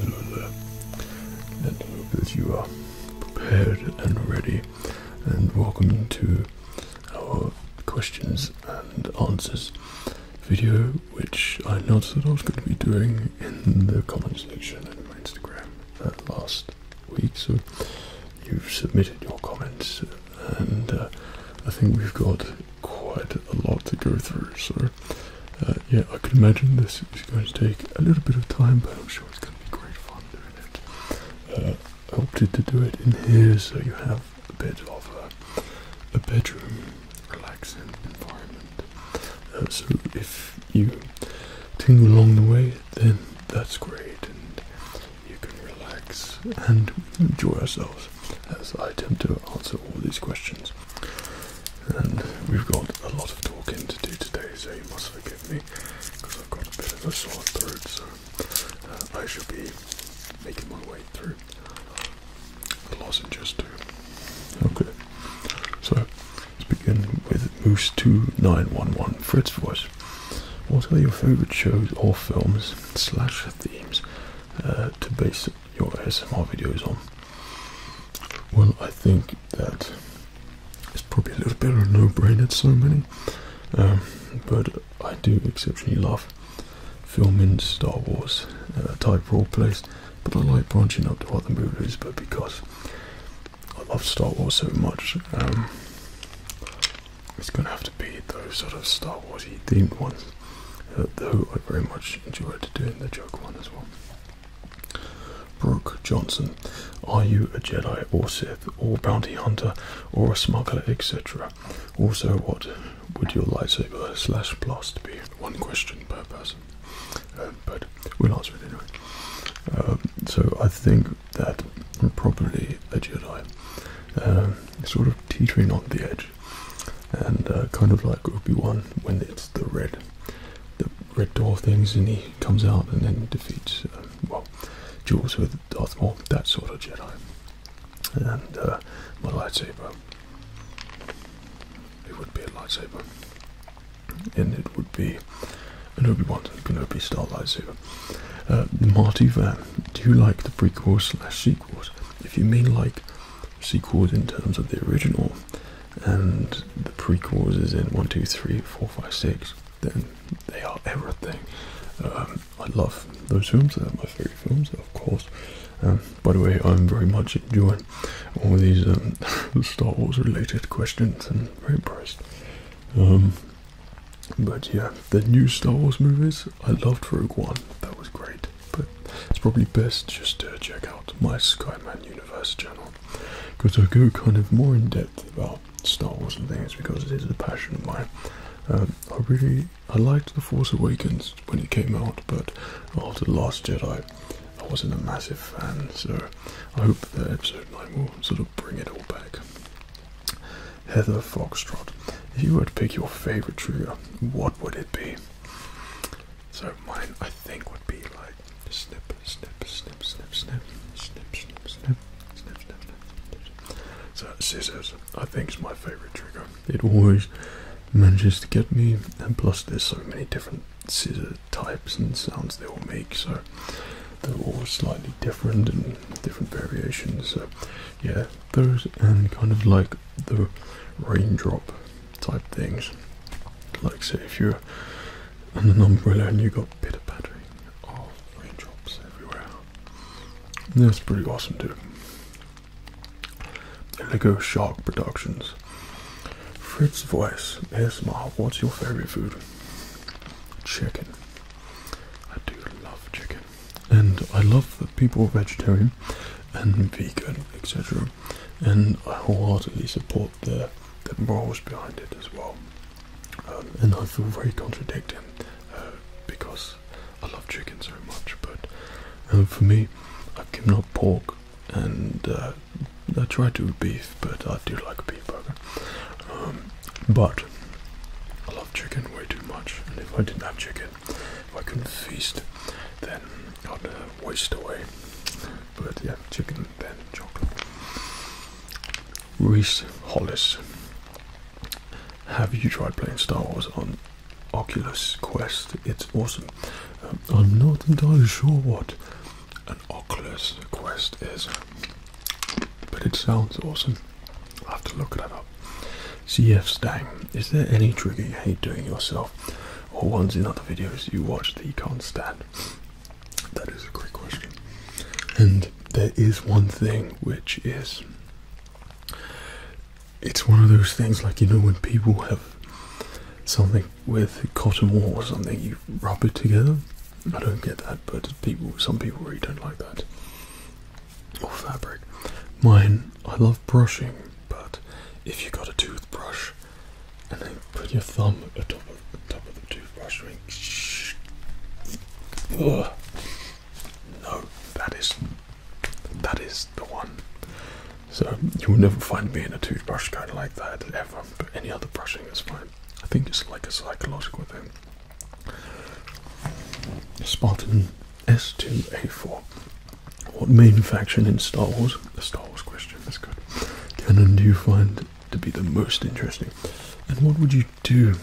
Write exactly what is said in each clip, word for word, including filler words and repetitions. and I hope that you are prepared and ready, and welcome to our questions and answers video, which I announced that I was going to be doing in the comment section and my Instagram uh, last week. So you've submitted your comments, and uh, I think we've got quite a lot to go through, so uh, yeah, I can imagine this is going to take a little bit of time, but I'm sure it's going to be great fun doing it. Uh, I opted to do it in here so you have a bit of a, a bedroom relaxing environment, uh, so if you tingle along the way, then that's great and you can relax and enjoy ourselves as I attempt to answer all these questions. And we've got a lot of talking to do today, so you must forgive me, because I've got a bit of a sore throat, so uh, I should be making my way through the lozenges too. Okay, so let's begin with Moose two nine one one, Fritz voice. What are your favourite shows or films slash themes uh, to base your A S M R videos on? Well, I think that it's probably a little bit of a no-brainer, so many, um, but I do exceptionally love filming Star Wars uh, type role plays, but I like branching up to other movies, but because I love Star Wars so much, um, it's going to have to be those sort of Star Wars-y themed ones, uh, though I very much enjoyed doing the Joker one as well. Brooke Johnson, are you a Jedi or Sith or bounty hunter or a smuggler, et cetera? Also, what would your lightsaber slash blast be? One question per person, uh, but we'll answer it anyway. Uh, so I think that I'm probably a Jedi, uh, sort of teetering on the edge, and uh, kind of like Obi-Wan when it's the red, the red door things, and he comes out and then defeats, uh, well, duels with Darth Maul, that sort of Jedi. And uh, my lightsaber, it would be a lightsaber, and it would be an Obi-Wan Kenobi style lightsaber. Uh, Marty Van, do you like the prequels slash sequels? If you mean like sequels in terms of the original, and the prequels is in one, two, three, four, five, six, then they are everything. Um, I love those films, they're my favourite films, of course. Um, by the way, I'm very much enjoying all these um, Star Wars related questions, and very impressed. Um, but yeah, the new Star Wars movies, I loved Rogue One, that was great, but it's probably best just to check out my Skyman Universe channel, because I go kind of more in depth about Star Wars and things, because it is a passion of mine. Um, I really, I liked The Force Awakens when it came out, but after The Last Jedi, I wasn't a massive fan, so I hope that episode nine will sort of bring it all back. Heather Foxtrot, if you were to pick your favourite trigger, what would it be? So mine, I think, would be like, snip, snip, snip, snip, snip, snip, snip, snip, snip, snip, snip. So scissors, I think, is my favourite trigger. It always manages to get me, and plus there's so many different scissor types and sounds they all make, so they're all slightly different and different variations, so yeah, those and kind of like the raindrop type things, like say if you're on an umbrella and you got pitter pattering of raindrops everywhere, that's pretty awesome too. Lego Shark Productions, Fritz voice, A S M R, what's your favourite food? Chicken. I do love chicken. And I love that people are vegetarian and vegan, et cetera. And I wholeheartedly support the, the morals behind it as well. Um, and I feel very contradicting uh, because I love chicken so much. But um, for me, I've given up pork, and uh, I try to do beef, but I do like a beef burger. Um, but I love chicken way too much, and if I didn't have chicken, if I couldn't feast, then I'd uh, waste away. But yeah, chicken, then chocolate. Reese Hollis, have you tried playing Star Wars on Oculus Quest? It's awesome. Um, I'm not entirely sure what an Universe quest is, but it sounds awesome. I have to look that up. C F Stang, is there any trigger you hate doing yourself, or ones in other videos you watch that you can't stand? That is a great question. And there is one thing which is, it's one of those things like, you know, when people have something with cotton wool or something, you rub it together. I don't get that, but people, some people really don't like that. Or fabric. Mine, I love brushing, but if you got a toothbrush and then put your thumb at the top of the, top of the toothbrush ring, shh, ugh, no, that is, that is the one. So you will never find me in a toothbrush kind of like that ever, but any other brushing is fine. I think it's like a psychological thing. Spartan S two A four. What main faction in Star Wars? The Star Wars question, that's good. Canon do you find to be the most interesting? And what would you do?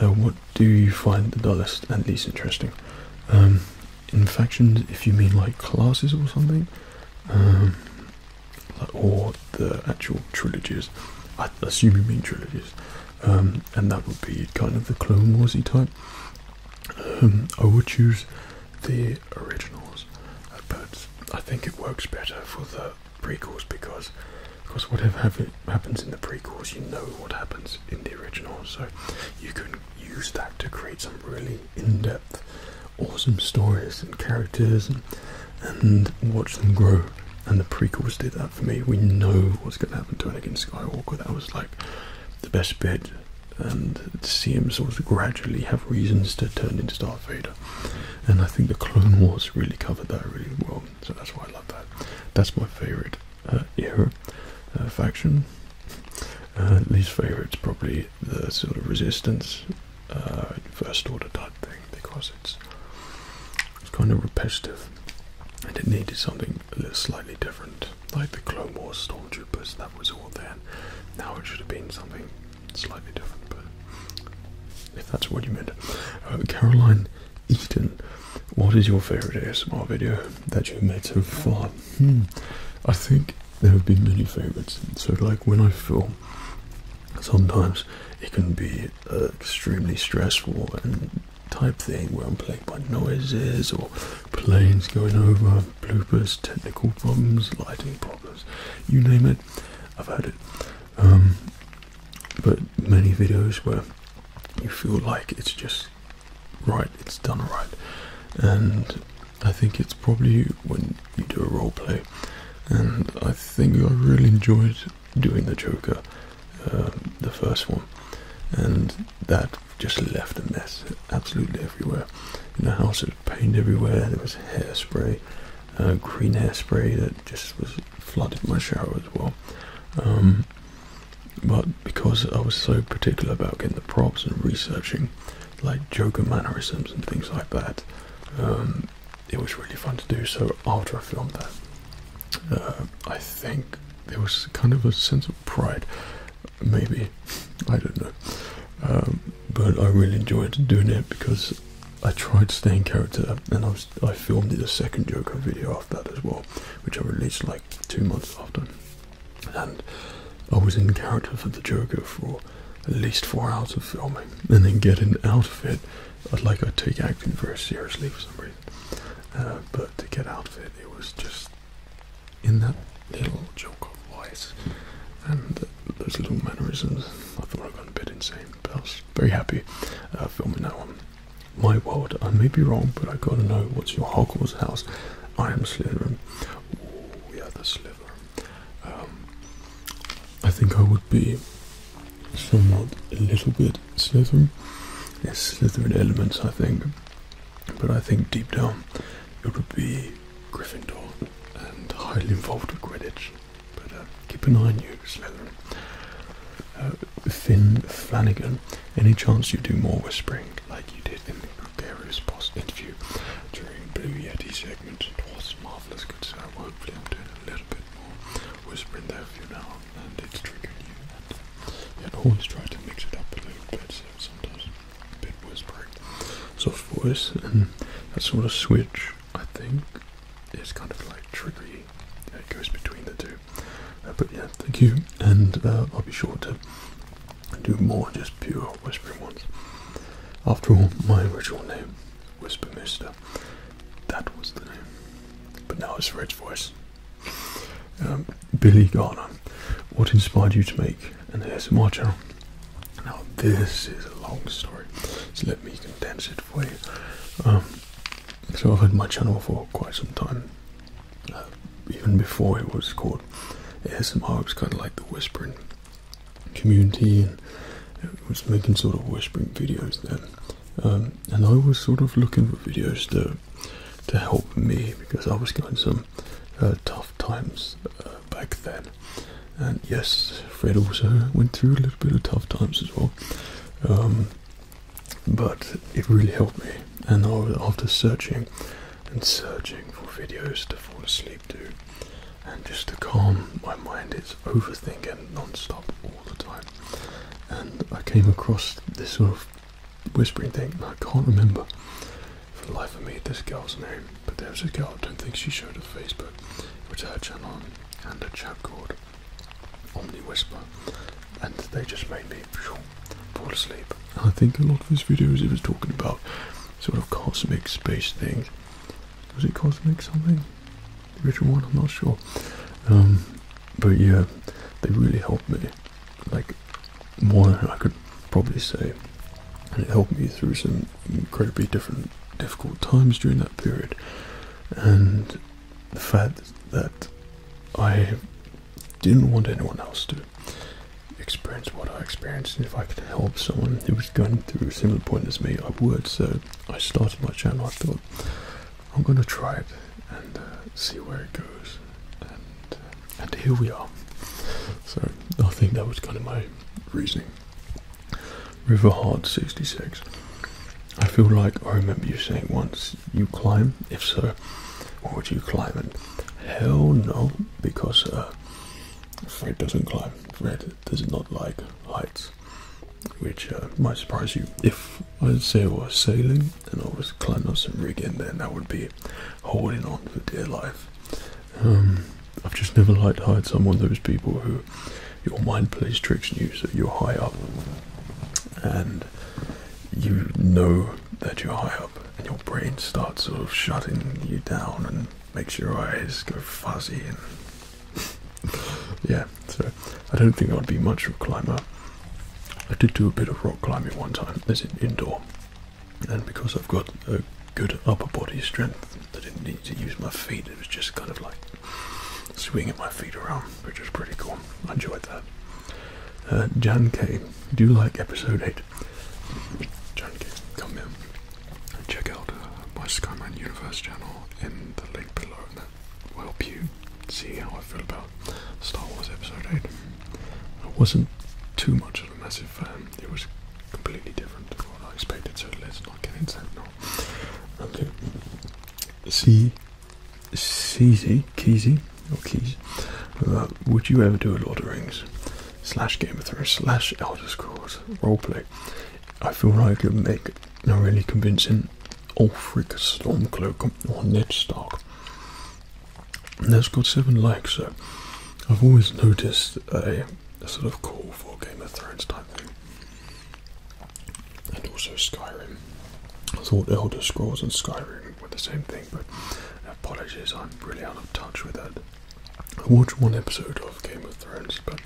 Uh, what do you find the dullest and least interesting? Um, in factions, if you mean like classes or something, um, or the actual trilogies, I assume you mean trilogies, um, and that would be kind of the Clone Warsy type. Um, I would choose the originals, uh, but I think it works better for the prequels because, because whatever happen, happens in the prequels, you know what happens in the originals, so you can use that to create some really in-depth, awesome stories and characters, and, and watch them grow. And the prequels did that for me. We know what's going to happen to Anakin Skywalker. That was like the best bit. And to see him sort of gradually have reasons to turn into Darth Vader. And I think the Clone Wars really covered that really well, so that's why I love that. That's my favourite uh, era, uh, faction. Uh, least favourite's probably the sort of Resistance, uh, First Order type thing, because it's, it's kind of repetitive. And it needed something a little slightly different, like the Clone Wars Stormtroopers, that was all then. Now it should have been something slightly different. If that's what you meant. Uh, Caroline Eaton, what is your favourite A S M R video that you've made so far? Hmm. I think there have been many favourites. So like when I film, sometimes it can be uh, extremely stressful and type thing where I'm plagued by noises or planes going over, bloopers, technical problems, lighting problems, you name it, I've had it. Um, but many videos where you feel like it's just right, it's done right. And I think it's probably when you do a role play. And I think I really enjoyed doing the Joker, uh, the first one. And that just left a mess absolutely everywhere. In the house it was paint everywhere, there was hairspray, uh, green hairspray that just was flooded my shower as well. Um, But because I was so particular about getting the props and researching like Joker mannerisms and things like that, um, it was really fun to do. So after I filmed that, uh, I think there was kind of a sense of pride, maybe, I don't know. Um, but I really enjoyed doing it because I tried to stay in character, and I, was, I filmed the second Joker video after that as well, which I released like two months after. And I was in character for the Joker for at least four hours of filming, and then getting out of it, I'd like I take acting very seriously for some reason, uh, but to get out of it, it was just in that little Joker voice and those little mannerisms. I thought I got a bit insane, but I was very happy uh, filming that one. My world, I may be wrong, but I gotta know what's your Hogwarts house. I am Slytherin. Ooh, yeah, the Slytherin. I think I would be somewhat a little bit Slytherin. There's Slytherin elements, I think, but I think deep down it would be Gryffindor and highly involved with Quidditch. But uh, keep an eye on you, Slytherin. Uh, Finn Flanagan, any chance you do more whispering like you did in the Gregarious Boss interview during Blue Yeti segment? It was marvellous, good sir. Hopefully I'm doing a little bit more whispering there for you now. And it's tricking you, and yeah, I always try to mix it up a little bit, so sometimes a bit whispering, soft voice, and that sort of switch, I think, is kind of like triggery. You know, it goes between the two. Uh, but yeah, thank you, and uh, I'll be sure to do more just pure whispering ones. After all, my original name, Whisper Mister, that was the name. But now it's Red's voice. Um, Billy Garner, what inspired you to make an A S M R channel? Now this is a long story, so let me condense it for you. Um, so I've had my channel for quite some time. Uh, even before it was called A S M R, it was kind of like the whispering community, and it was making sort of whispering videos then. Um, and I was sort of looking for videos to, to help me, because I was going some uh, tough times uh, back then. And yes, Fred also went through a little bit of tough times as well. Um, but it really helped me. And I was, after searching and searching for videos to fall asleep to, and just to calm my mind, it's overthinking non-stop all the time. And I came across this sort of whispering thing, and I can't remember for the life of me this girl's name, but there was a girl, I don't think she showed her face, but it was her channel and a chap called Omni Whisper, and they just made me fall asleep. And I think a lot of his videos, he was talking about sort of cosmic space things. Was it cosmic something? The original one? I'm not sure. Um, but yeah, they really helped me, like more than I could probably say, and it helped me through some incredibly different difficult times during that period. And the fact that I didn't want anyone else to experience what I experienced, and if I could help someone who was going through a similar point as me, I would. So I started my channel. I thought, I'm going to try it and uh, see where it goes, and, uh, and here we are. So I think that was kind of my reasoning. Riverheart sixty-six, I feel like I remember you saying once, you climb? If so, what would you climb? And hell no, because uh, Fred doesn't climb. Fred does not like heights, which uh, might surprise you. If I'd say I was sailing and I was climbing up some rigging, then that would be holding on for dear life. Um, I've just never liked heights. I'm one of those people who your mind plays tricks on you, so you're high up and you know that you're high up, and your brain starts sort of shutting you down and makes your eyes go fuzzy and yeah, so I don't think I'd be much of a climber. I did do a bit of rock climbing one time, as in indoor, and because I've got a good upper body strength, I didn't need to use my feet. It was just kind of like swinging my feet around, which was pretty cool. I enjoyed that. Uh, Jan K, do you like episode eight? Jan K, come in and check out my Skyman Universe channel in the link below, and that will help you see how I feel about Star Wars episode eight. I wasn't too much of a massive fan. It was completely different to what I expected, so let's not get into that now. Okay. C... C Z? Keezy? Or Keys? Uh, would you ever do a Lord of the Rings slash Game of Thrones slash Elder Scrolls roleplay? I feel like it would make a really convincing Ulfric Stormcloak or Ned Stark. And that's got seven likes, so I've always noticed a, a sort of call for Game of Thrones type thing. And also Skyrim. I thought Elder Scrolls and Skyrim were the same thing, but apologies, I'm really out of touch with that. I watched one episode of Game of Thrones, but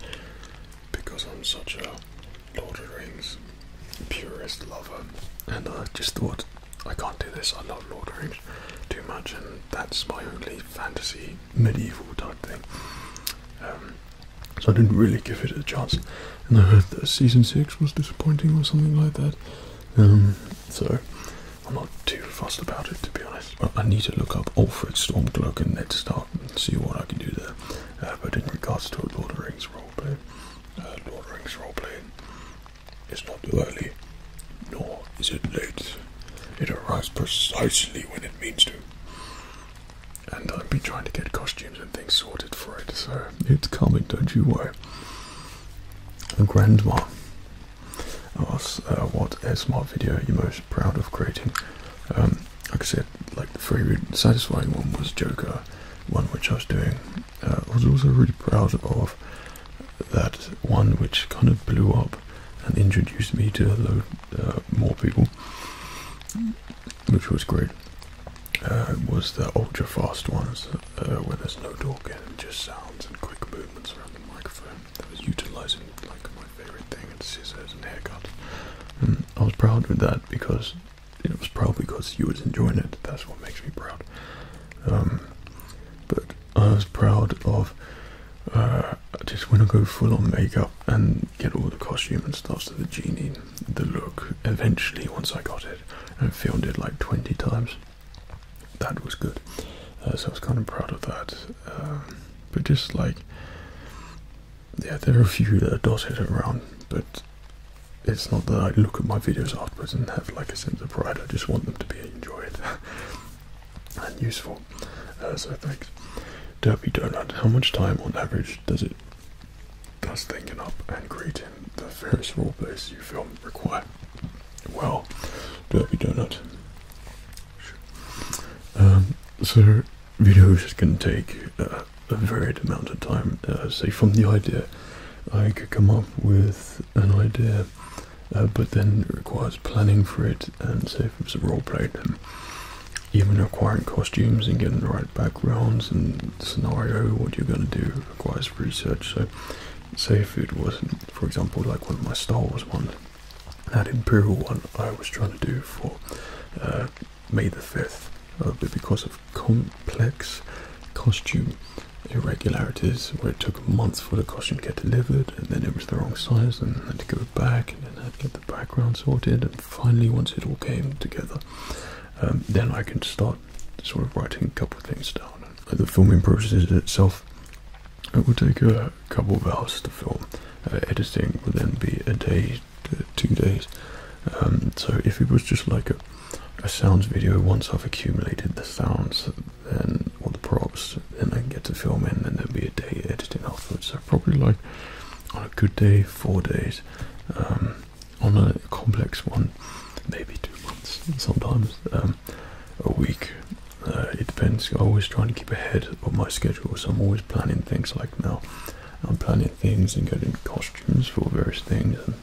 because I'm such a Lord of the Rings purist lover, and I just thought, I can't do this, I love Lord of the Rings too much, and that's my only fantasy medieval type thing. Um, so I didn't really give it a chance, and I heard that season six was disappointing or something like that. Um, so I'm not too fussed about it, to be honest. I need to look up Ulfric Stormcloak and Ned Stark and see what I can do there. Uh, but in regards to Lord of the Rings roleplay, uh, Lord of the Rings roleplay is not too early, nor is it late. It arrives precisely when it means to. And I've been trying to get costumes and things sorted for it, so it's coming, don't you worry. And Grandma asks, uh, what A S M R video are you most proud of creating? Um, like I said, like the favourite satisfying one was Joker, one which I was doing. Uh, I was also really proud of that one which kind of blew up and introduced me to a load uh, more people, which was great. Uh, was the ultra fast ones uh, where there's no talking, just sounds and quick movements around the microphone. That was utilising like my favourite thing, and scissors and haircuts. And I was proud of that because it was probably because you was enjoying it. That's what makes me proud. Um, but I was proud of uh, just when I go full on makeup and get all the costume and stuff, so the genie, the look, eventually once I got it and filmed it like twenty times. That was good, uh, so I was kind of proud of that. Um, but just like, yeah, there are a few that are dotted around, but it's not that I look at my videos afterwards and have like a sense of pride. I just want them to be enjoyed and useful. Uh, so thanks. Derpy Donut, how much time on average does it does thinking up and creating the various role plays you film require? Well, Derpy Donut. Um, so videos can take uh, a varied amount of time. Uh, say from the idea, I could come up with an idea, uh, but then it requires planning for it, and say if it's a roleplay, then even acquiring costumes and getting the right backgrounds and scenario, what you're going to do requires research. So say if it wasn't, for example, like one of my Star Wars ones, that Imperial one I was trying to do for uh, May the fifth. Uh, but because of complex costume irregularities, where it took months for the costume to get delivered, and then it was the wrong size, and I had to go back, and then I had to get the background sorted, and finally once it all came together, um, then I can start sort of writing a couple of things down. Uh, the filming process itself, it will take a couple of hours to film. Uh, editing will then be a day to two days. Um, so if it was just like a a sounds video, once I've accumulated the sounds then or the props, then I can get to film in, and there'll be a day editing afterwards. So probably like on a good day, four days. Um, on a complex one, maybe two months sometimes, um, a week. Uh, it depends. I always try to keep ahead of my schedule, so I'm always planning things. Like now I'm planning things and getting costumes for various things, and,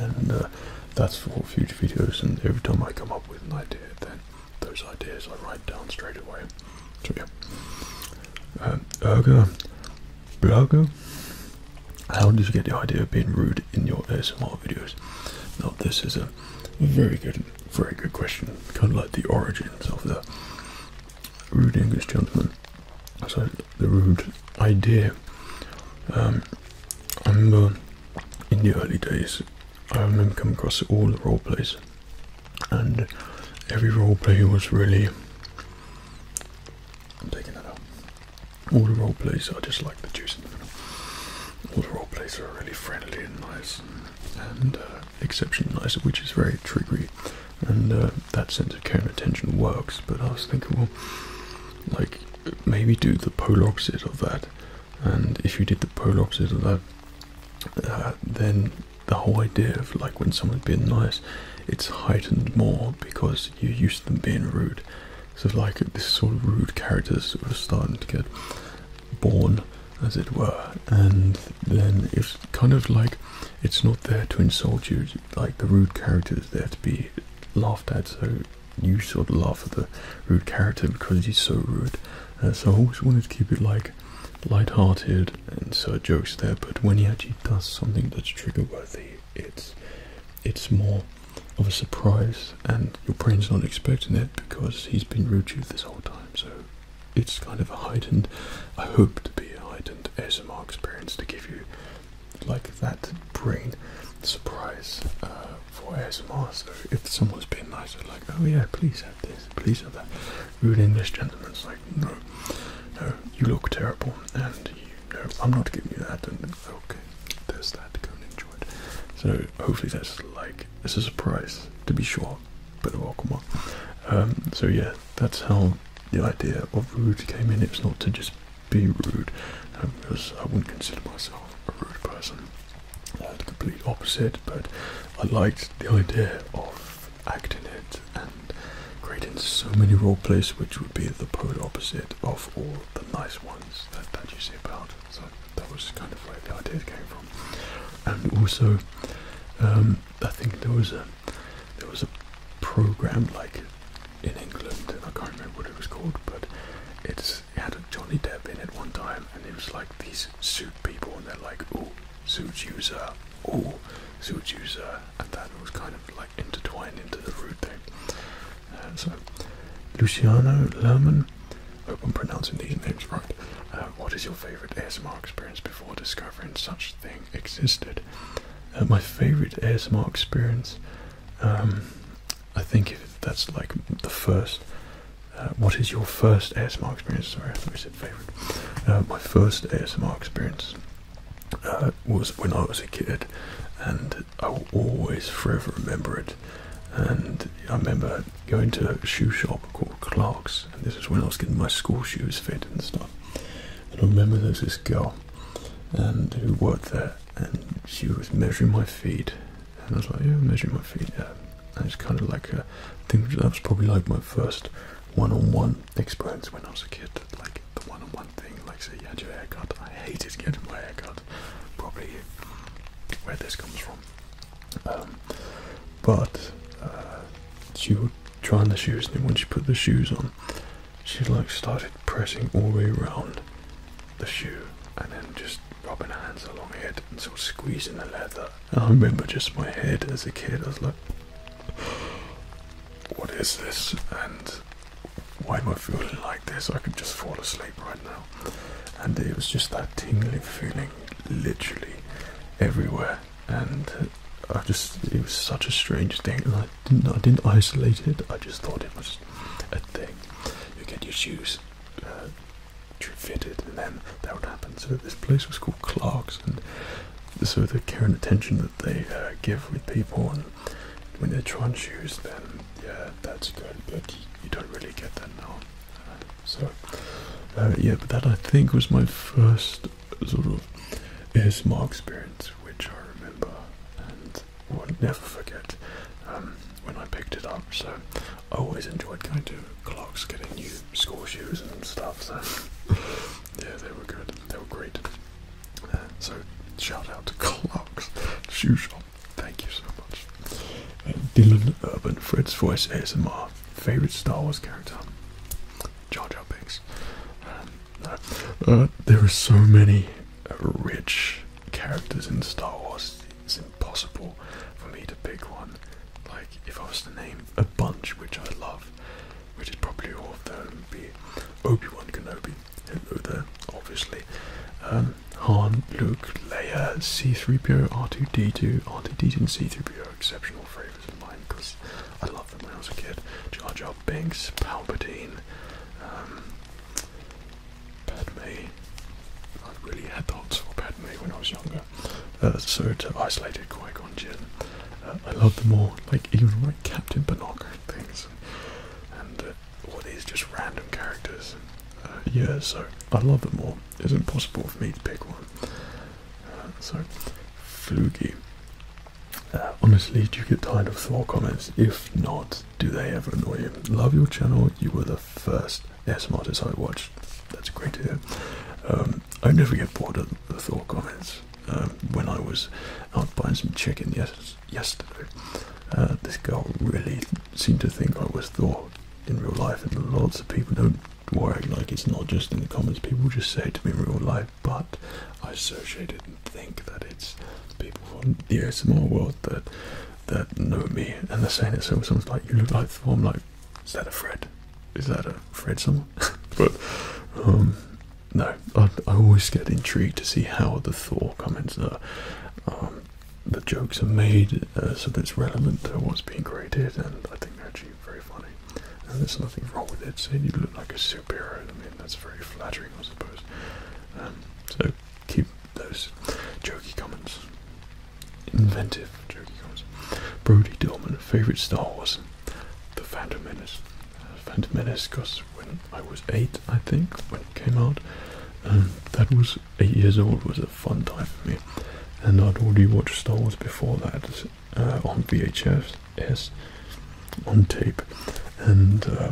and uh, that's for future videos, and every time I come up with an idea, then those ideas I write down straight away. So yeah. Um, Ergo, Blago, how did you get the idea of being rude in your A S M R videos? Now this is a very good, very good question, kind of like the origins of the rude English gentleman. So the rude idea, um, I remember in the early days, I remember coming across all the role plays, and every role play was really. I'm taking that out. All the role plays are just like the juice in the middle. All the role plays are really friendly and nice, and uh, exceptionally nice, which is very triggery, and uh, that sense of care and attention works. But I was thinking, well, like maybe do the polar opposite of that, and if you did the polar opposite of that, uh, then. The whole idea of like when someone's being nice, it's heightened more because you're used to them being rude. So like this sort of rude characters are starting to get born, as it were, and then it's kind of like it's not there to insult you. Like the rude character is there to be laughed at, so you sort of laugh at the rude character because he's so rude. Uh, so I always wanted to keep it like light-hearted, and so jokes there, but when he actually does something that's trigger-worthy, it's it's more of a surprise, and your brain's not expecting it because he's been rude to you this whole time. So it's kind of a heightened, I hope to be a heightened A S M R experience to give you like that brain surprise uh, for A S M R. So if someone's been nice, they're like, oh yeah, please have this, please have that. Rude English gentleman's like, no. No, you look terrible, and you know, I'm not giving you that, and okay, there's that, go and enjoy it. So hopefully that's like, it's a surprise, to be sure, but a welcome one. Um, so yeah, that's how the idea of rude came in. It's not to just be rude, um, because I wouldn't consider myself a rude person, uh, the complete opposite, but I liked the idea of acting it, and played in so many role plays which would be the polar opposite of all the nice ones that, that you see about. So that was kind of where the idea came from. And also, um, I think there was a there was a program like in England, I can't remember what it was called, but it's it had a Johnny Depp in it one time, and it was like these suit people, and they're like, oh, suit user, oh, suit user, and that was kind of like intertwined into the root thing. And so, Luciano Lerman, hope I'm pronouncing these names right. Uh, what is your favourite A S M R experience before discovering such thing existed? Uh, my favourite A S M R experience, um, I think if that's like the first. Uh, what is your first A S M R experience? Sorry, I thought you said favourite. Uh, my first A S M R experience uh, was when I was a kid, and I will always forever remember it. And I remember going to a shoe shop called Clarks, and this is when I was getting my school shoes fit and stuff. And I remember there was this girl and who worked there, and she was measuring my feet, and I was like, yeah, measuring my feet, yeah. And it's kind of like a thing that was probably like my first one-on-one experience when I was a kid, like the one-on-one thing, like say, yeah, do your haircut. I hated getting my haircut, probably where this comes from. Um, but uh, she would try on the shoes, and then when she put the shoes on, she like started pressing all the way around the shoe, and then just rubbing her hands along it and sort of squeezing the leather. And I remember just my head as a kid, I was like, what is this? And why am I feeling like this? I could just fall asleep right now. And it was just that tingling feeling literally everywhere, and I just, it was such a strange thing, and I didn't, I didn't isolate it, I just thought it was a thing. You get your shoes uh, fitted, and then that would happen. So this place was called Clark's, and so the care and attention that they uh, give with people, and when they're trying shoes, then yeah, that's good, but you don't really get that now. Uh, so uh, yeah, but that I think was my first sort of A S M R experience, which I remember and will never forget um, when I picked it up. So I always enjoyed going to Clark's, getting new school shoes and stuff. So yeah, they were good. They were great. Uh, so shout out to Clark's shoe shop. Thank you so much. Uh, Dylan Urban, Fred's voice A S M R. Favorite Star Wars character? Jar Jar Binks. Um, no. Uh, there are so many rich characters in Star Wars, it's impossible for me to pick one. Like, if I was to name a bunch which I love, which is probably all of them, would be Obi-Wan, Kenobi, hello there, obviously, um, Han, Luke, Leia, C three P O, R two D two, R two D two and C three P O are exceptional favourites of mine because I loved them when I was a kid. Jar Jar Binks, Palpatine, um, Padmé. I really had thoughts for Padmé when I was younger, uh, so to isolate it, Qui-Gon Jinn. Uh, I love them all, like even like Captain Bannock and things, and uh, all these just random characters. Uh, yeah, so I love them all. It's impossible for me to pick one. Uh, so, Flugi. Uh, honestly, do you get tired of Thor comments? If not, do they ever annoy you? Love your channel. You were the first A S M Rist I watched. That's great to hear. Um, I never get bored of the Thor comments. Um, when I was out buying some chicken yes yesterday, uh, this girl really seemed to think I was Thor in real life, and lots of people don't worry, like it's not just in the comments, people just say it to me in real life, but I associate it and think that it's people from the A S M R world that that know me, and they're saying it, so someone's like, you look like Thor, I'm like, is that a Fred? Is that a Fred someone? But, um... no, I, I always get intrigued to see how the Thor comments are, um, the jokes are made uh, so that it's relevant to what's being created, and I think they're actually very funny. And there's nothing wrong with it, saying you look like a superhero, I mean, that's very flattering, I suppose. Um, so, keep those jokey comments. Inventive jokey comments. Brody Dillman, favourite Star Wars? The Phantom Menace. Phantom Menace, because when I was eight, I think, when it came out, um, that was eight years old, was a fun time for me, and I'd already watched Star Wars before that uh, on V H S, on tape, and uh,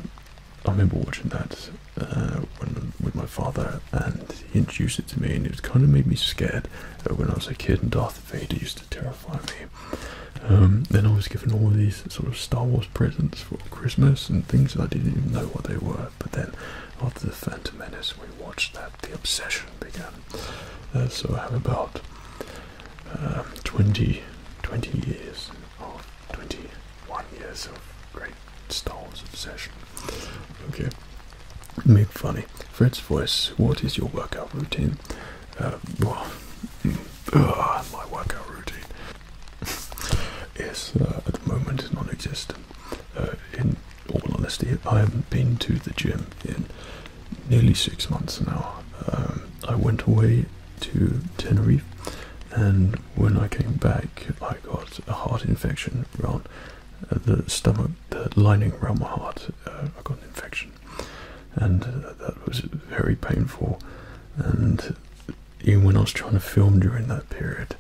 I remember watching that uh, when, with my father, and he introduced it to me, and it kind of made me scared uh, when I was a kid, and Darth Vader used to terrify me. Um, then I was given all these sort of Star Wars presents for Christmas and things that I didn't even know what they were, but then after The Phantom Menace we watched that, the obsession began. Uh, so I have about uh, twenty, twenty years, or twenty-one years of great Star Wars obsession. Okay, Mick Funny. Fred's voice, what is your workout routine? Uh, well, uh, my workout routine is uh, at the moment non-existent. Uh, in all honesty, I haven't been to the gym in nearly six months now. Um, I went away to Tenerife, and when I came back, I got a heart infection around uh, the stomach, the lining around my heart. Uh, I got an infection, and uh, that was very painful. And even when I was trying to film during that period,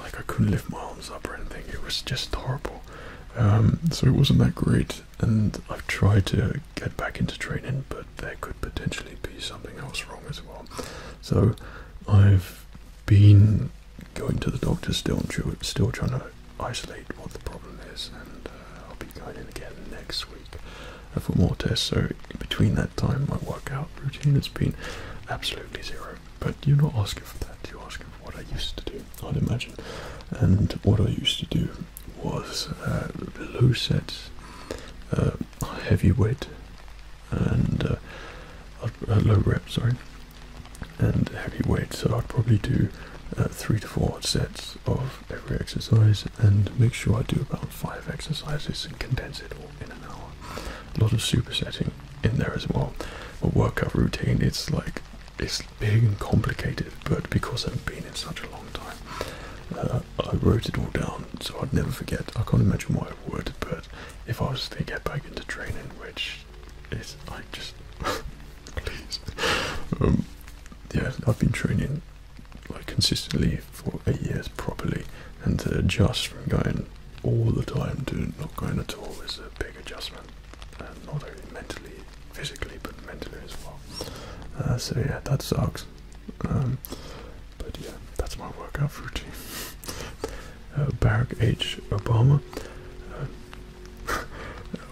like I couldn't lift my arms up or anything. It was just horrible. Um, so it wasn't that great, and I've tried to get back into training, but there could potentially be something else wrong as well. So I've been going to the doctor still, and still trying to isolate what the problem is, and uh, I'll be going in again next week for more tests. So in between that time, my workout routine has been absolutely zero. But you're not asking for that, you're asking for what I used to do, I'd imagine. And what I used to do was uh, low sets, uh, heavy weight, and uh, uh, low rep, sorry, and heavy weight. So I'd probably do uh, three to four sets of every exercise, and make sure I do about five exercises and condense it all in an hour. A lot of supersetting in there as well. A workout routine, it's like, it's big and complicated, but because I've been in such a long time, uh, I wrote it all down so I'd never forget. I can't imagine why I would, but if I was to get back into training, which is, I just, please. Um, yeah, I've been training like consistently for eight years properly, and to adjust from going all the time to not going at all is a big adjustment, and not only mentally, physically, but mentally as well. Uh, so yeah, that sucks, um, but yeah, that's my workout routine. uh, Barack H. Obama, uh,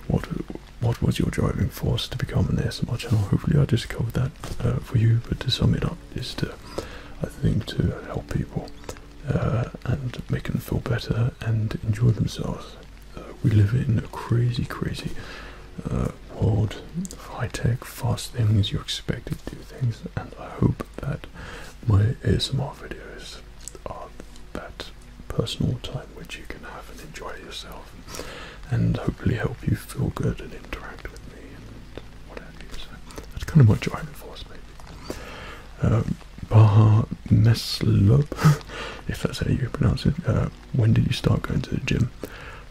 what what was your driving force to become an A S M R channel? Hopefully I just covered that uh, for you, but to sum it up is to, I think, to help people uh, and make them feel better and enjoy themselves. Uh, we live in a crazy, crazy uh, world of high-tech, fast things. You're expected to do things, and I hope that my A S M R videos are that personal time which you can have and enjoy yourself, and hopefully help you feel good and interact with me and what have you. So that's kind of my driving force, maybe. Um, Baha Meslub, if that's how you pronounce it. Uh, when did you start going to the gym?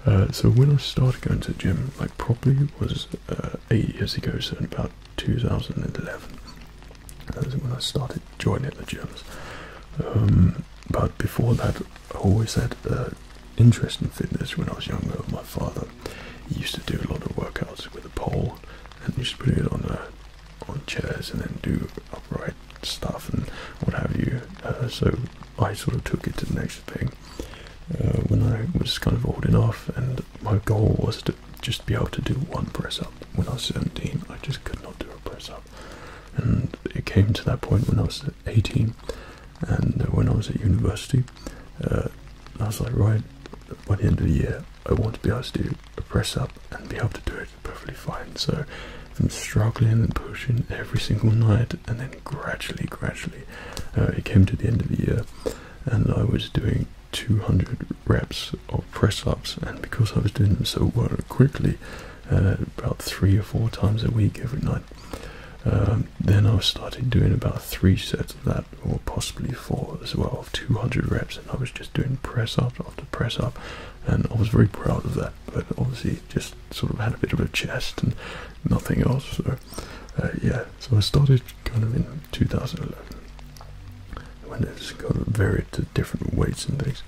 Uh, so when I started going to the gym, like probably was uh, eight years ago, so in about two thousand eleven, that was when I started joining the gyms. Um, but before that, I always had uh, interest in fitness when I was younger. My father, he used to do a lot of workouts with a pole, and he used to put it on uh, on chairs and then do upright stuff and what have you. Uh, so I sort of took it to the next thing. Uh, when I was kind of old enough, and my goal was to just be able to do one press up. When I was seventeen, I just could not do a press up, and it came to that point when I was eighteen, and when I was at university, uh, I was like, right, by the end of the year I want to be able to do a press up and be able to do it perfectly fine. So from struggling and pushing every single night, and then gradually, gradually, uh, it came to the end of the year, and I was doing two hundred reps of press-ups, and because I was doing them so well quickly, uh, about three or four times a week every night, um, then I started doing about three sets of that, or possibly four as well, of two hundred reps, and I was just doing press-up after press-up, and I was very proud of that, but obviously just sort of had a bit of a chest and nothing else. So uh, yeah, so I started kind of in two thousand eleven. And it's got varied to different weights and things.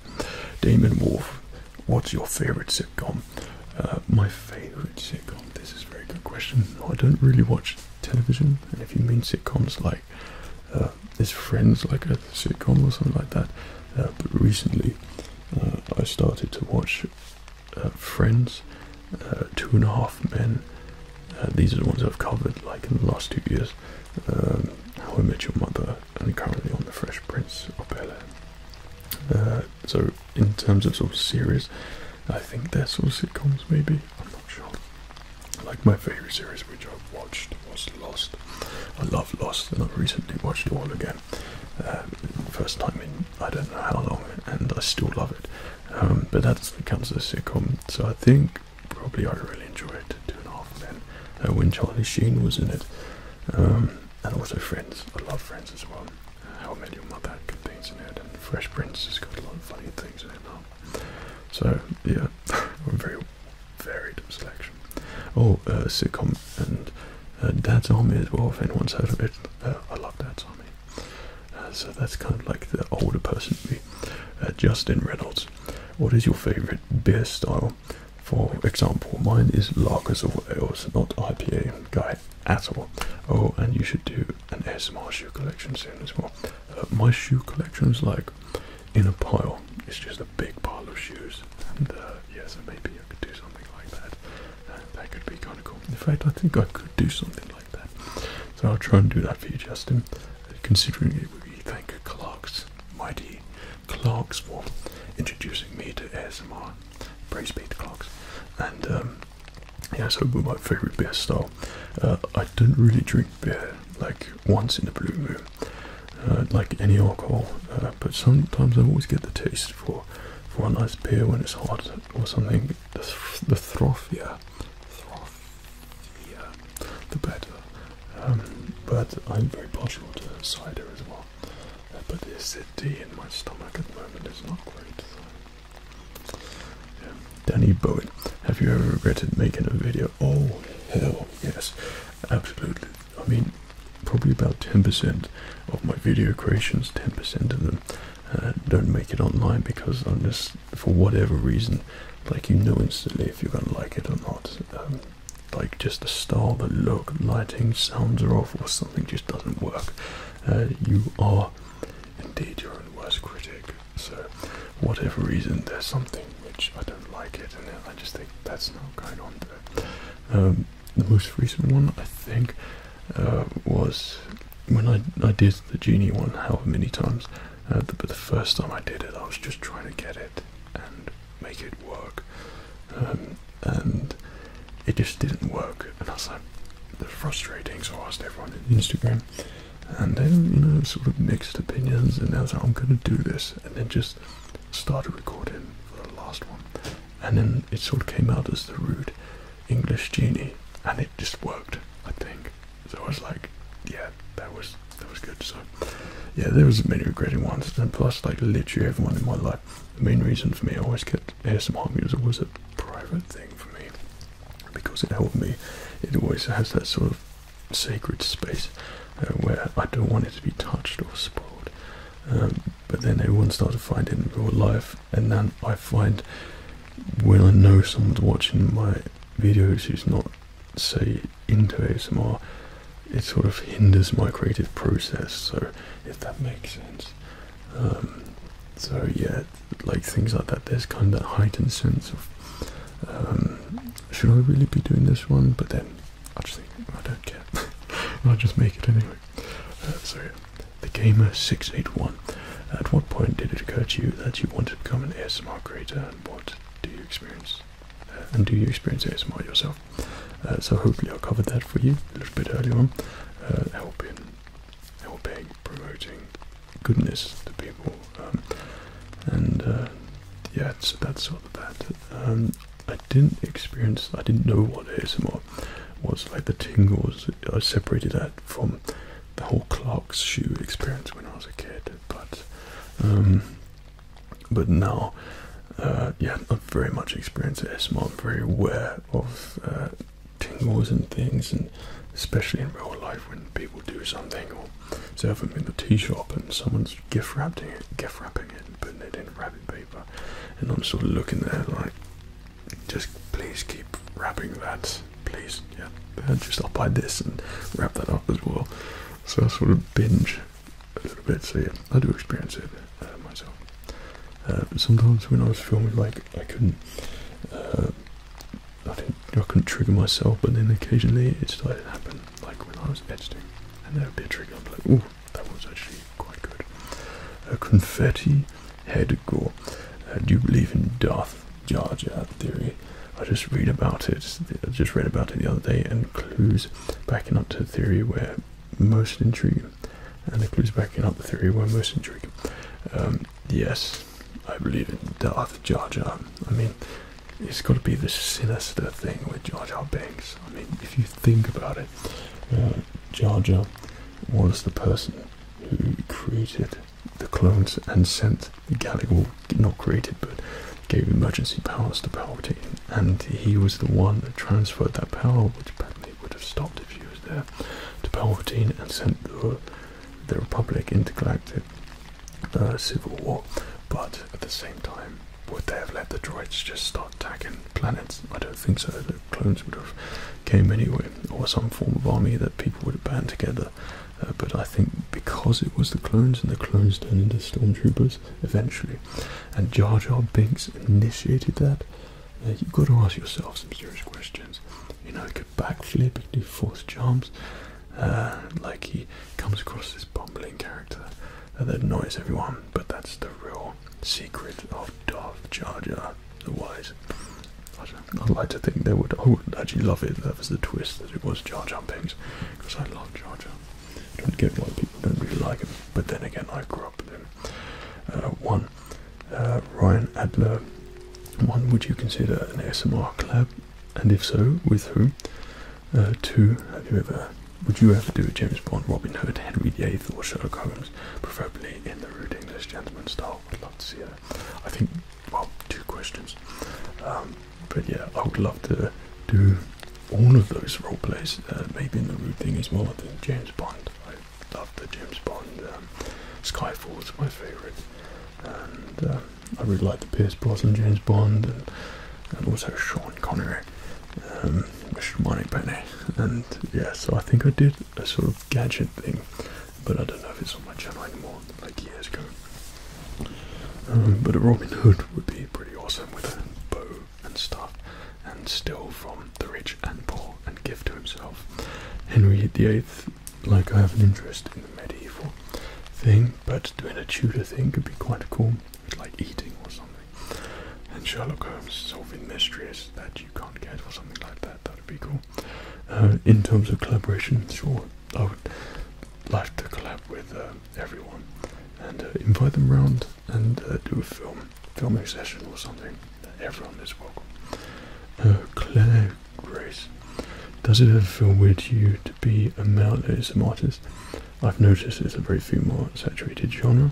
Damon Wolf, what's your favorite sitcom? Uh, my favourite sitcom. This is a very good question. I don't really watch television, and if you mean sitcoms like uh, is Friends like a sitcom or something like that, uh, but recently uh, I started to watch uh, Friends, uh, Two and a Half Men. Uh, these are the ones I've covered like in the last two years. Um, How I Met Your Mother, and currently on The Fresh Prince of Bel-Air. Uh, so in terms of sort of series, I think they're sort of sitcoms maybe, I'm not sure. Like my favourite series which I've watched was Lost. I love Lost, and I've recently watched it all again. Uh, first time in I don't know how long, and I still love it. Um, but that's the counts of the sitcom, so I think probably I really enjoyed Two and a Half Men uh, when Charlie Sheen was in it. Um, and also Friends, I love Friends as well. How I Met Your Mother had good things in it, and Fresh Prince has got a lot of funny things in it now. So yeah, a very varied selection. Oh, uh, sitcom and uh, Dad's Army as well, if anyone's heard of it. Uh, I love Dad's Army. Uh, so that's kind of like the older person to me. Uh, Justin Reynolds, what is your favourite beer style? For example, mine is Lagers of Wales, not I P A guy at all. Oh, and you should do an A S M R shoe collection soon as well. Uh, my shoe collection is like in a pile. It's just a big pile of shoes. And uh, yeah, so maybe I could do something like that. Uh, that could be kind of cool. In fact, I think I could do something like that. So I'll try and do that for you, Justin. Uh, considering it would be thank Clarks, mighty Clarks, for introducing me to A S M R. Praise be to Clarks. And um, yeah, so my favourite beer style. Uh, I don't really drink beer like once in a blue moon, uh, like any alcohol. Uh, but sometimes I always get the taste for for a nice beer when it's hot or something. The, th the frothier, frothier, the better. Um, but I'm very partial to cider as well. Uh, but the acidity in my stomach at the moment is not great. So. Yeah. Danny Bowen, have you ever regretted making a video? Oh hell yes, absolutely. I mean, probably about ten percent of my video creations, ten percent of them uh, don't make it online because I'm just, for whatever reason, like you know instantly if you're gonna like it or not. Um, like just the style, the look, lighting, sounds are off or something just doesn't work. Uh, you are indeed your own worst critic. So whatever reason, there's something which I don't like it, and I just think that's not going on there. Um, the most recent one, I think, uh, was when I, I did the Genie one however many times, uh, the, but the first time I did it, I was just trying to get it and make it work, um, and it just didn't work, and I was like, that's frustrating, so I asked everyone on Instagram, and they, you know, sort of mixed opinions, and I was like, I'm gonna do this, and then just started recording for the last one, and then it sort of came out as the Rude English Genie, and it just worked, I think. So I was like, yeah, that was that was good. So yeah, there was many regretting ones, and plus like literally everyone in my life. The main reason for me, I always kept A S M R music was a private thing for me because it helped me. It always has that sort of sacred space uh, where I don't want it to be touched or spoiled. Um, but then everyone started finding real life, and then I find when I know someone's watching my videos who's not, say, into A S M R, it sort of hinders my creative process, so if that makes sense. Um, so yeah, like things like that, there's kind of that heightened sense of, um, should I really be doing this one? But then I just think, I don't care, I'll just make it anyway. Uh, so yeah, the Gamer six eight one, at what point did it occur to you that you wanted to become an A S M R creator, and what do you experience? Uh, and do you experience A S M R yourself? Uh, so hopefully I covered that for you a little bit earlier on. Uh, helping, helping, promoting goodness to people, um, and uh, yeah, so that's sort of that. Um, I didn't experience, I didn't know what A S M R was, like the tingles. I separated that from the whole Clark's shoe experience when I was a kid, but um, but now, uh, yeah, I've very much experienced A S M R. I'm very aware of uh, tingles and things, and especially in real life when people do something, or say if I'm in the tea shop and someone's gift wrapping it, gift wrapping it and putting it in wrapping paper, and I'm sort of looking there like, just please keep wrapping that, please. Yeah, and just I'll buy this and wrap that up as well. So I sort of binge a little bit. So yeah, I do experience it uh, myself. Uh, but sometimes when I was filming, like I couldn't, uh, I didn't, I couldn't trigger myself. But then occasionally it started to happen, like when I was editing, and there would be a trigger. I'd be like, ooh, that was actually quite good. Uh, confetti head gore. Uh, do you believe in Darth Jar Jar theory? I just read about it. I just read about it the other day, and clues backing up to the theory were most intriguing. And the clues backing up the theory were most intriguing. Um, yes, I believe in Darth Jar Jar. I mean, it's got to be this sinister thing with Jar Jar Binks. I mean, if you think about it, uh, Jar Jar was the person who created the clones and sent the Galagal, not created, but gave emergency powers to Palpatine, and he was the one that transferred that power, which Padmé would have stopped if she was there, to Palpatine, and sent the, the Republic into galactic uh, civil war. But at the same time, would they have let the droids just start attacking planets? I don't think so. The clones would have came anyway, or some form of army that people would have band together. Uh, but I think because it was the clones, and the clones turned into stormtroopers eventually, and Jar Jar Binks initiated that, uh, you've got to ask yourself some serious questions. You know, he could backflip, he could do force jumps, uh, like he comes across this bumbling character uh, that annoys everyone, but that's the real secret of Darth Jar Jar the Wise. I'd like to think they would, I would actually love it, that was the twist, that it was Jar Jar Binks, because I love Jar Jar. I don't get why people don't really like him, but then again, I grew up with him. Uh, one, uh, Ryan Adler. One, would you consider an A S M R collab, and if so, with whom? Uh, two, have you ever? Would you ever do a James Bond, Robin Hood, Henry the eighth, or Sherlock Holmes, preferably in the rude English gentleman style? I'd love to see that. I think, well, two questions. Um, but yeah, I would love to do all of those role plays, uh, maybe in the rude thing as well. I think James Bond. Love the James Bond. Um, Skyfall was my favourite, and um, I really like the Pierce Brosnan James Bond, and, and also Sean Connery, um, Mister Moneypenny, and yeah. So I think I did a sort of gadget thing, but I don't know if it's on my channel anymore, like years ago. Um, but a Robin Hood would be pretty awesome with a bow and stuff, and steal from the rich and poor and give to himself. Henry the Eighth. Like, I have an interest in the medieval thing, but doing a Tudor thing could be quite cool, like eating or something. And Sherlock Holmes solving mysteries that you can't get or something like that, that would be cool. Uh, in terms of collaboration, sure, I would like to collab with uh, everyone and uh, invite them round and uh, do a film, filming session or something. Everyone is welcome. Uh, Claire Grace. Does it ever feel weird to you to be a male A S M R artist? I've noticed it's a very female-saturated genre,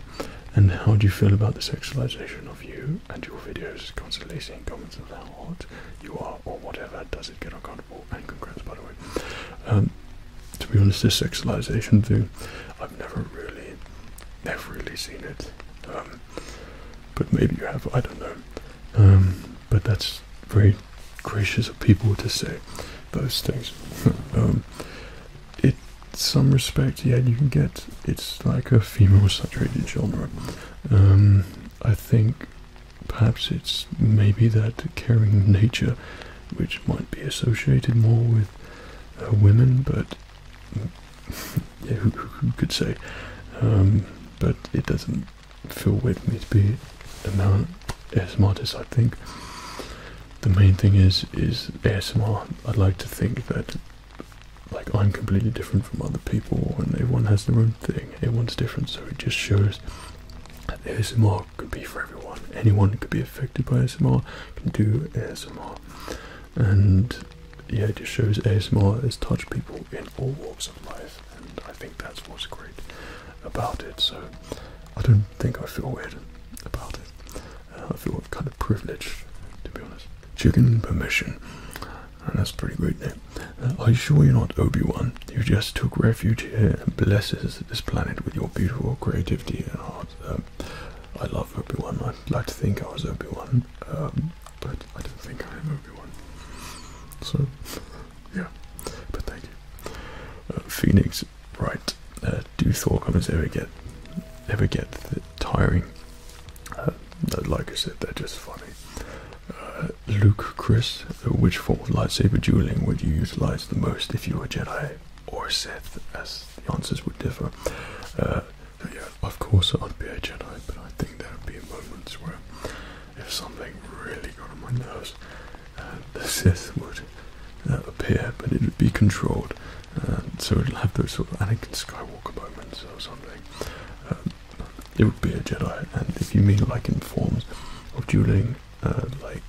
and how do you feel about the sexualization of you and your videos, constantly seeing comments of how hot you are or whatever? Does it get uncomfortable? And congrats, by the way. Um, to be honest, this sexualization thing, I've never really, never really seen it. Um, but maybe you have, I don't know. Um, but that's very gracious of people to say those things. um, it, some respect, yeah, you can get, it's like a female saturated genre. Um, I think perhaps it's maybe that caring nature, which might be associated more with uh, women, but yeah, who, who could say? Um, but it doesn't feel weird for me to be a male A S M R artist, I think. The main thing is, is A S M R, I'd like to think that, like, I'm completely different from other people, and everyone has their own thing, everyone's different, so it just shows that A S M R could be for everyone. Anyone could be affected by A S M R, can do A S M R, and yeah, it just shows A S M R has touched people in all walks of life, and I think that's what's great about it, so I don't think I feel weird about it. Uh, I feel kind of privileged, to be honest. Chicken Permission. Oh, that's a pretty great name. Uh, are you sure you're not Obi-Wan? You just took refuge here and blesses this planet with your beautiful creativity and art. Um, I love Obi-Wan. I'd like to think I was Obi-Wan, um, but I don't think I am Obi-Wan. so yeah, but thank you. Uh, Phoenix, right, uh, do Thor comments ever get ever get tiring? Uh, like I said, they're just funny. Uh, Luke, Chris, which form of lightsaber dueling would you utilize the most if you were Jedi or Sith, as the answers would differ? Uh, so yeah, of course I'd be a Jedi, but I think there would be moments where if something really got on my nerves, uh, the Sith would uh, appear, but it would be controlled, uh, so it'll have those sort of Anakin Skywalker moments or something. Um, it would be a Jedi, and if you mean like in forms of dueling, uh, like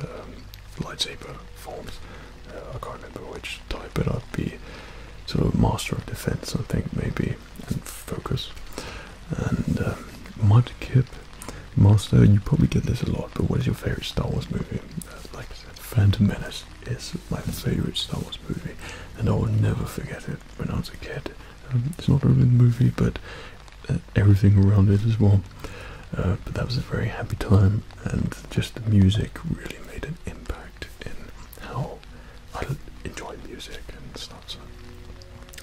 um, lightsaber forms, uh, I can't remember which type, but I'd be sort of master of defense, I think, maybe, and focus. And um, Mudkip, Master, you probably get this a lot, but what is your favorite Star Wars movie? Uh, like I said, Phantom Menace is my favorite Star Wars movie, and I will never forget it when I was a kid. Um, it's not only the movie, but uh, everything around it as well. Uh, but that was a very happy time, and just the music really made an impact in how I enjoy music and stuff. So.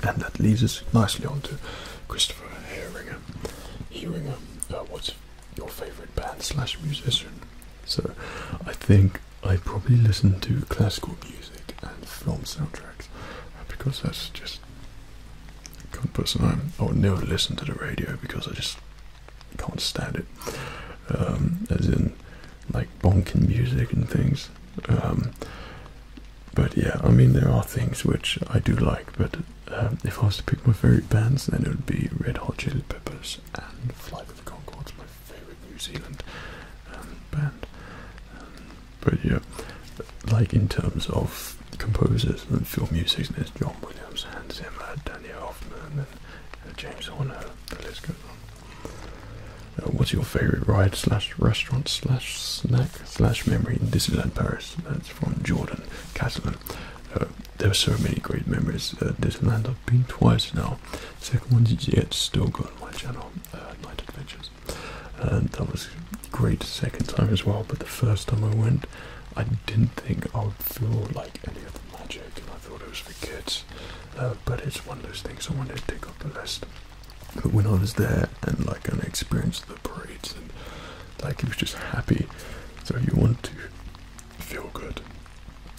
And that leads us nicely on to Christopher Herringer. Herringer, uh, what's your favourite band slash musician? So, I think I probably listen to classical music and film soundtracks, because that's just the kind of person I am. I would never listen to the radio because I just can't stand it. Um, as in, like, bonking music and things. Um, but yeah, I mean, there are things which I do like, but um, if I was to pick my favourite bands, then it would be Red Hot Chili Peppers and Flight of the Conchords, my favourite New Zealand um, band. Um, but yeah, like in terms of composers and film music, there's John Williams, Hans Zimmer, Danny Elfman, and uh, James Horner, the list goes on. Uh, what's your favourite ride slash restaurant slash snack slash memory in Disneyland Paris? That's from Jordan Catalan. Uh, there are so many great memories at uh, Disneyland. I've been twice now. Second one's yet still got on my channel, uh, Night Adventures. And that was great second time as well, but the first time I went, I didn't think I would feel like any of the magic, and I thought it was for kids. Uh, but it's one of those things I wanted to take off the list. But when I was there, and like I experienced the parades, and like it was just happy. So you want to feel good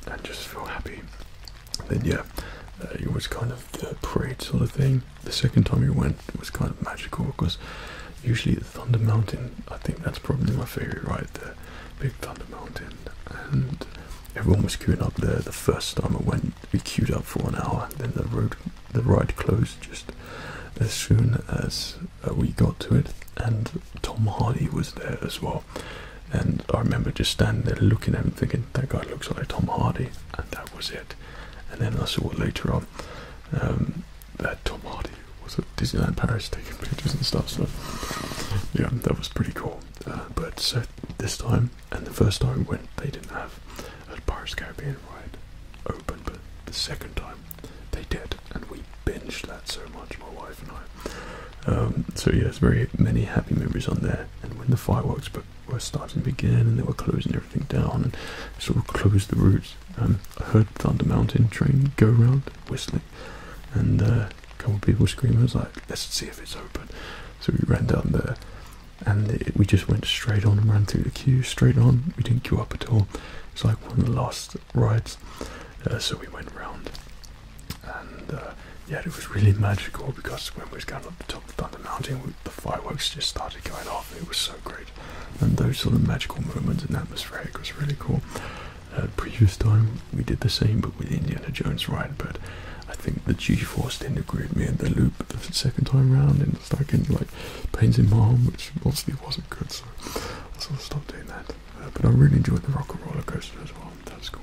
and just feel happy. Then yeah, uh, it was kind of the parade sort of thing. The second time we went, it was kind of magical, because usually the Thunder Mountain, I think that's probably my favourite ride, the Big Thunder Mountain, and everyone was queuing up there. The first time I went, we queued up for an hour, and then the road, the ride closed just as soon as uh, we got to it, and Tom Hardy was there as well. And I remember just standing there looking at him thinking, that guy looks like Tom Hardy, and that was it. And then I saw later on um, that Tom Hardy was at Disneyland Paris taking pictures and stuff, so yeah, that was pretty cool. Uh, but so this time, and the first time we went, they didn't have a Pirates Caribbean ride open, but the second time they did, and we binged that so much, my wife and I. Um, so yeah, there's very many happy memories on there, and when the fireworks but were starting to begin, and they were closing everything down and sort of closed the routes, um, I heard Thunder Mountain train go round whistling, and uh, a couple of people screaming. I was like, let's see if it's open. So we ran down there, and it, we just went straight on and ran through the queue straight on. We didn't queue up at all. It's like one of the last rides, uh, so we went round, and uh, yeah, it was really magical, because when we was going up the top of Thunder Mountain, we, the fireworks just started going off. It was so great, and those sort of magical moments and atmospheric was really cool. Uh, previous time we did the same, but with Indiana Jones ride, but I think the G-force didn't agree with me in the loop the second time round, and it's like in like pains in my arm, which obviously wasn't good, so I sort of stopped doing that. Uh, but I really enjoyed the rock and roller coaster as well. That's cool.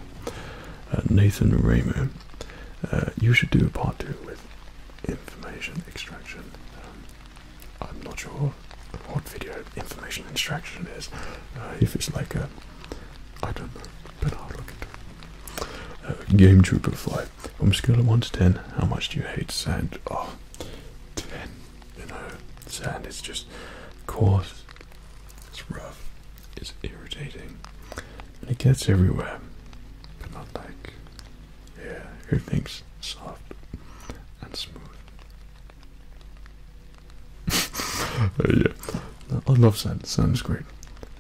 Uh, Nathan Raymo, uh, you should do a part two with information extraction. Um, I'm not sure what video information extraction is. Uh, if it's like a, I don't know, but I'll look into it. Uh, Game Trooper Five. From scale of one to ten, how much do you hate sand? Oh, ten. You know, sand is just coarse. It's rough. It's irritating, and it gets everywhere. But not like everything's soft and smooth. uh, yeah, I love sand. Sand's great.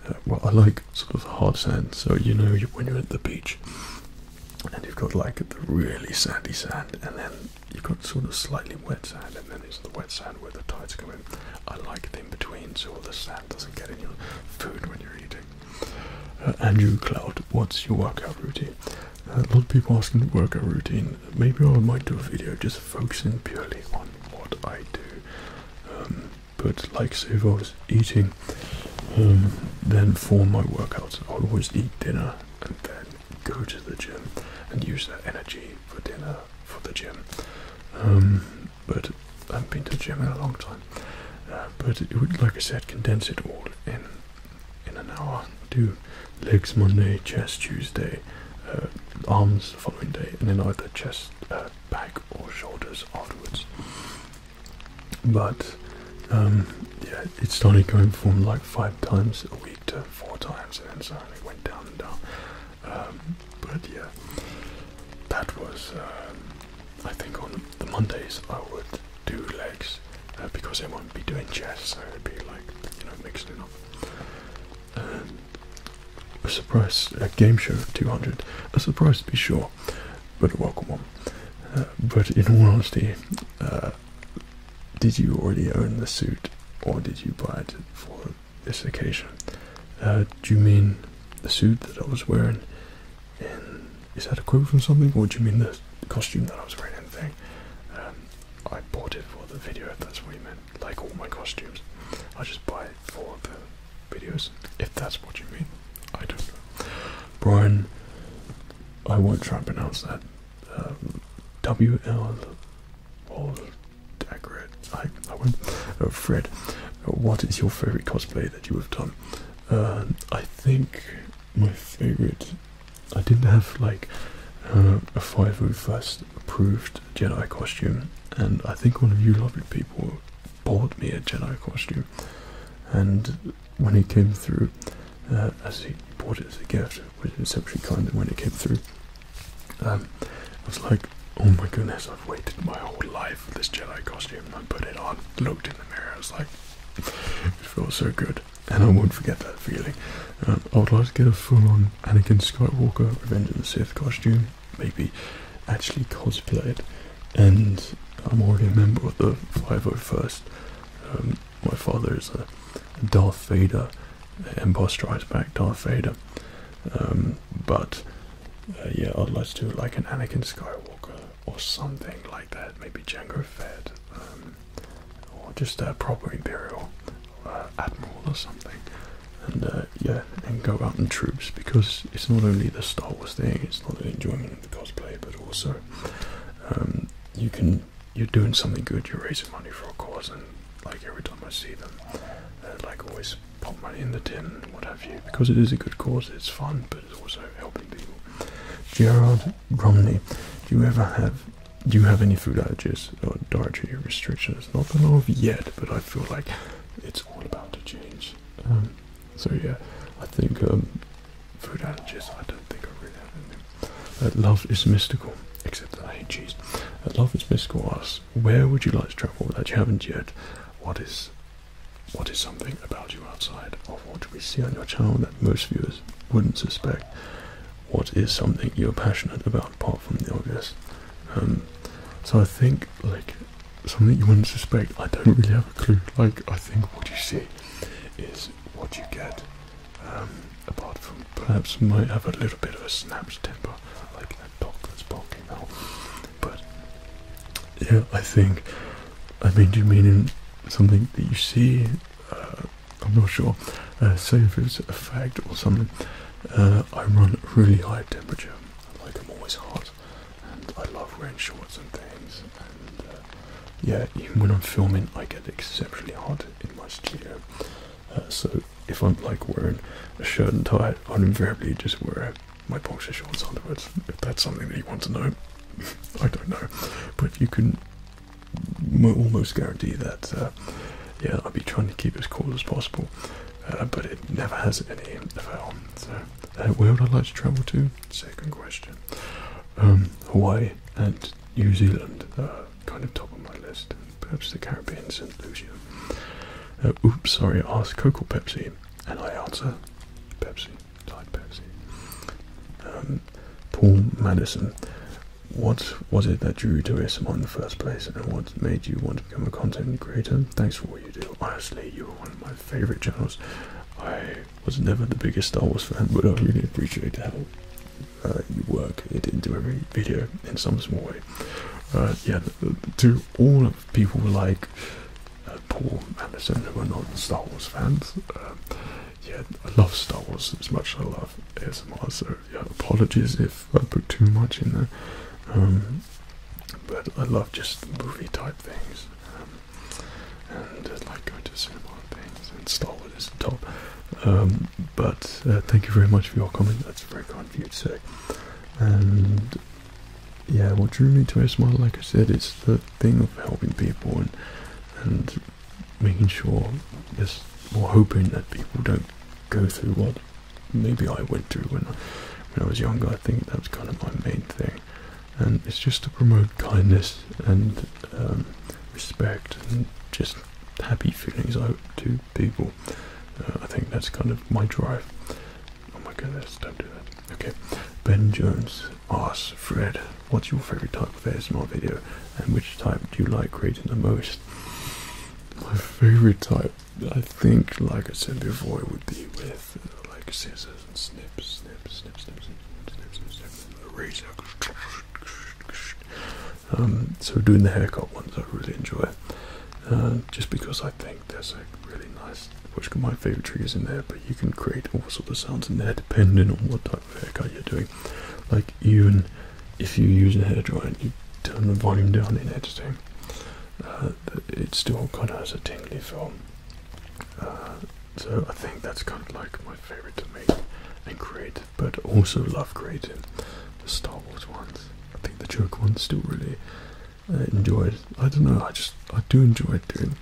Uh, well, I like sort of hard sand. So you know, you, when you're at the beach and you've got like the really sandy sand, and then you've got sort of slightly wet sand, and then it's the wet sand where the tides come in. I like the in between, so all the sand doesn't get in your food when you're eating. Uh, Andrew Cloud, what's your workout routine? Uh, a lot of people asking the workout routine. Maybe I might do a video just focusing purely on what I do. Um, but like, so if I was eating, um, then for my workouts, I would always eat dinner and then go to the gym and use that energy for dinner, for the gym. Um, but I haven't been to the gym in a long time. Uh, but it would, like I said, condense it all in in an hour. Do legs Monday, chest Tuesday, uh, arms the following day, and then either chest, uh, back, or shoulders afterwards. But um, yeah, it started going from like five times a week to four times, and then suddenly went down and down. Um, but yeah, that was. Uh, I think on the Mondays I would do legs. Uh, because I won't be doing chest, so it'd be like, you know, mixed it up. And a surprise, a game show of two hundred, a surprise to be sure, but a welcome one. Uh, but in all honesty, uh, did you already own the suit, or did you buy it for this occasion? Uh, do you mean the suit that I was wearing in, is that a quote from something, or do you mean the costume that I was wearing in the thing? Um, I bought it for the video, if that's what you meant. Like all my costumes, I just buy it for the videos, if that's what you mean. I don't know. Brian, I won't try and pronounce that. Um, W L, all accurate. I, I won't. Oh, Fred, what is your favourite cosplay that you have done? Uh, I think my favourite, I didn't have like uh, a five oh first approved Jedi costume. And I think one of you lovely people bought me a Jedi costume, and when it came through, uh, as he bought it as a gift, which is exceptionally kind, and when it came through, um, I was like, oh my goodness, I've waited my whole life for this Jedi costume. And I put it on, looked in the mirror, I was like, it feels so good, and I won't forget that feeling. Um, I would like to get a full-on Anakin Skywalker Revenge of the Sith costume, maybe actually cosplay it, and I'm already a member of the five oh first. Um, my father is a Darth Vader, Empire Strikes Back Darth Vader. Um, but uh, yeah, I'd like to do like an Anakin Skywalker or something like that. Maybe Jango Fett, um, or just a proper Imperial uh, Admiral or something. And uh, yeah, and go out in troops, because it's not only the Star Wars thing, it's not the enjoyment of the cosplay, but also um, you can. You're doing something good, you're raising money for a cause, and like every time I see them, they like always pop money in the tin, what have you, because it is a good cause, it's fun, but it's also helping people. Gerard Romney, do you ever have, do you have any food allergies or dietary restrictions? Not that I know of yet, but I feel like it's all about to change. Um, so yeah, I think um, food allergies, I don't think I really have any. Uh, love is mystical, except that I hate cheese. Love is Mystical asks, where would you like to travel that you haven't yet? What is what is something about you outside of what we see on your channel that most viewers wouldn't suspect? What is something you're passionate about apart from the obvious? Um, so I think like something you wouldn't suspect, I don't really have a clue. Like I think what you see is what you get. Um, apart from perhaps might have a little bit of a snapped temper, like that dog that's barking now. Yeah, I think, I mean, do you mean in something that you see? Uh, I'm not sure. Uh, say if it's a fact or something. Uh, I run a really high temperature, like I'm always hot, and I love wearing shorts and things. And uh, yeah, even when I'm filming, I get exceptionally hot in my studio. Uh, so if I'm like wearing a shirt and tie, I'll invariably just wear my boxer shorts afterwards, if that's something that you want to know. I don't know, but you can almost guarantee that, uh, yeah, I'll be trying to keep as cool as possible, uh, but it never has any effect on. So, uh, where would I like to travel to? Second question. um, Hawaii and New Zealand are kind of top of my list, and perhaps the Caribbean, Saint Lucia. Uh, oops, sorry, ask Coke or Pepsi, and I answer Pepsi, Tide Pepsi. Um, Paul Madison, what was it that drew you to A S M R in the first place, and what made you want to become a content creator? Thanks for what you do. Honestly, you were one of my favourite channels. I was never the biggest Star Wars fan, but I really appreciate how uh, you work it into every video in some small way. Uh, yeah, to all of people like uh, Paul Anderson who are not Star Wars fans, uh, yeah, I love Star Wars as much as I love A S M R, so yeah, apologies if I put too much in there. Um, but I love just movie type things, um, and I like going to cinema and things, and Star Wars is the top. Um, but uh, thank you very much for your comment, that's very kind of you to say. And yeah, what drew me to A S M R, like I said, it's the thing of helping people and, and making sure there's more hoping that people don't go through what maybe I went through when I, when I was younger. I think that was kind of my main thing. And it's just to promote kindness and um, respect and just happy feelings out to people. Uh, I think that's kind of my drive. Oh my goodness, don't do that. Okay, Ben Jones asks, Fred, what's your favourite type of A S M R video and which type do you like creating the most? My favourite type, I think, like I said before, it would be with uh, like scissors and snips, snips, snips, snips, snips, snips, snips, and a razor. Um, so doing the haircut ones I really enjoy, uh, just because I think there's a really nice, which my favourite triggers in there, but you can create all sorts of sounds in there depending on what type of haircut you're doing. Like even if you use a hairdryer and you turn the volume down in editing, uh, it still kind of has a tingly feel. Uh, so I think that's kind of like my favourite to make and create, but also love creating the Star Wars ones. I think the Joker one still really uh, enjoyed. I don't know, I just, I do enjoy doing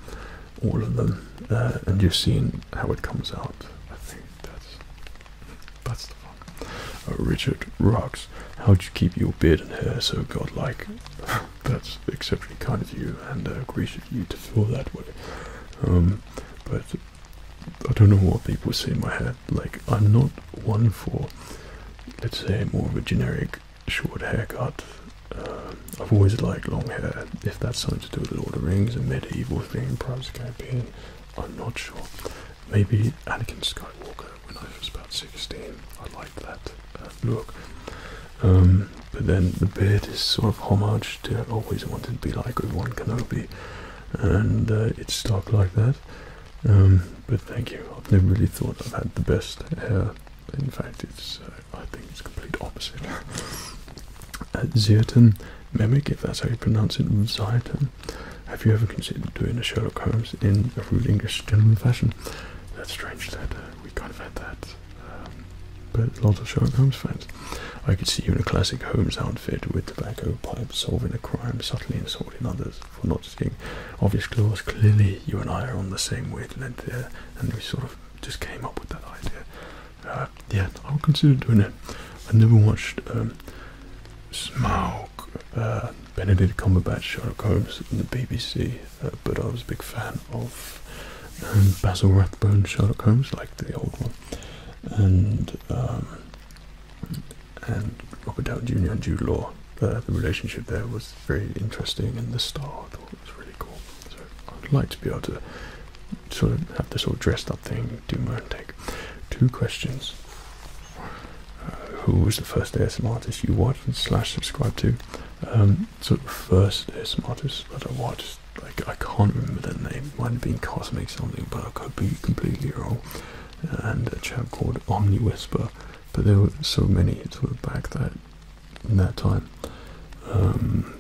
all of them, uh, and you've seen how it comes out. I think that's, that's the fun. Uh, Richard Rocks, how'd you keep your beard and hair so godlike? That's exceptionally kind of you, and uh, gracious of you to feel that way. Um, but I don't know what people see in my hair. Like, I'm not one for, let's say, more of a generic short haircut. um, I've always liked long hair. If that's something to do with Lord of the Rings, a medieval thing, perhaps Caribbean, I'm not sure. Maybe Anakin Skywalker when I was about sixteen, I liked that uh, look. Um, but then the beard is sort of homage to, I always wanted to be like Obi-Wan Kenobi, and uh, it's stuck like that. Um, but thank you, I've never really thought I've had the best hair. In fact, it's uh, I think it's complete opposite. At Zyrton Mimic, if that's how you pronounce it, Zyrton, have you ever considered doing a Sherlock Holmes in a rude English gentleman fashion? That's strange that uh, we kind of had that, um, but a lot of Sherlock Holmes fans. I could see you in a classic Holmes outfit with tobacco pipe, solving a crime, subtly insulting others for not seeing obvious claws. Clearly you and I are on the same wavelength there, and we sort of just came up with that idea. Uh, yeah, I'll consider doing it. I never watched um, Smaug, uh, Benedict Cumberbatch, Sherlock Holmes on the B B C, uh, but I was a big fan of um, Basil Rathbone, Sherlock Holmes, like the old one, and um, and Robert Downey Junior and Jude Law. Uh, the relationship there was very interesting, and the star I thought it was really cool. So I'd like to be able to sort of have this all dressed up thing, do my own take. Two questions. Uh, who was the first A S M R artist you watched and slash subscribed to? Um, so the first A S M R artist that I watched, like, I can't remember their name, it might have been Cosmic something, but I could be completely wrong, and a chap called Omni Whisper, but there were so many sort of back that, in that time. Um,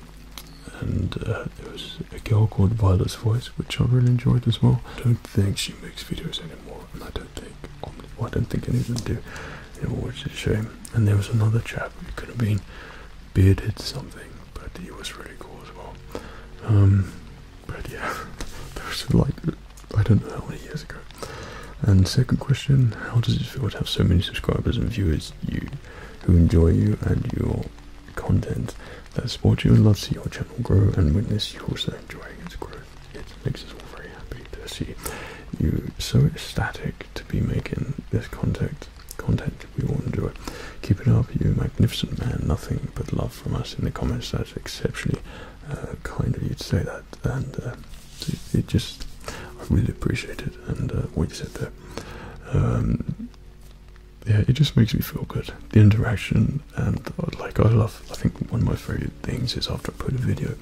and uh, there was a girl called Violet's Voice, which I really enjoyed as well. I don't think she makes videos anymore, and I don't think Omni, well, I don't think any of them do, you know, which is a shame. And there was another chap who could have been bearded something, but he was really cool as well. Um, but yeah, that was like, I don't know how many years ago. And second question, how does it feel to have so many subscribers and viewers you who enjoy you and your content that supports you and loves to see your channel grow and witness you also enjoying its growth. It makes us all very happy to see you so ecstatic to be making this content. Content we all enjoy. Keep it up, you magnificent man. Nothing but love from us in the comments. That's exceptionally uh, kind of you to say that, and uh, it, it just I really appreciate it and uh, what you said there. Um, yeah, it just makes me feel good. The interaction and like I love. I think one of my favorite things is after I put a video.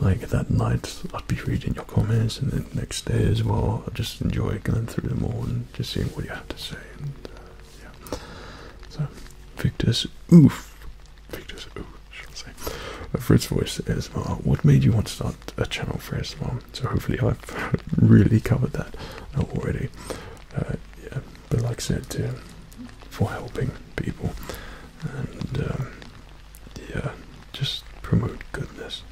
Like that night, I'd be reading your comments, and then the next day as well, I just enjoy going through them all and just seeing what you have to say. And, uh, yeah. So, Victor's oof, Victor's oof, should say. Uh, Fritz voice is, well, what made you want to start a channel for A S M R? So hopefully I've really covered that already. Uh, yeah, but like I said, too, for helping people and um, yeah, just promote goodness.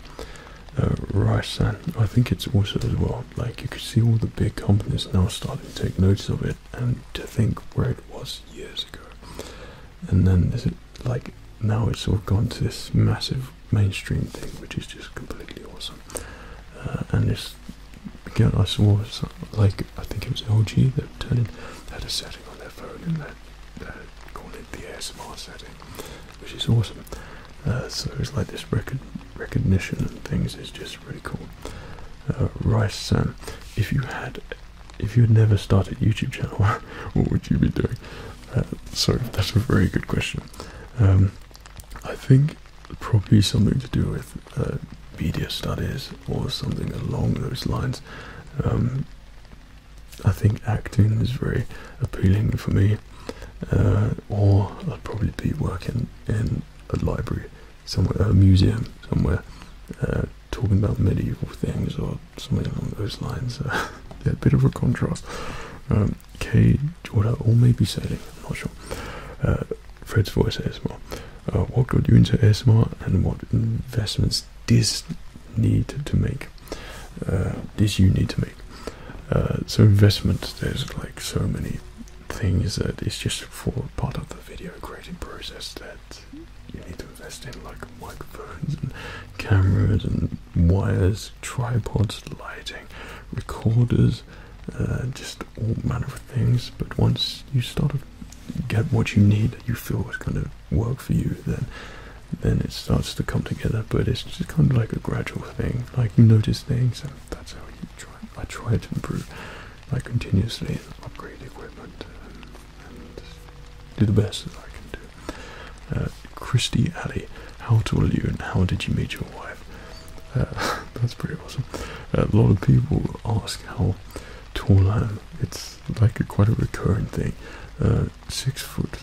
Uh, Rice-san, I think it's also as well, like you could see all the big companies now starting to take notice of it and to think where it was years ago. And then is it like now it's all gone to this massive mainstream thing, which is just completely awesome. Uh, and this again, I saw some, like I think it was L G that turned in, they had a setting on their phone and they uh, called it the A S M R setting, which is awesome. Uh, so it's like this record recognition and things is just really cool. Uh, Rice-san, if you had, if you had never started a YouTube channel, what would you be doing? Uh, so that's a very good question. Um, I think probably something to do with uh, media studies or something along those lines. Um, I think acting is very appealing for me, uh, or I'd probably be working in a library somewhere, a museum somewhere, uh, talking about medieval things or something along those lines. Uh, yeah, a bit of a contrast. Um, K, Jordan, or maybe sailing, I'm not sure. Uh, Fred's voice A S M R. Uh, what got you into A S M R and what investments does need to make? Uh, does you need to make? Uh, so investments, there's like so many things that it's just for part of the video creating process that you need to invest in, like microphones and cameras and wires, tripods, lighting, recorders, uh, just all manner of things. But once you start to get what you need that you feel is going to work for you, then then it starts to come together. But it's just kind of like a gradual thing. Like you notice things, and that's how you try. I try to improve, like continuously upgrade the equipment and, and do the best that I can do. Uh, Christy Alley, how tall are you and how did you meet your wife? Uh, that's pretty awesome. Uh, a lot of people ask how tall I am. It's like a, quite a recurring thing. Uh, six foot,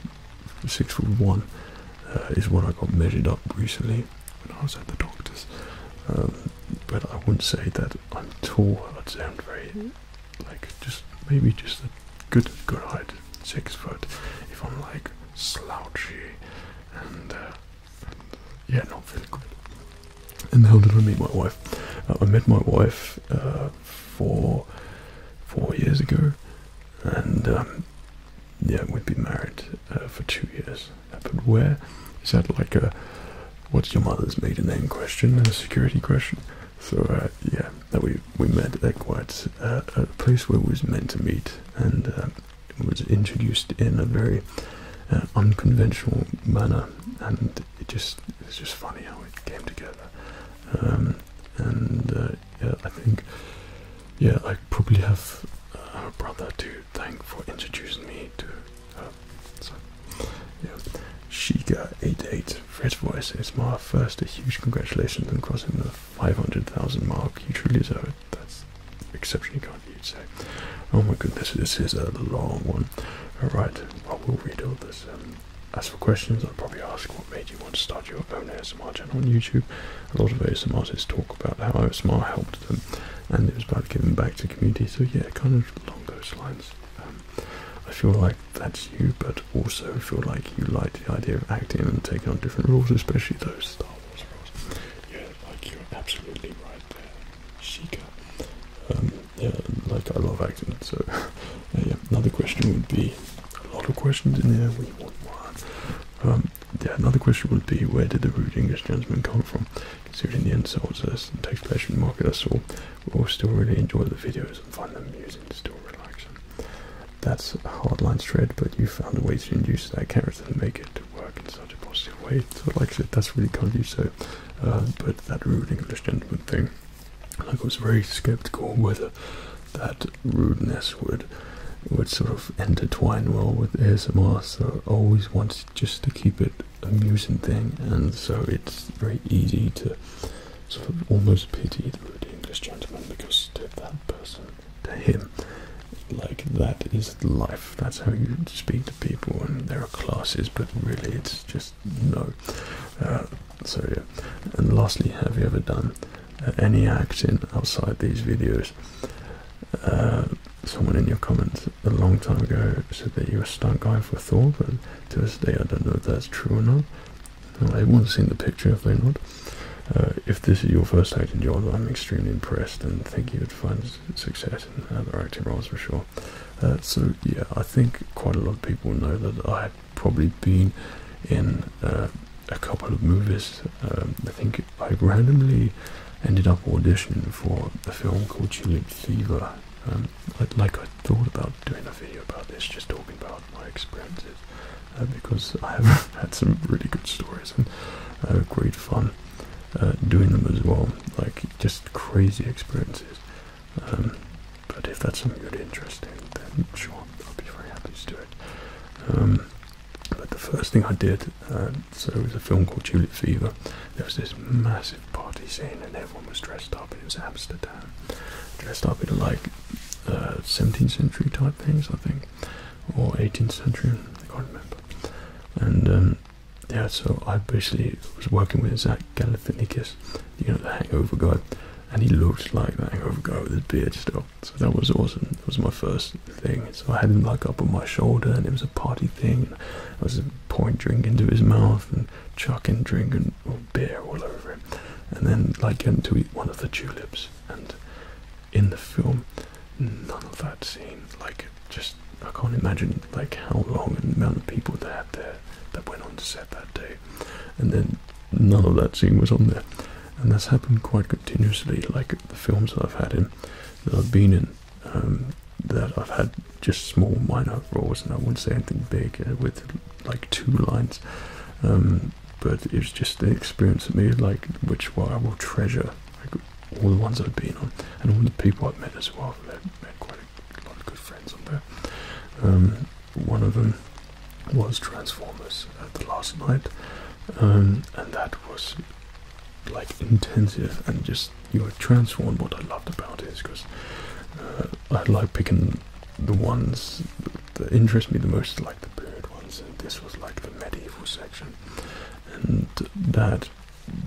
six foot one uh, is what I got measured up recently when I was at the doctor's. Um, but I wouldn't say that I'm tall. I'd say I'm very, like, just maybe just a good, good height, six foot. If I'm like slouchy. And, uh, and yeah, not feeling good. And how did I meet my wife? Uh, I met my wife uh, four four years ago, and um, yeah, we'd been married uh, for two years. But where is that like a what's your mother's maiden name question and a security question? So uh, yeah, that we we met at quite uh, a place where we was meant to meet, and uh, it was introduced in a very Uh, unconventional manner, and it just it's just funny how it came together. Um, and uh, yeah, I think yeah I probably have her brother to thank for introducing me to her. So yeah, Shiga eighty-eight, Fred's voice is my first. A huge congratulations on crossing the five hundred thousand mark. You truly deserve it. That's exceptionally kind of you to say. Oh my goodness, this is a long one. Alright, well, we'll read all this. Um, as for questions, I'll probably ask what made you want to start your own A S M R channel on YouTube. A lot of A S M R artists talk about how A S M R helped them, and it was about giving back to the community, so yeah, kind of along those lines. Um, I feel like that's you, but also feel like you like the idea of acting and taking on different roles, especially those Star Wars roles. Yeah, like you're absolutely right there, Sheikah. Um, yeah, like I love acting, so uh, yeah. Another question would be a lot of questions in there. We want one. Um, Yeah, another question would be, where did the rude English gentleman come from? Considering the insults that takes place from the market, that's all. We all still really enjoy the videos and find them amusing, still relaxing. That's a hard line to tread, but you found a way to induce that character and make it work in such a positive way. So like I said, that's really kind of you, so, uh, but that rude English gentleman thing, like I was very sceptical whether that rudeness would would sort of intertwine well with A S M R, so I always wanted just to keep it amusing thing, and so it's very easy to sort of almost pity the rude English gentleman, because to that person, to him, like, that is life, that's how you speak to people, and there are classes, but really it's just no. Uh, so yeah, and lastly, have you ever done uh, any acting outside these videos? Uh, someone in your comments a long time ago said that you were a stunt guy for Thor, but to this day I don't know if that's true or not. Well, I wouldn't have seen the picture if they're not. Uh, if this is your first acting job, I'm extremely impressed and think you would find success in other acting roles for sure. Uh, so yeah, I think quite a lot of people know that I had probably been in uh, a couple of movies. Um, I think I randomly ended up auditioning for a film called Tulip Fever. Um, I'd, like I thought about doing a video about this, just talking about my experiences, uh, because I have had some really good stories and uh, great fun uh, doing them as well, like just crazy experiences. Um, but if that's something really interesting, then sure, I'll be very happy to do it. Um, but the first thing I did, uh, so it was a film called Tulip Fever. There was this massive party scene and everyone was dressed up, and it was Amsterdam, dressed up in like uh, seventeenth century type things, I think, or eighteenth century, I can't remember. And um, yeah, so I basically was working with Zach Galifianakis, you know, the Hangover guy, and he looked like the Hangover guy with his beard still, so that was awesome. That was my first thing, so I had him like up on my shoulder, and it was a party thing, and I was pouring drink into his mouth and chucking drink and or beer all over him, and then like getting to eat one of the tulips. And in the film, none of that scene, like, just, I can't imagine, like, how long and the amount of people they had there that went on to set that day, and then none of that scene was on there. And that's happened quite continuously, like, the films that I've had in, that I've been in, um, that I've had just small, minor roles, and I wouldn't say anything big, uh, with, like, two lines, um, but it was just the experience of me, like, which I will treasure, like, all the ones I've been on, and all the people I've met as well. I've met quite a lot of good friends on there. Um, one of them was Transformers at the last night, um, and that was like intensive, and just, you were transformed. What I loved about it is because uh, I like picking the ones that interest me the most, like the period ones, and this was like the medieval section, and that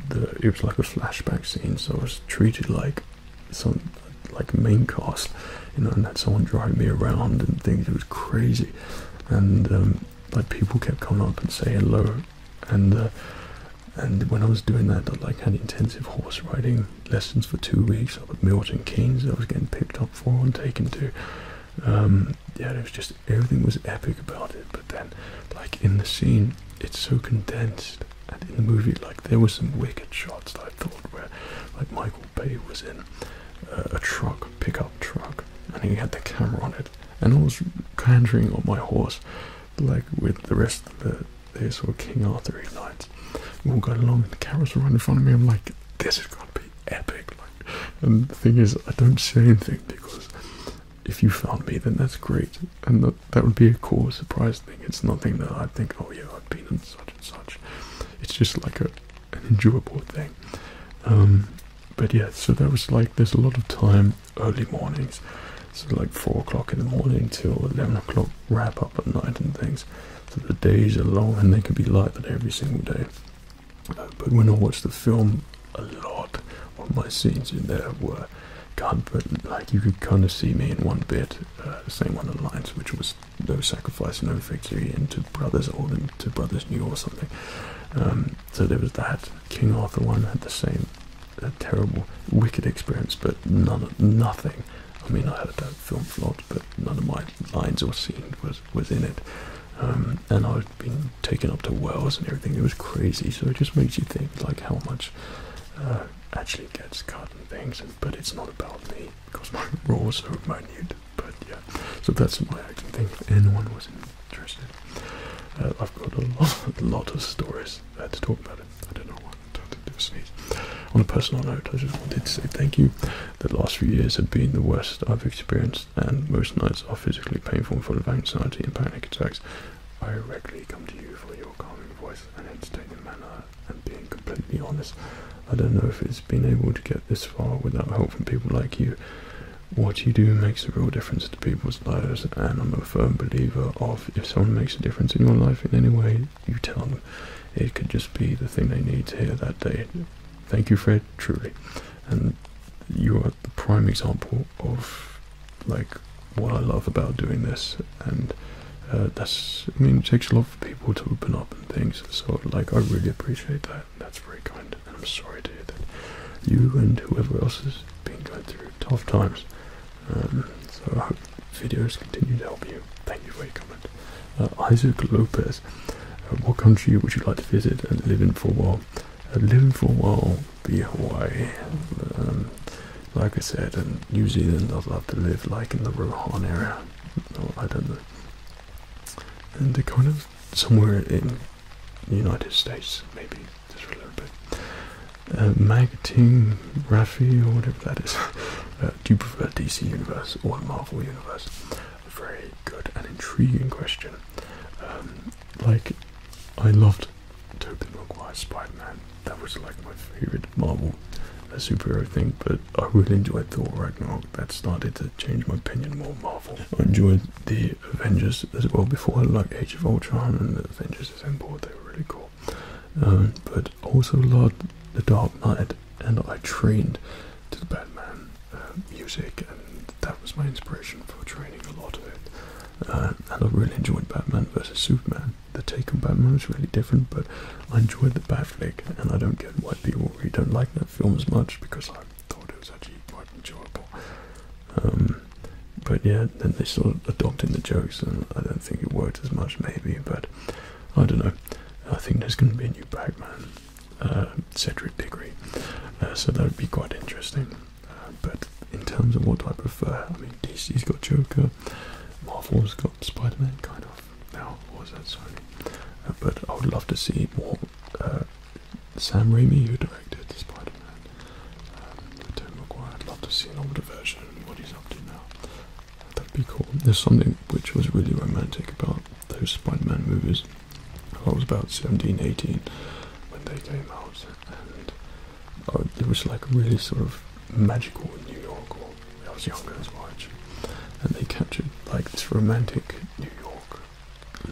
The, it was like a flashback scene, so I was treated like some like main cast, you know, and had someone driving me around and things. It was crazy, and um, like people kept coming up and saying hello, and uh, and when I was doing that, I like had intensive horse riding lessons for two weeks up at Milton Keynes. I was getting picked up for and taken to. Um, yeah, it was just, everything was epic about it. But then, like in the scene, it's so condensed. And in the movie, like, there were some wicked shots that I thought where, like, Michael Bay was in uh, a truck, pickup truck, and he had the camera on it, and I was cantering on my horse, like, with the rest of the, the sort of King Arthur-y knights. We all got along, and the cameras were right in front of me. I'm like, this is going to be epic. Like, and the thing is, I don't say anything, because if you found me, then that's great, and that, that would be a cool surprise thing. It's nothing that I think, oh yeah, I've been in such and such. It's just like a, an enjoyable thing. Um, but yeah, so that was like, there's a lot of time, early mornings, so like four o'clock in the morning till eleven o'clock, wrap up at night and things. So the days are long, and they can be like that every single day. Uh, but when I watched the film, a lot of my scenes in there were cut, but like you could kind of see me in one bit, uh, saying one of the lines, which was no sacrifice, no victory, and to brothers old and to brothers new or something. Um, so there was that. King Arthur one had the same uh, terrible, wicked experience, but none of, nothing. I mean, I heard that film flopped, but none of my lines or scenes was, was in it. um, and I'd been taken up to Wales and everything. It was crazy, so it just makes you think like how much uh, actually gets cut and things, and, but it's not about me because my role is so minute. But yeah, so that's my acting thing if anyone was interested. Uh, I've got a lot, a lot of stories uh, to talk about it. I don't know why I'm trying to do a sneeze. On a personal note, I just wanted to say thank you. The last few years had been the worst I've experienced, and most nights are physically painful and full of anxiety and panic attacks. I regularly come to you for your calming voice and entertaining manner and being completely honest. I don't know if it's been able to get this far without help from people like you. What you do makes a real difference to people's lives, and I'm a firm believer of if someone makes a difference in your life in any way, you tell them. It could just be the thing they need to hear that day. Thank you, Fred, truly. And you are the prime example of like what I love about doing this, and uh, that's, I mean, it takes a lot for people to open up and things, so like I really appreciate that. That's very kind, and I'm sorry to hear that you and whoever else has been going through tough times. Um, so I hope videos continue to help you. Thank you for your comment. Uh, Isaac Lopez, uh, what country would you like to visit and live in for a while? Uh, living for a while be Hawaii. Um, like I said, and New Zealand I'd love to live like in the Rohan area. Oh, I don't know. And they're kind of somewhere in the United States, maybe, just for a little bit. Uh, Magating Rafi, or whatever that is. Uh, do you prefer D C Universe or Marvel Universe? A very good and intriguing question. Um, like, I loved Tobey Maguire's Spider-Man. That was like my favourite Marvel uh, superhero thing, but I really enjoyed Thor Ragnarok. That started to change my opinion more Marvel. I enjoyed the Avengers as well before, I like Age of Ultron and the Avengers Assemble. They were really cool. Um, but also loved The Dark Knight, and I trained to the Batman uh, music, and that was my inspiration for training a lot of it. Uh, and I really enjoyed Batman versus Superman. The take on Batman was really different, but I enjoyed the Batflick, and I don't get why people really don't like that film as much, because I thought it was actually quite enjoyable. Um, but yeah, then they started adopting the jokes, and I don't think it worked as much, maybe, but I don't know. I think there's going to be a new Batman. Uh, Cedric Diggory, uh, so that would be quite interesting. Uh, but in terms of what I prefer, I mean, D C's got Joker, Marvel's got Spider-Man, kind of. Now, what was that? Sorry. Uh, but I would love to see more uh, Sam Raimi, who directed Spider-Man, um, Tobey Maguire. I'd love to see an older version of what he's up to now. That'd be cool. There's something which was really romantic about those Spider-Man movies. I was about seventeen, eighteen. They came out, and oh, it was like really sort of magical in New York, or I was younger as well actually, and they captured like this romantic New York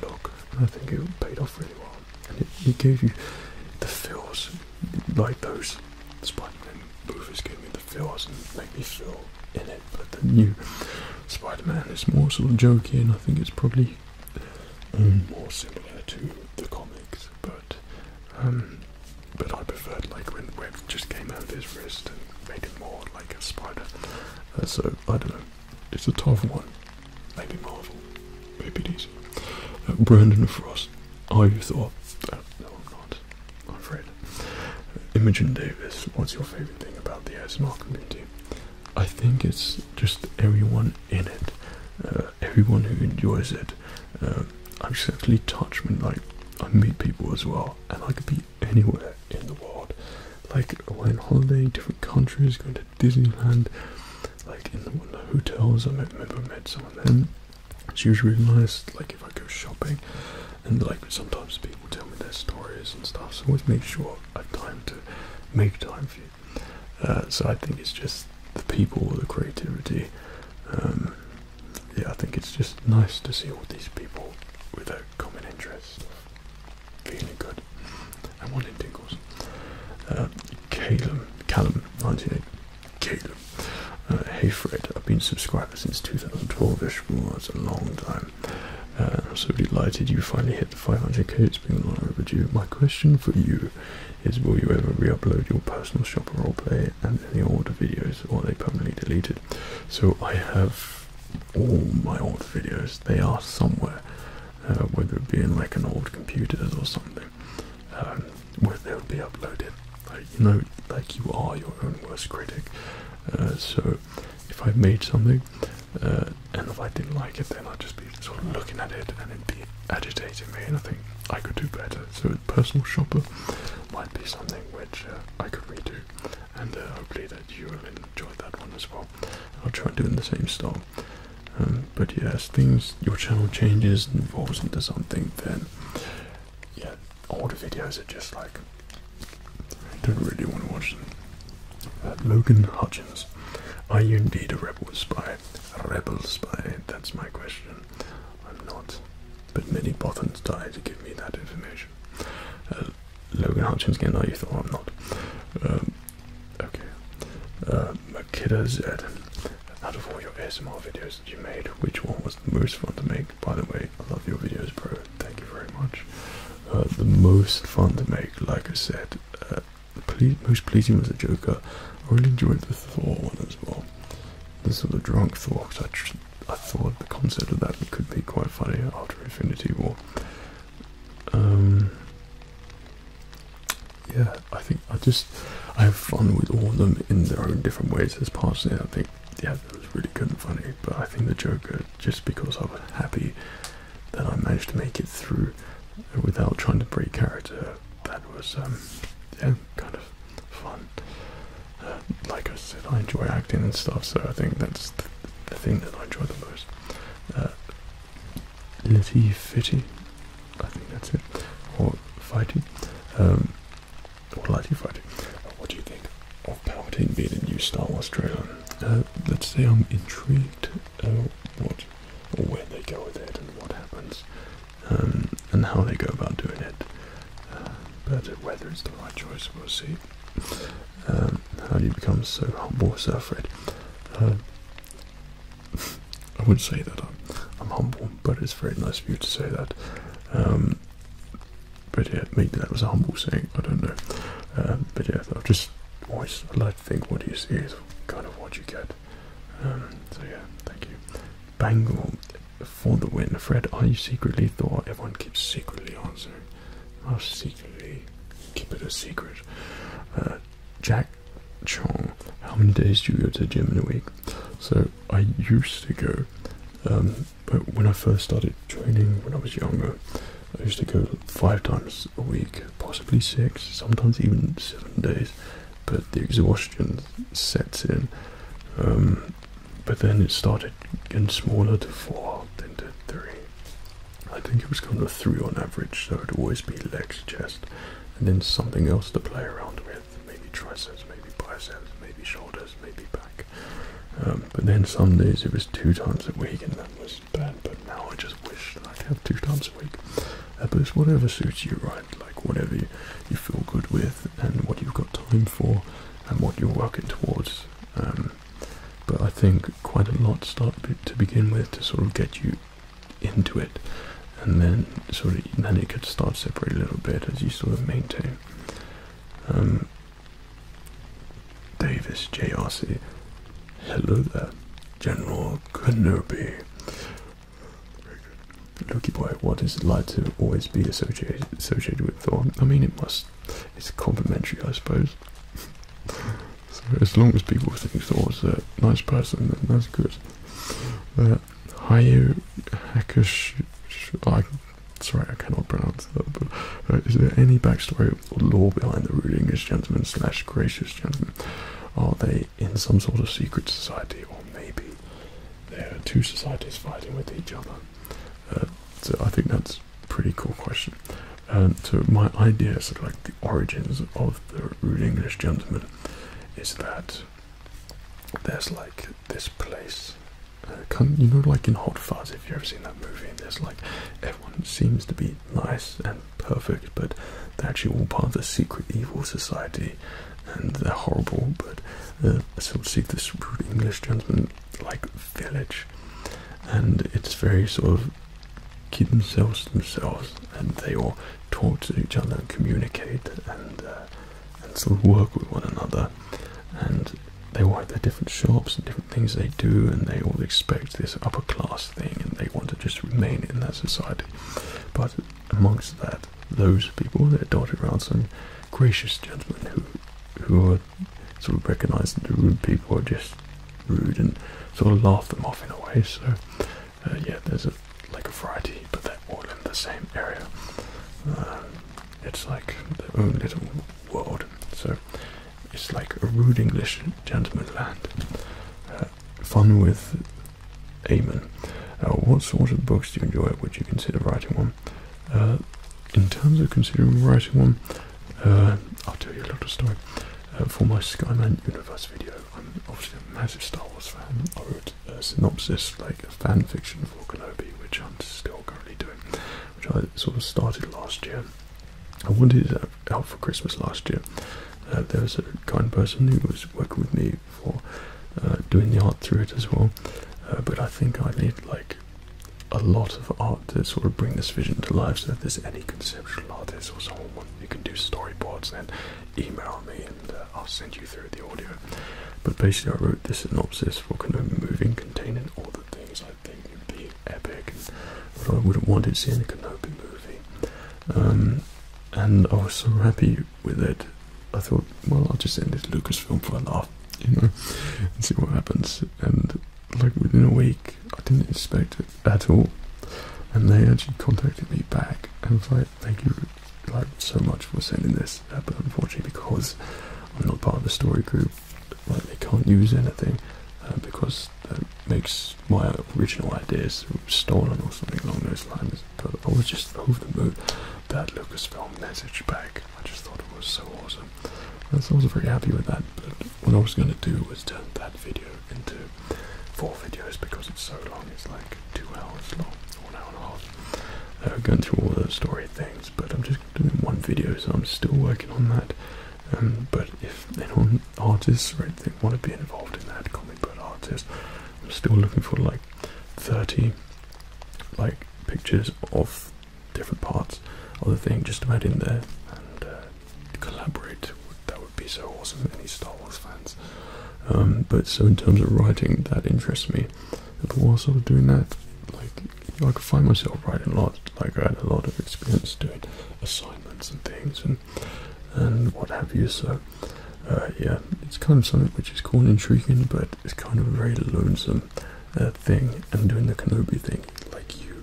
look, and I think it paid off really well, and it, it gave you the feels, like those Spider-Man movies gave me the feels and made me feel in it, but the new Spider-Man is more sort of jokey, and I think it's probably um, more similar to the comics, but um, but I preferred like when Web just came out of his wrist and made it more like a spider. Uh, so, I don't know. It's a tough one. Maybe Marvel. Maybe D C. Uh, Brandon Frost. Are you Thor? Uh, no, I'm not. I'm afraid. Uh, Imogen Davis. What's your favourite thing about the A S M R community? I think it's just everyone in it. Uh, everyone who enjoys it. Uh, I'm certainly touched when like I meet people as well, and I could be anywhere in the world, like away on holiday, different countries, going to Disneyland, like in the, one of the hotels. I remember met someone then, she was really nice, like if I go shopping, and like sometimes people tell me their stories and stuff, so always make sure I have time to make time for you. Uh, so I think it's just the people, the creativity, um, yeah, I think it's just nice to see all these people with a common interest. Feeling good. I wanted tingles. Uh, Calum, Callum, nineteen eighty. Calum. Uh, hey Fred, I've been a subscriber since two thousand twelve-ish. Well, that's a long time. Uh, I'm so delighted you finally hit the five hundred K. It's been long overdue. My question for you is, will you ever re-upload your personal shopper roleplay and any older videos, or are they permanently deleted? So I have all my old videos. They are somewhere. uh, whether it be in like an old computer or something, um, where they would be uploaded. Like, you know, like you are your own worst critic. Uh, so if I made something uh, and if I didn't like it, then I'd just be sort of looking at it and it'd be agitating me, and I think I could do better. So Personal Shopper might be something which uh, I could redo, and uh, hopefully that you will enjoy that one as well. I'll try and do it in the same style. Um, but yeah, as things, your channel changes and evolves into something, then yeah, older videos are just like, I don't really want to watch them. Uh, Logan Hutchins, are you indeed a rebel spy? A rebel spy, that's my question. I'm not, but many Bothans die to give me that information. Uh, Logan Hutchins again, are you thought I'm not? Um, okay. Uh, Makita Z, out of all your A S M R videos that you made, which one was the most fun to make? By the way, I love your videos, bro. Thank you very much. Uh, the most fun to make, like I said, uh, the ple most pleasing was the Joker. I really enjoyed the Thor one as well. The sort of drunk Thor, because I, tr I thought the concept of that could be quite funny after Infinity War. Um, yeah, I think I just, I have fun with all of them in their own different ways as parts of it. I think, yeah, that was really good and funny, but I think the Joker, just because I was happy that I managed to make it through without trying to break character, that was, um, yeah, kind of fun. Uh, like I said, I enjoy acting and stuff, so I think that's the, the thing that I enjoy the most. Uh, Litty Fitty, I think that's it, or Fighty, um, or Lighty Fighty. What do you think of Palpatine being a new Star Wars trailer? Uh, let's say I'm intrigued uh, what, or where they go with it and what happens, um, and how they go about doing it. Uh, but whether it's the right choice, we'll see. Um, how do you become so humble, Sir Fred? Uh, I would say that I'm, I'm humble, but it's very nice of you to say that. Um, but yeah, maybe that was a humble saying, I don't know. Um, but yeah, I've just always I like to think what you see is kind of what you get. Um, so yeah, thank you. Bangle, for the win. Fred, are you secretly Thor? Everyone keeps secretly answering. I'll secretly keep it a secret. Uh, Jack Chong, how many days do you go to the gym in a week? So I used to go, um, but when I first started training when I was younger, I used to go five times a week, possibly six, sometimes even seven days, but the exhaustion sets in. Um, but then it started getting smaller to four, then to three. I think it was kind of three on average, so it'd always be legs, chest, and then something else to play around with, maybe triceps, maybe biceps, maybe shoulders, maybe back. Um, but then some days it was two times a week, and that was bad, but now I just wish that I could have two times a week. Uh, but it's whatever suits you, right? Like whatever you, you feel good with, and what you've got time for, and what you're working towards. Um, but I think quite a lot start to begin with to sort of get you into it. And then sort of then it could start separate a little bit as you sort of maintain. Um, Davis J R C, hello there, General Kenobi. Lookie boy, what is it like to always be associated associated with Thor? I mean, it must. It's complimentary, I suppose. So as long as people think Thor's a nice person, then that's good. Uh, Hayu Hakush. I, sorry, I cannot pronounce that, but uh, is there any backstory or lore behind the rude English gentleman slash gracious gentleman? Are they in some sort of secret society, or maybe there are two societies fighting with each other? Uh, so I think that's a pretty cool question. Um, so my idea is that, like, the origins of the rude English gentleman is that there's like this place. Uh, you know, like in Hot Fuzz, if you've ever seen that movie, there's like, everyone seems to be nice and perfect, but they're actually all part of the secret evil society, and they're horrible, but uh, I sort of see this rude English gentleman, like, village, and it's very sort of, keep themselves to themselves, and they all talk to each other and communicate, and, uh, and sort of work with one another, and they all have their different shops and different things they do, and they all expect this upper class thing, and they want to just remain in that society. But amongst that, those people, they're dotted around some gracious gentlemen who, who are sort of recognise that the rude people are just rude and sort of laugh them off in a way. So uh, yeah, there's a like a variety, but they're all in the same area. Uh, it's like their own little world. So it's like a rude English gentleman land. Uh, fun with Eamon. Uh, what sort of books do you enjoy? Would you consider writing one? Uh, in terms of considering writing one, uh, I'll tell you a little story. Uh, for my Skyman Universe video, I'm obviously a massive Star Wars fan. I wrote a synopsis, like a fan fiction for Kenobi, which I'm still currently doing, which I sort of started last year. I wanted it out for Christmas last year. Uh, there was a kind person who was working with me for uh, doing the art through it as well, uh, but I think I need like a lot of art to sort of bring this vision to life. So if there's any conceptual artist or someone who can do storyboards, then email me and uh, I'll send you through the audio. But basically I wrote this synopsis for Kenobi moving containing all the things I think would be epic and what I would have wanted to see in a Kenobi movie. Um, and I was so happy with it, I thought, well, I'll just end this Lucasfilm for a laugh, you know, and see what happens. And like within a week, I didn't expect it at all, and they actually contacted me back and was like, thank you like so much for sending this, uh, but unfortunately because I'm not part of the story group, like they can't use anything uh, because that makes my original ideas stolen or something along those lines. But I was just over the moon that Lucasfilm message back. I just thought it was so awesome, and so I was very happy with that. But what I was going to do was turn that video into four videos because it's so long. It's like two hours long, one hour and a half. Uh, going through all those story things, but I'm just doing one video, so I'm still working on that. Um, but if anyone, artists or anything, want to be involved in that, comic book artist, I'm still looking for like thirty like pictures of different parts of the thing just to add in there and uh, collaborate. That would be so awesome for any Star Wars fans. Um, but so in terms of writing, that interests me. But while sort of doing that, like I could find myself writing a lot. Like I had a lot of experience doing assignments and things and and what have you. So uh, yeah, it's kind of something which is cool and intriguing, but it's kind of a very lonesome uh, thing. And doing the Kenobi thing, like you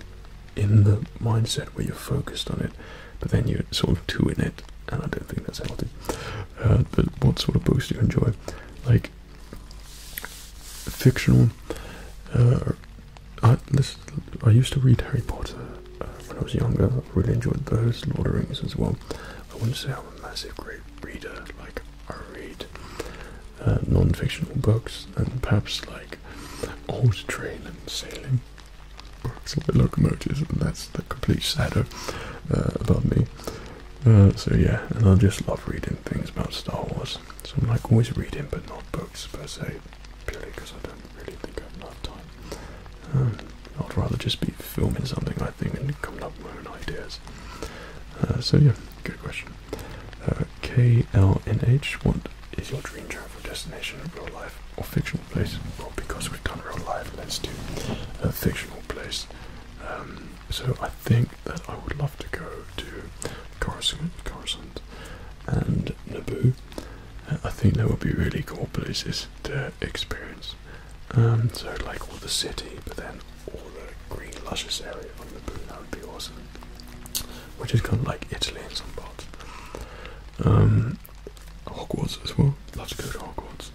in the mindset where you're focused on it, but then you're sort of two in it, and I don't think that's healthy. Uh, but what sort of books do you enjoy? Like fictional. Uh, I, listen, I used to read Harry Potter uh, when I was younger. I really enjoyed those. Lord of the Rings as well. I wouldn't say I'm a massive great reader. Like I read uh, non-fictional books and perhaps like horse train and sailing books like locomotives, and that's the complete shadow uh, about me. Uh, so yeah, and I just love reading things about Star Wars. So I'm like always reading, but not books per se, purely because I don't really think I have time. Um, I'd rather just be filming something, I think, and coming up with my own ideas. Uh, so yeah, good question. Uh, K L N H, what is your dream travel destination, real life or fictional place? Well, because we've done real life, let's do a fictional place. Um, so I think that I would love to go to Coruscant and Naboo. Uh, I think they would be really cool places to experience. Um, so like all the city, but then all the green luscious area on Naboo, that would be awesome. Which is kind of like Italy in some parts. Um, Hogwarts as well. Love to go to Hogwarts.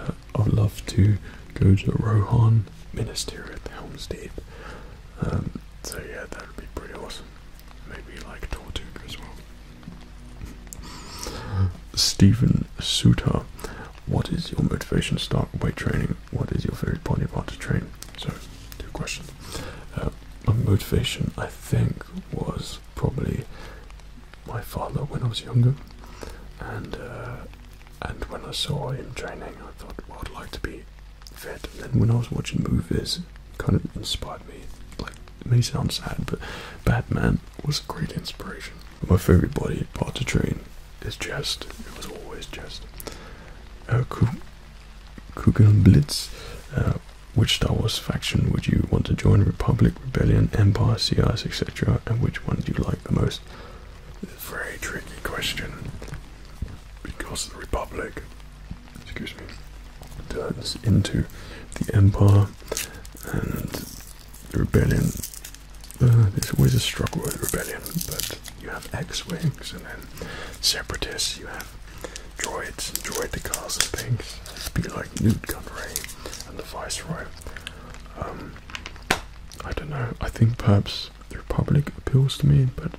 Uh, I would love to go to Rohan Minas Tirith, Helm's Deep. Um, so yeah, that would be pretty awesome. Maybe like Tortuga as well. Stephen Suter, what is your motivation to start weight training? What is your favorite body part to train? So, two questions. Uh, my motivation, I think, was probably my father when I was younger, and uh, and when I saw him training, I thought, well, I'd like to be fit. And then when I was watching movies, it kind of inspired me. It may sound sad, but Batman was a great inspiration. My favorite body part to train is chest. It was always chest. Uh, could Cougar Blitz. Uh, which Star Wars faction would you want to join? Republic, Rebellion, Empire, C I S, et cetera. And which one do you like the most? Very tricky question. Because the Republic, excuse me, turns into the Empire, and the Rebellion. Uh, there's always a struggle with Rebellion, but you have X-Wings, and then Separatists, you have droids, and droidicars and things. It'd be like Newt Gunray and the Viceroy. Um, I don't know, I think perhaps the Republic appeals to me, but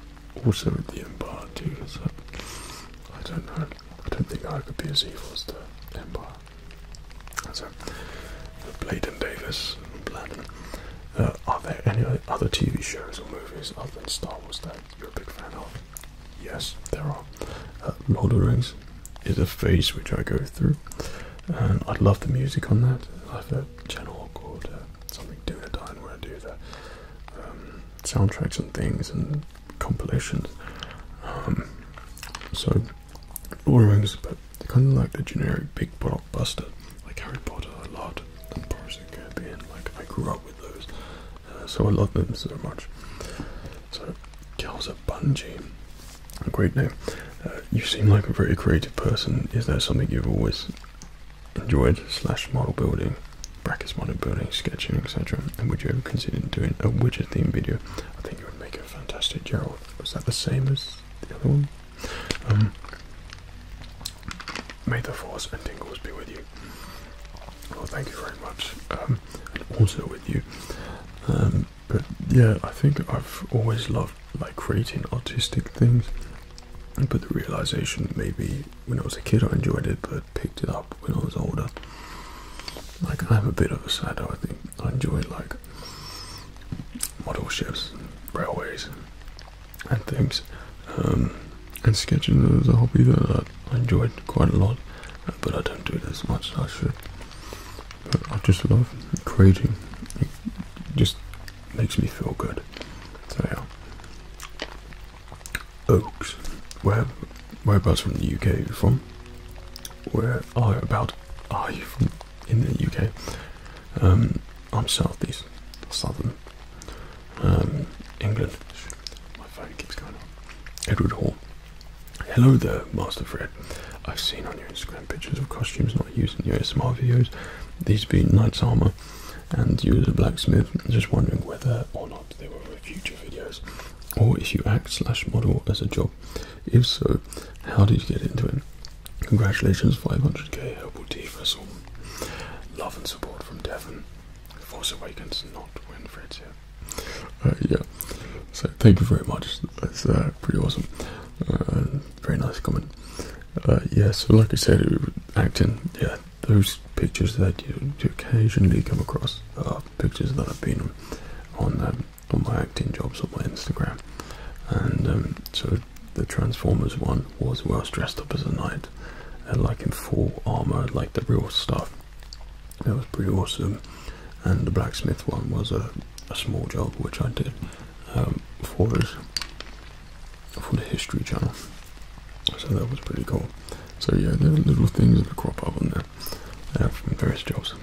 also the Empire too, so I don't know. I don't think I could be as evil as the Empire. So, Blayden Davis, Bladden. Uh, are there any other T V shows or movies other than Star Wars that you're a big fan of? Yes, there are. Uh, Lord of the Rings is a phase which I go through, and I love the music on that. I have a channel called uh, Something Do It Dine where I do the um, soundtracks and things and compilations. Um, so, Lord of the Rings, but they're kind of like the generic big blockbuster, like Harry Potter a lot, and Pirates of the Caribbean. Like, I grew up with those. So I love them so much. So, Kelsa Bungie, a great name. Uh, you seem like a very creative person. Is that something you've always enjoyed? Slash model building, brackets model building, sketching, et cetera. And would you ever consider doing a widget theme video? I think you would make a fantastic Gerald. Was that the same as the other one? Um, may the force and tingles be with you. Well, thank you very much. Um, and also with you. Um, but yeah, I think I've always loved like creating artistic things, but the realization maybe when I was a kid I enjoyed it, but picked it up when I was older. Like, I have a bit of a shadow, I think. I enjoy like model ships, railways and things, um, and sketching was a hobby that I enjoyed quite a lot, but I don't do it as much as I should. But I just love creating. Just makes me feel good. So yeah. Oaks. Where whereabouts from the U K are you from? Where are about are you from in the U K? Um I'm southeast. Southern. Um England. My phone keeps going off. Edward Hall. Hello there, Master Fred. I've seen on your Instagram pictures of costumes not used in your A S M R videos. These being knight's armour. And you as a blacksmith, just wondering whether or not they were for future videos, or if you act slash model as a job. If so, how did you get into it? Congratulations, five hundred K Herbal Tea Vessel. Love and support from Devon. Force Awakens, not when Fred's here. Uh, yeah, so thank you very much. That's uh, pretty awesome. Uh, very nice comment. Uh, yeah, so like I said, acting, yeah. Those pictures that you occasionally come across are pictures that I've been on um, on my acting jobs on my Instagram, and um, so the Transformers one was where I was dressed up as a knight, and like in full armor, like the real stuff. That was pretty awesome. And the blacksmith one was a, a small job which I did um, for us for the History Channel, so that was pretty cool. So yeah, there are little things that crop up on there uh, from various jobs.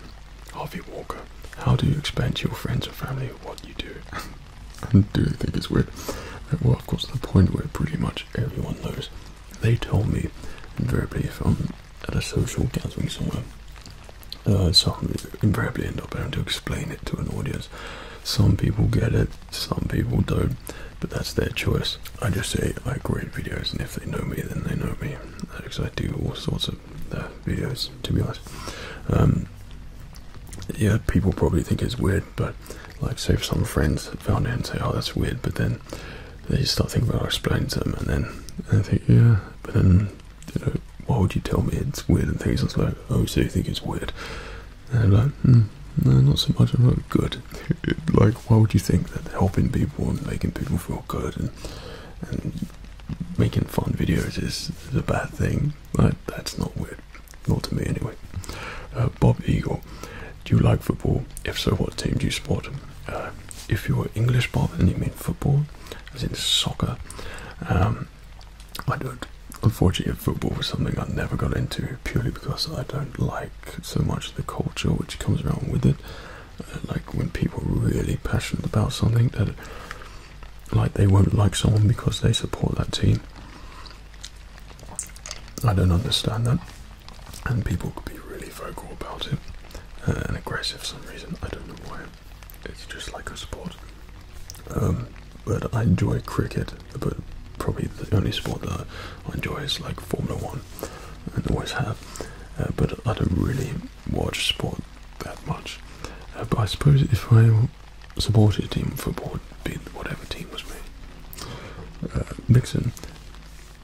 Harvey Walker, how do you explain to your friends and family what you do? I do think it's weird. Uh, well, of course, the point where pretty much everyone knows. They tell me invariably if I'm at a social gathering somewhere. Uh, some invariably end up having to explain it to an audience. Some people get it, some people don't, but that's their choice. I just say I create videos, and if they know me, then they know me, because I do all sorts of uh, videos, to be honest. Um, yeah, people probably think it's weird, but like, say if some friends found it and say, oh, that's weird, but then they start thinking about explaining to them, and then and I think, yeah, but then, you know, why would you tell me it's weird and things? It's like, oh, so you think it's weird? And I'm like, hmm. No, not so much. I'm not good. Like, why would you think that helping people and making people feel good and and making fun videos is, is a bad thing? Like, that's not weird. Not to me, anyway. Uh, Bob Eagle, do you like football? If so, what team do you support? Uh, if you're English, Bob, and you mean football, as in soccer, um, I don't. Unfortunately, football was something I never got into purely because I don't like so much the culture which comes around with it. Uh, like when people are really passionate about something, that like they won't like someone because they support that team. I don't understand that, and people could be really vocal about it uh, and aggressive for some reason. I don't know why. It's just like a sport. Um, but I enjoy cricket, but probably the only sport that I enjoy is like Formula One, and always have. Uh, but I don't really watch sport that much. Uh, but I suppose if I supported a team of football, it'd be whatever team was made. Uh, Nixon.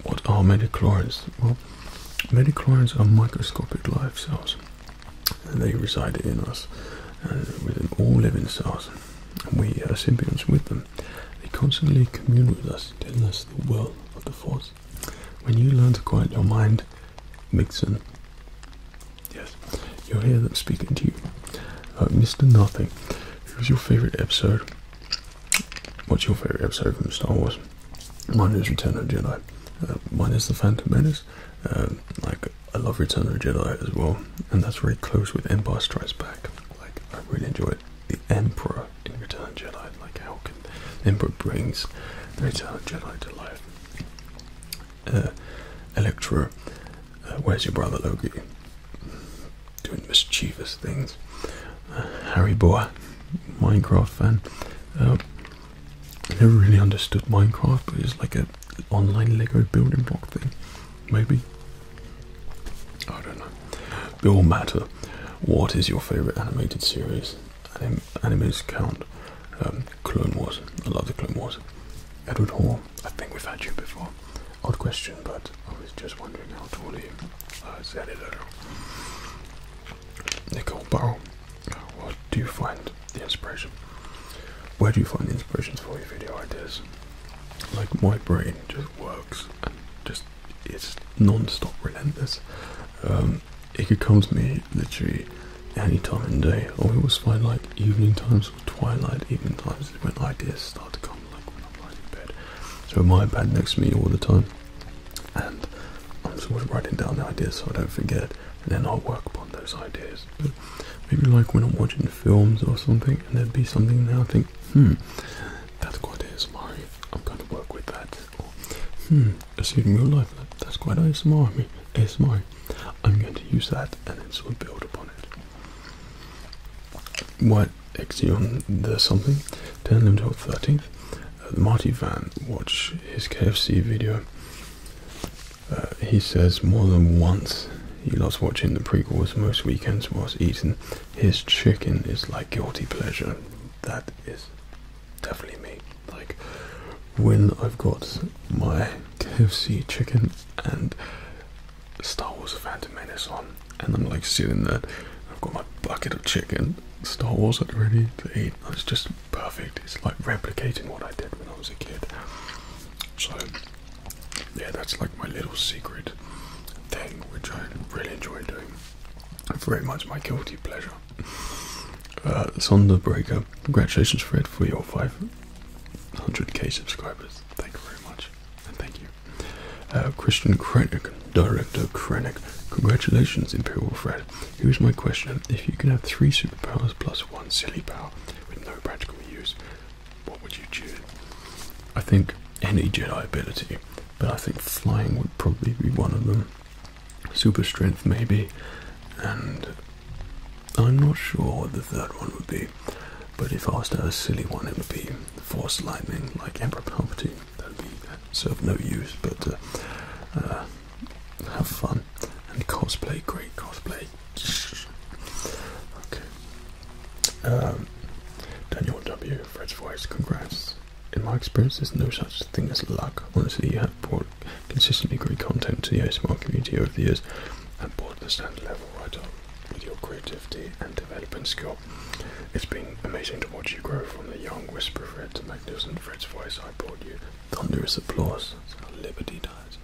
What are midichlorians? Well, midichlorians are microscopic life cells. They reside in us, and within all living cells. And we are symbionts with them. They constantly commune with us, telling us the will of the Force. When you learn to quiet your mind, Mixon, yes, you'll hear them speaking to you. Uh, Mister Nothing, what was your favourite episode? What's your favourite episode from Star Wars? Mine is Return of the Jedi. Uh, mine is The Phantom Menace. Uh, like, I love Return of the Jedi as well, and that's very close with Empire Strikes Back. Like, I really enjoy it. The Emperor in Return of the Jedi, like how can the Emperor brings the Return of the Jedi to life. Uh, Electra, uh, where's your brother Loki? Doing mischievous things. Uh, Harry Boy, Minecraft fan. Uh, I never really understood Minecraft, but it's like a online Lego building block thing, maybe. I don't know. Bill Matter, what is your favourite animated series? Anim animes count. Um, Clone Wars. I love the Clone Wars. Edward Hall. I think we've had you before. Odd question, but I was just wondering how tall are you. I said it earlier. Nicole Burrell, what do you find the inspiration? Where do you find the inspirations for your video ideas? Like, my brain just works and just, it's non-stop relentless. Um, it could come to me literally any time in the day. I always find like evening times or twilight evening times is when ideas start to come, like when I'm lying in bed. So my iPad next to me all the time, and I'm just always writing down the ideas so I don't forget, and then I'll work upon those ideas. But maybe like when I'm watching films or something and there'd be something there, I think, hmm, that's quite inspiring. I'm going to work with that. Or, hmm, I see it in real life, that's quite A S M R. I mean, A S M R. I'm going to use that and then sort of build upon it. White Exion the something, ten, eleven, twelve, thirteenth. Uh, the Marty Van, watch his K F C video. Uh, he says more than once he loves watching the prequels most weekends whilst eating. His chicken is like guilty pleasure. That is definitely me. Like, when I've got my K F C chicken and Star Wars Phantom Menace on, and I'm like sitting there, I've got my bucket of chicken, Star Wars I'd ready to eat, it's just perfect. It's like replicating what I did when I was a kid. So yeah, that's like my little secret thing which I really enjoy doing. Very much my guilty pleasure. Uh, Sonder Breaker, congratulations Fred for your five hundred K subscribers. Thank you very much, and thank you. Uh, Christian Krennick, Director Krennick, congratulations Imperial Fred. Here's my question: if you could have three superpowers plus one silly power with no practical use, what would you choose? I think any Jedi ability, but I think flying would probably be one of them. Super strength maybe, and I'm not sure what the third one would be. But if I was to have a silly one, it would be Force Lightning, like Emperor Palpatine. That would be serve no use, but uh, uh, have fun. And cosplay, great cosplay. Okay. Um, Daniel W, Fred's voice, congrats. In my experience, there's no such thing as luck. Honestly, you have brought consistently great content to the A S M R community over the years, and brought the standard level right up with your creativity and development skill. It's been amazing to watch you grow from the young Whisper Fred to magnificent Fred's voice. I brought you thunderous applause. That's how liberty dies.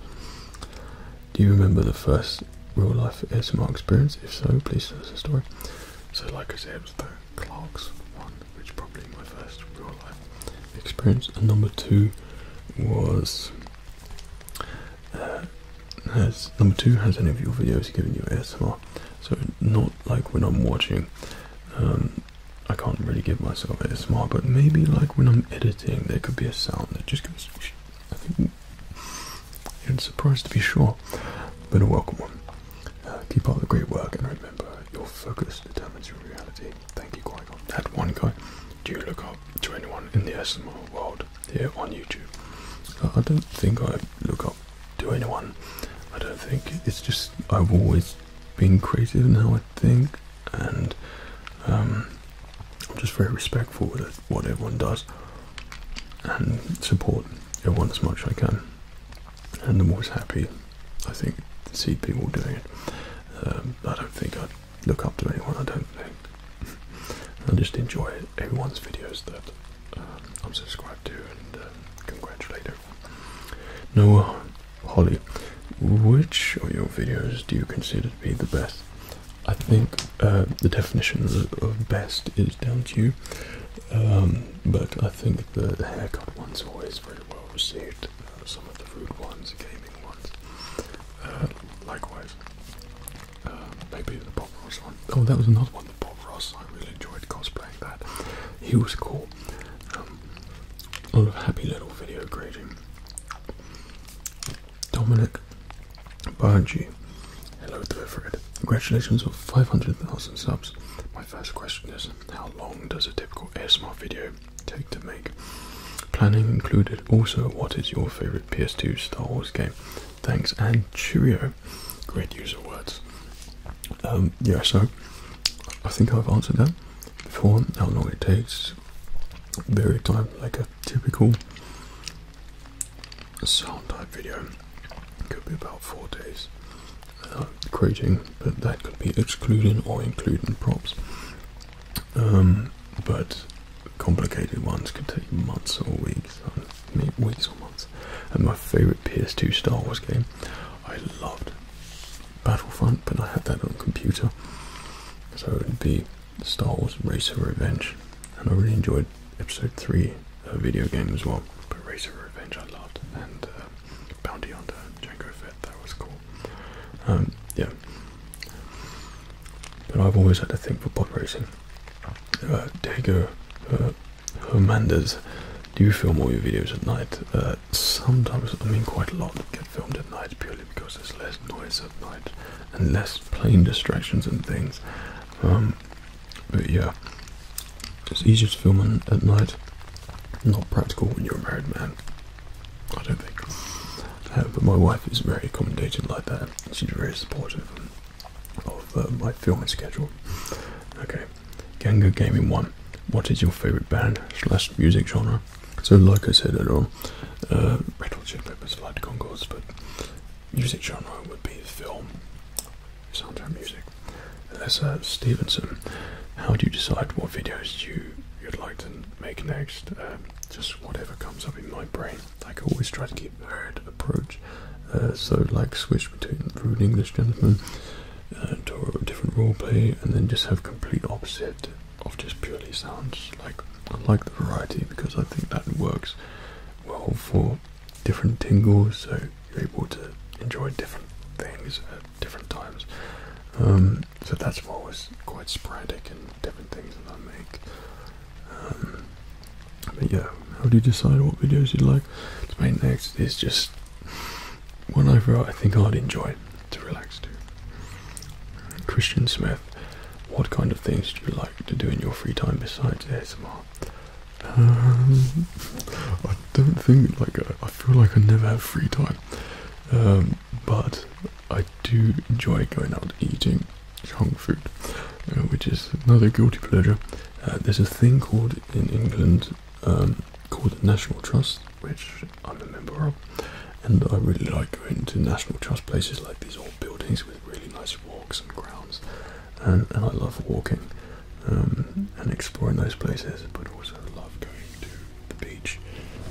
Do you remember the first real life A S M R experience? If so, please tell us a story. So like I said, it was the Clarks one, which is probably my first real life experience. And number two was uh, has, number two, has any of your videos given you A S M R? So not like when I'm watching, um, I can't really give myself A S M R, but maybe like when I'm editing, there could be a sound that just goes, I think, you're surprised to be sure, but a welcome one. Uh, keep up the great work, and remember, your focus determines your reality. Thank you, Qui-Gon. That one guy, do you look up to anyone in the A S M R world here on YouTube? Uh, I don't think I look up to anyone. I don't think, it's just, I've always been creative in how I think, and um, I'm just very respectful with what everyone does, and support everyone as much as I can. And I'm always happy, I think, to see people doing it. Um, I don't think I look up to anyone, I don't think. I just enjoy everyone's videos that um, I'm subscribed to, and um, congratulate everyone. Noah, Holly, which of your videos do you consider to be the best? I think uh, the definition of best is down to you, um, but I think the haircut one's always very well received. Uh, some of the food ones, gaming ones, uh, likewise. Uh, maybe the Bob Ross one. Oh, that was another one, the Bob Ross. I really enjoyed cosplaying that. He was cool. Um, a lot of happy little video grading. Dominic Bargy, hello there, Fred. Congratulations on five hundred thousand subs. My first question is, how long does a typical A S M R video take to make? Planning included. Also, what is your favourite P S two Star Wars game? Thanks and cheerio. Great use of words. Um, yeah, so I think I've answered that before. How long it takes, very time, like a typical sound type video. Could be about four days uh, creating, but that could be excluding or including props. Um, but complicated ones could take months or weeks, maybe weeks or months. And my favourite P S two Star Wars game, I loved Battlefront, but I had that on a computer, so it'd be Star Wars Race of Revenge, and I really enjoyed Episode three uh, video game as well. But Race of Revenge I loved, and uh, Bounty Hunter, Jango Fett, that was cool. Um, yeah, but I've always had a thing for pod racing. Uh, Dago Uh, Hernandez, do you film all your videos at night? Uh, sometimes, I mean quite a lot get filmed at night purely because there's less noise at night and less plane distractions and things. Um, but yeah, it's easier to film at night. Not practical when you're a married man, I don't think. Uh, but my wife is very accommodating like that. She's very supportive of uh, my filming schedule. Okay, Ganga Gaming one. What is your favourite band slash music genre? So like I said earlier, uh, Red Hot Chili Peppers, Flight of Conchords, but music genre would be film, soundtrack music. Alyssa uh, Stevenson, how do you decide what videos you, you'd like to make next? Um, just whatever comes up in my brain. Like I always try to keep a varied approach, uh, so like switch between Rude English Gentleman uh, to a different roleplay, and then just have complete opposite of just purely sounds. Like I like the variety because I think that works well for different tingles, so you're able to enjoy different things at different times. Um, so that's why I was quite sporadic in different things that I make. Um, but yeah, how do you decide what videos you'd like to make next? Is just whatever I think I'd enjoy to relax to. Christian Smith, what kind of things do you like to do in your free time besides A S M R? Um, I don't think, like, I feel like I never have free time. Um, but I do enjoy going out eating junk food, uh, which is another guilty pleasure. Uh, there's a thing called, in England, um, called the National Trust, which I'm a member of. And I really like going to National Trust places, like these old buildings with really nice walks and grounds. And, and I love walking um, and exploring those places, but also love going to the beach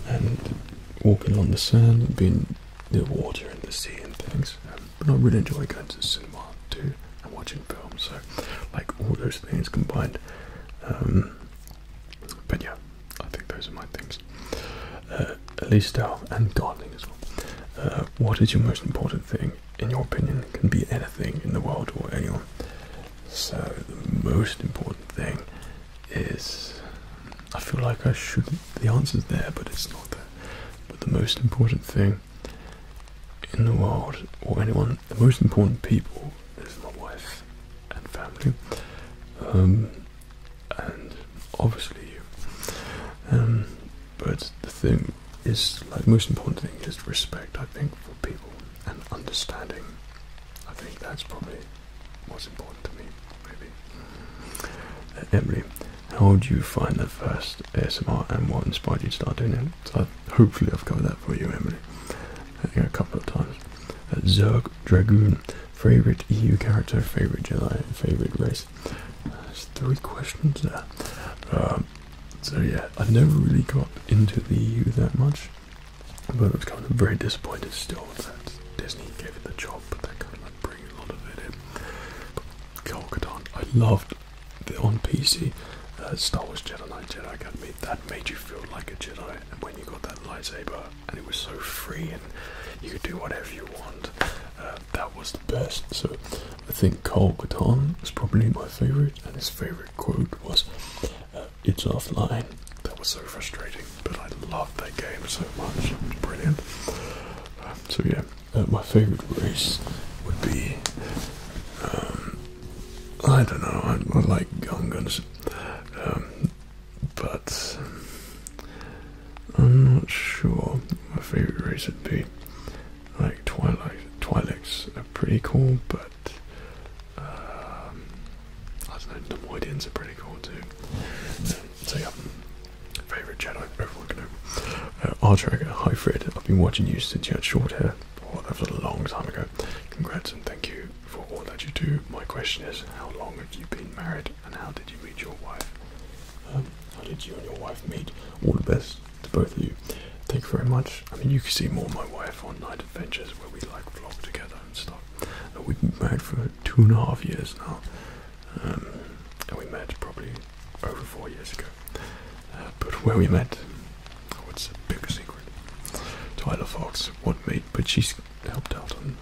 and walking on the sand and being near water and the sea and things. Um, but I really enjoy going to the cinema too and watching films, so like all those things combined. Um, but yeah, I think those are my things. Uh, at least, and gardening as well. Uh, what is your most important thing in your opinion, can be anything in the world or anyone. So the most important thing is, I feel like I should, the answer's there, but it's not there. But the most important thing in the world or anyone, the most important people is my wife and family. Um, and obviously you. Um, but the thing is, like, the most important thing is respect, I think, for people and understanding. I think that's probably what's important to me, maybe. Uh, Emily, how do you find the first A S M R and what inspired you to start doing it? So I've, hopefully I've covered that for you, Emily. I think a couple of times. Uh, Zerg Dragoon, favourite E U character, favourite Jedi, favourite race. Uh, there's three questions there. Um, so yeah, I never really got into the E U that much, but I was kind of very disappointed still that Disney gave it the job, but that kind of like bring a lot of it in. But Kol Katarn, I loved the on P C uh, Star Wars Jedi Knight Jedi Academy. That made you feel like a Jedi, and when you got that lightsaber and it was so free and you could do whatever you want, uh, that was the best. So I think Kol Katarn was probably my favourite, and his favourite quote was, uh, "It's offline." That was so frustrating, but I loved that game so much. It was brilliant. Um, so yeah, uh, my favourite race would be, um, I don't know, I, I like Gungans, um, but I'm not sure my favourite race would be. Like Twilight, Twi'leks are pretty cool, but um, I don't know, Nemoidians are pretty cool too. So, so yeah, favourite Jedi, everyone can know. Uh, R-Tracker, hi Fred, I've been watching you since you had short hair. Oh, that was a long time ago. Congrats and thank you for all that you do. My question is, how long have you been married and how did you meet your wife? Um, how did you and your wife meet? All the best to both of you. Thank you very much. I mean, you can see more of my wife on Night Adventures where we like vlog together and stuff. And we've been married for two and a half years now. Um, and we met probably over four years ago. Uh, but where we met, oh, it's a big secret. Tyler Fox, what made, but she's helped out on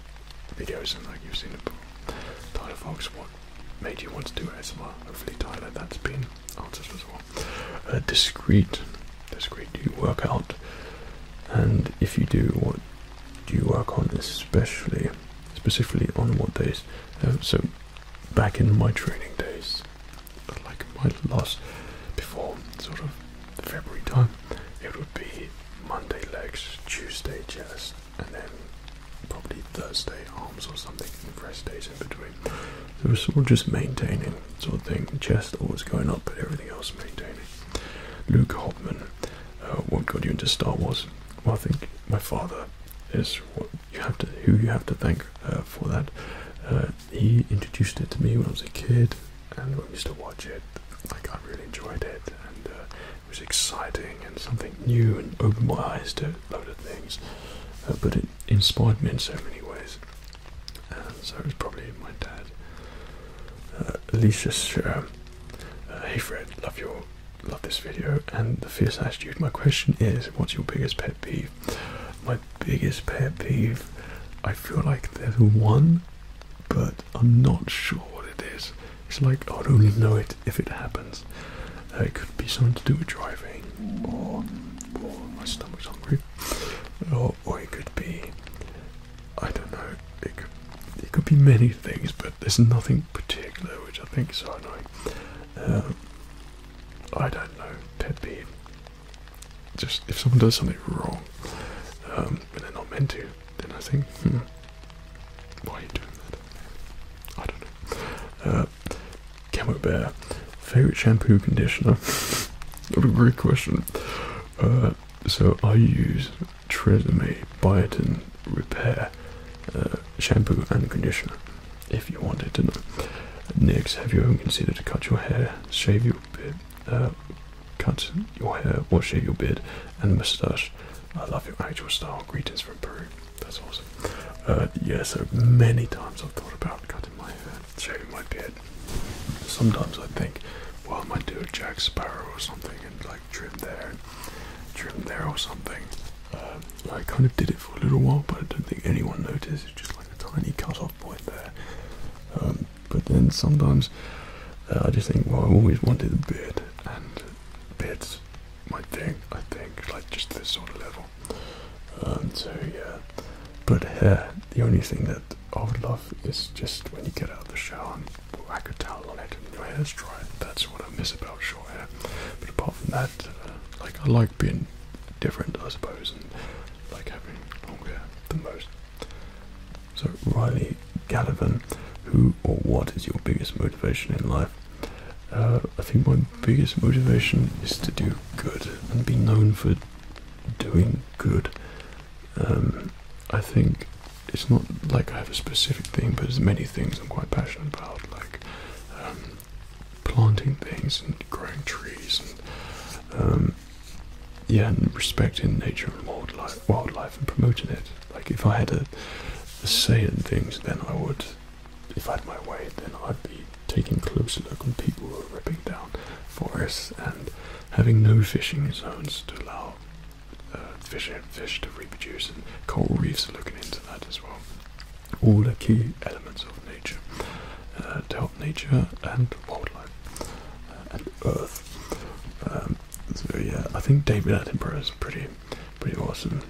videos and like you've seen it before. Tyler Fox, what made you want to do A S M R? Hopefully, Tyler, that's been answered as well. Uh, discreet, discreet, do you work out? And if you do, what do you work on, especially, specifically on what days? Uh, so, back in my training days, like my last, before sort of February time, it would be Monday legs, Tuesday chest, and then probably Thursday arms or something, and rest days in between. So it was sort of just maintaining sort of thing. Chest always going up, but everything else maintaining. Luke Hopman, uh, what got you into Star Wars? Well, I think my father is what you have to, who you have to thank uh, for that. Uh, he introduced it to me when I was a kid, and when we used to watch it, like I really enjoyed it, and uh, it was exciting and something new, and opened my eyes to a load of things. Uh, but it inspired me in so many ways, and so it was probably my dad. Uh, Alicia Sher, uh, hey Fred, love your. Love this video and the fierce attitude. My question is, what's your biggest pet peeve? My biggest pet peeve, I feel like there's one, but I'm not sure what it is. It's like I'd only know it if it happens. Uh, it could be something to do with driving, or, or my stomach's hungry, or, or it could be, I don't know, it could, it could be many things, but there's nothing particular, which I think is so annoying. Uh, I don't know, pet peeve. Just if someone does something wrong, um, and they're not meant to, then I think, hmm, why are you doing that? I don't know. Uh, Camo Bear, favourite shampoo conditioner? What a great question. Uh, so I use Tresemme Biotin Repair uh, shampoo and conditioner, if you wanted to know. Next, have you ever considered to cut your hair, shave your beard, uh, cut your hair or shave your beard and moustache? I love your actual style. Greetings from Peru. That's awesome. Uh, yeah, so many times I've thought about cutting my hair, shaving my beard. Sometimes I think, well, I might do a Jack Sparrow or something and like trim there, trim there or something. Uh, I kind of did it for a little while, but I don't think anyone noticed. It's just like a tiny cut-off point there. Um, but then sometimes uh, I just think, well, I've always wanted a beard, and beard's my thing, I think, like just this sort of level. Um, so yeah, but hair, the only thing that I would love is just when you get out of the shower and whack a towel on it and your hair's dry. That's what I miss about short hair. But apart from that, uh, like I like being different, I suppose, and like having long hair the most. So Riley Gallivan, who or what is your biggest motivation in life? Uh, I think my biggest motivation is to do good and be known for doing good. Um, I think it's not like I have a specific thing, but there's many things I'm quite passionate about, like um, planting things and growing trees, and um, yeah, and respecting nature and wildlife, wildlife and promoting it. Like if I had a, a say in things, then I would. If I had my way, then I'd be taking a closer look on people who are ripping down forests and having no fishing zones to allow uh, fish and fish to reproduce, and coral reefs are looking into that as well. All the key elements of nature uh, to help nature and wildlife uh, and earth. Um, so yeah, I think David Attenborough is pretty, pretty awesome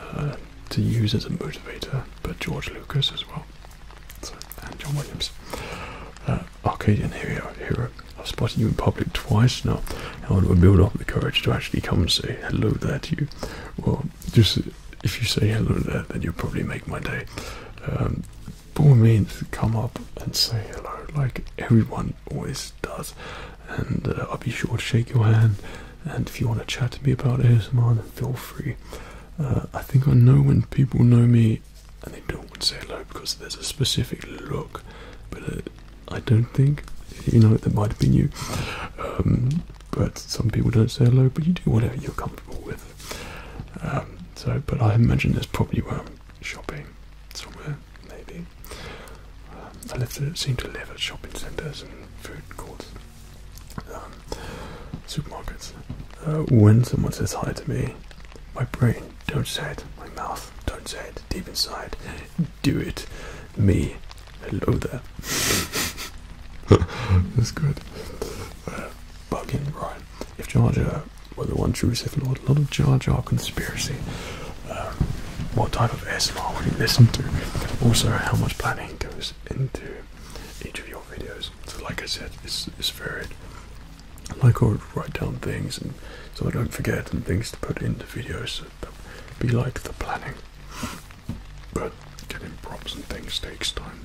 uh, to use as a motivator, but George Lucas as well. And John Williams. Uh, Arcadian hero, hero, I've spotted you in public twice now. I want to build up the courage to actually come and say hello there to you. Well, just if you say hello there, then you'll probably make my day. Um, by all means, come up and say hello, like everyone always does. And uh, I'll be sure to shake your hand. And if you want to chat to me about A S M R, then feel free. Uh, I think I know when people know me and they don't want to say hello because there's a specific look, but uh, I don't think, you know, that might have been you. Um, but some people don't say hello, but you do whatever you're comfortable with. Um, so, but I imagine that's probably where I'm shopping somewhere, maybe. Um, I live to, seem to live at shopping centres and food courts, um, supermarkets. Uh, when someone says hi to me, my brain, don't say it, my mouth, don't say it, deep inside, do it, me, hello there. That's good. Uh, bugging, Ryan. If Jar Jar were the one true Sith Lord, a lot of Jar Jar conspiracy. Um, what type of A S M R would you listen to? Also, how much planning goes into each of your videos? So like I said, it's, it's varied. Like I would write down things and so I don't forget, and things to put into videos, so that would be like the planning. But getting props and things takes time,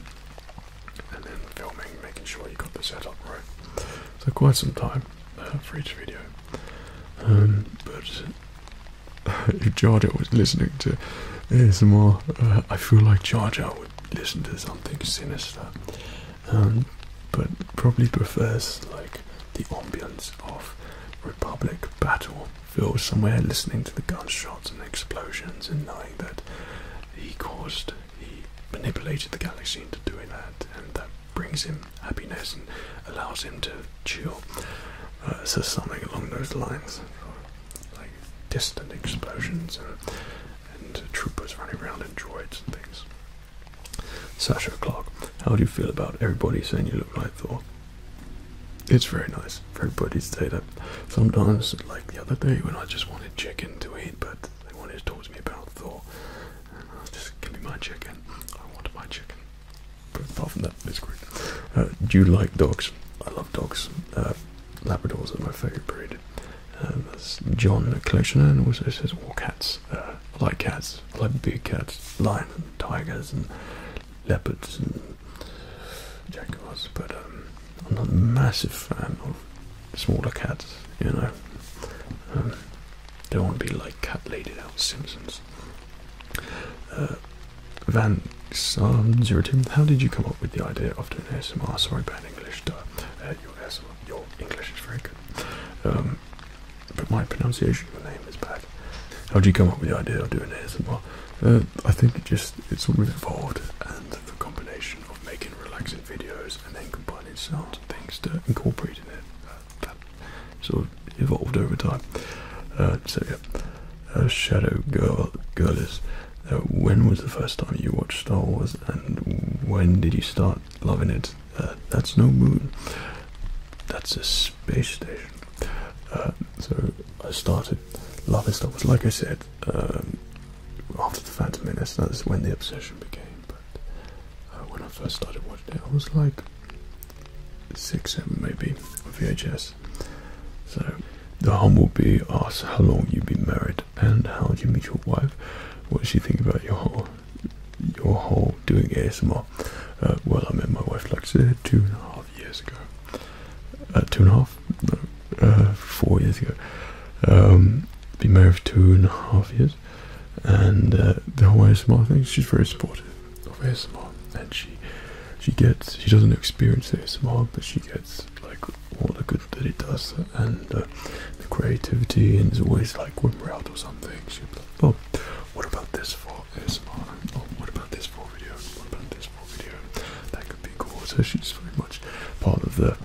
and then filming, making sure you got the setup right. So quite some time uh, for each video. Um, but uh, if Jar Jar was listening to A S M R, uh, I feel like Jar Jar would listen to something sinister, um, but probably prefers like the ambience of Republic battle, Phil somewhere listening to the gunshots and explosions and knowing that he caused, he manipulated the galaxy into doing that, and that brings him happiness and allows him to chill. Uh, so something along those lines, like distant explosions and, and troopers running around and droids and things. Sasha Clark, how do you feel about everybody saying you look like Thor? It's very nice for everybody to say that. Sometimes, like the other day when I just wanted chicken to eat, but they wanted to talk to me about Thor, and I was just, give me my chicken, I want my chicken. But apart from that, it's great. Uh, do you like dogs? I love dogs. Uh, Labradors are my favourite breed. Um, that's John Collectioner, and also says all cats. Uh, I like cats. I like big cats, lions and tigers and leopards and jaguars, but um, I'm not a massive fan of smaller cats, you know. Um, don't want to be like Cat Lady out of Simpsons. Uh, Van Sam zero two, how did you come up with the idea of doing A S M R? Sorry, bad English. Uh, your, A S M R, your English is very good. Um, but my pronunciation of your name is bad. How did you come up with the idea of doing A S M R? Uh, I think it just, it's all evolved, and the combination of making relaxing videos and then combining sounds and things to incorporate in it, uh, that sort of evolved over time. Uh, so yeah, uh, Shadow Girl, Girl is, Uh, when was the first time you watched Star Wars, and when did you start loving it? Uh, that's no moon. That's a space station. Uh, so I started loving Star Wars, like I said, um, after The Phantom Menace. That's when the obsession became. But uh, when I first started watching it, I was like six, seven, maybe, on V H S. So the humblebee asks how long you've been married and how did you meet your wife. What does she think about your whole, your whole doing A S M R? Uh, well, I met my wife, like I said, two and a half years ago. Uh, two and a half? No, uh, four years ago. Um, been married for two and a half years. And uh, the whole A S M R thing, she's very supportive of A S M R. And she she gets, she doesn't experience A S M R, but she gets like all the good that it does. And uh, the creativity, and it's always like when we're out or something, she'll be like, oh, what about this for A S M R? Oh, what about this for video? What about this for video? That could be cool. So she's very much part of the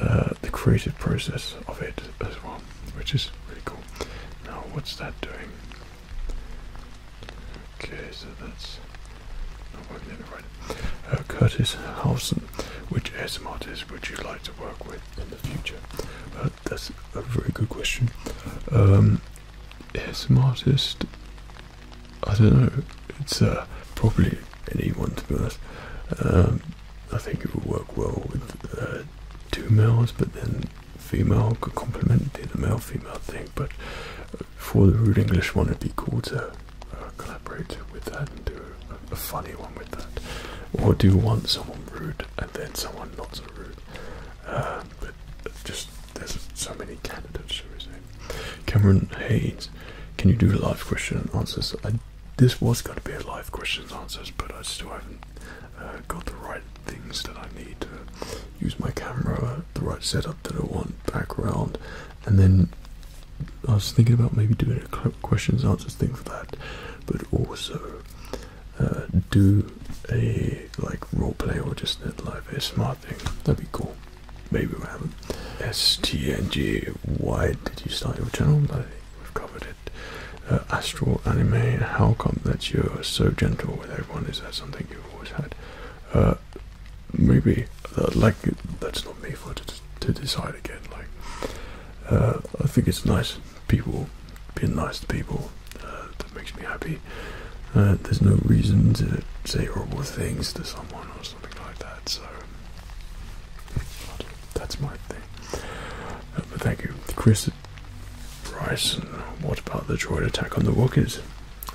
uh, the creative process of it as well, which is really cool. Now, what's that doing? Okay, so that's not working in the right. Uh, Curtis Howson, which A S M R artist would you like to work with in the future? Uh, that's a very good question. Um, A S M R artist. I don't know, it's uh, probably anyone, to be honest. Um, I think it would work well with uh, two males, but then female could complement the male-female thing. But for the Rude English one, it'd be cool to uh, collaborate with that and do a, a funny one with that. Or do one, someone rude, and then someone not so rude. Uh, but just, there's so many candidates, shall we say. Cameron Haynes, can you do live question and answers? I This was going to be a live questions and answers, but I still haven't uh, got the right things that I need to use my camera, the right setup that I want, background, and then I was thinking about maybe doing a questions and answers thing for that, but also uh, do a like roleplay or just a live A S M R thing. That'd be cool. Maybe we haven't. S T N G, why did you start your channel? I think we've covered it. Uh, astral anime, how come that you're so gentle with everyone? Is that something you've always had? Uh, maybe, uh, like, that's not me for to, to decide again. Like, uh, I think it's nice, people, being nice to people, uh, that makes me happy. Uh, there's no reason to say horrible things to someone or something like that, so that's my thing. Uh, but thank you. Chris Bryson, what about the droid attack on the walkers?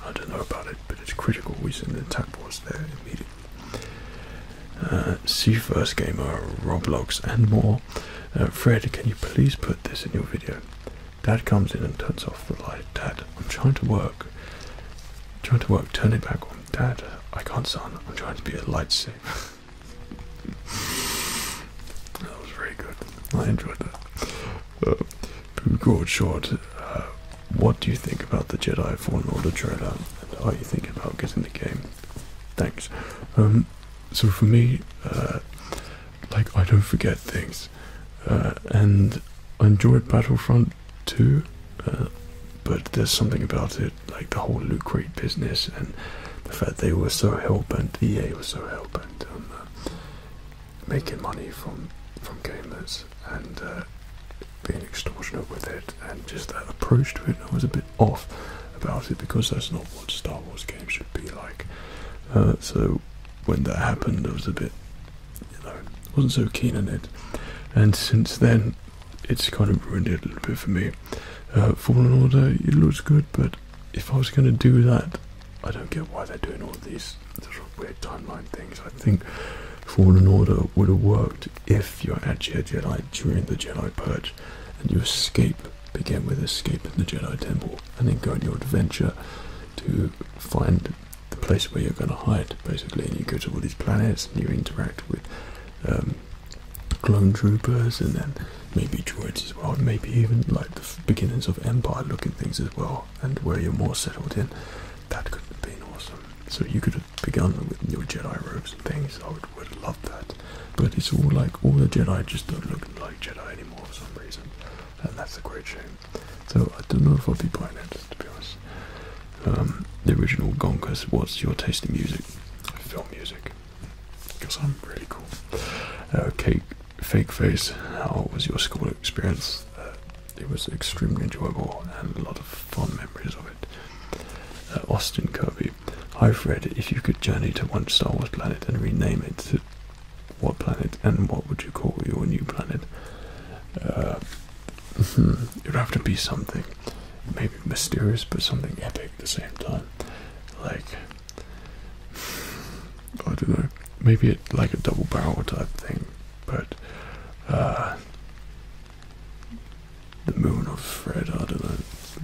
I don't know about it, but it's critical. We send the attack force there immediately. Uh, see first gamer, Roblox, and more. Uh, Fred, can you please put this in your video? Dad comes in and turns off the light. Dad, I'm trying to work. I'm trying to work. Turn it back on. Dad, I can't, son. I'm trying to be a lightsaber. That was very good. I enjoyed that. Uh, Good short. Uh, what do you think about the Jedi Fallen Order trailer? And are you thinking about getting the game? Thanks. Um, so for me, uh, like I don't forget things, uh, and I enjoyed Battlefront two, uh, but there's something about it, like the whole loot crate business and the fact they were so hellbent, E A was so hellbent on um, uh, making money from from gamers and. Uh, being extortionate with it, and just that approach to it, I was a bit off about it because that's not what Star Wars games should be like. Uh, so when that happened, I was a bit, you know, wasn't so keen on it, and since then it's kind of ruined it a little bit for me. Uh, Fallen Order, it looks good, but if I was going to do that, I don't get why they're doing all these sort of weird timeline things. I think Fallen Order would have worked if you're actually a Jedi during the Jedi Purge, and you escape, begin with escaping the Jedi Temple, and then go on your adventure to find the place where you're going to hide, basically, and you go to all these planets, and you interact with um, clone troopers, and then maybe droids as well, maybe even like the beginnings of Empire-looking things as well, and where you're more settled in. That could have been awesome. So you could have begun with your Jedi robes and things. I would, would have loved that. But it's all like, all the Jedi just don't look like Jedi anymore for some reason. And that's a great shame. So I don't know if I'll be buying it, to be honest. Um, the original Gonkers, what's your taste in music? Film music. Because I'm really cool. Uh, cake, fake face, how was your school experience? Uh, it was extremely enjoyable and a lot of fond memories of it. Uh, Austin Kirby, hi Fred, if you could journey to one Star Wars planet and rename it to what planet and what would you call your new planet? Uh, it would have to be something maybe mysterious but something epic at the same time, like I don't know, maybe it like a double barrel type thing, but uh, the moon of Fred, I don't know,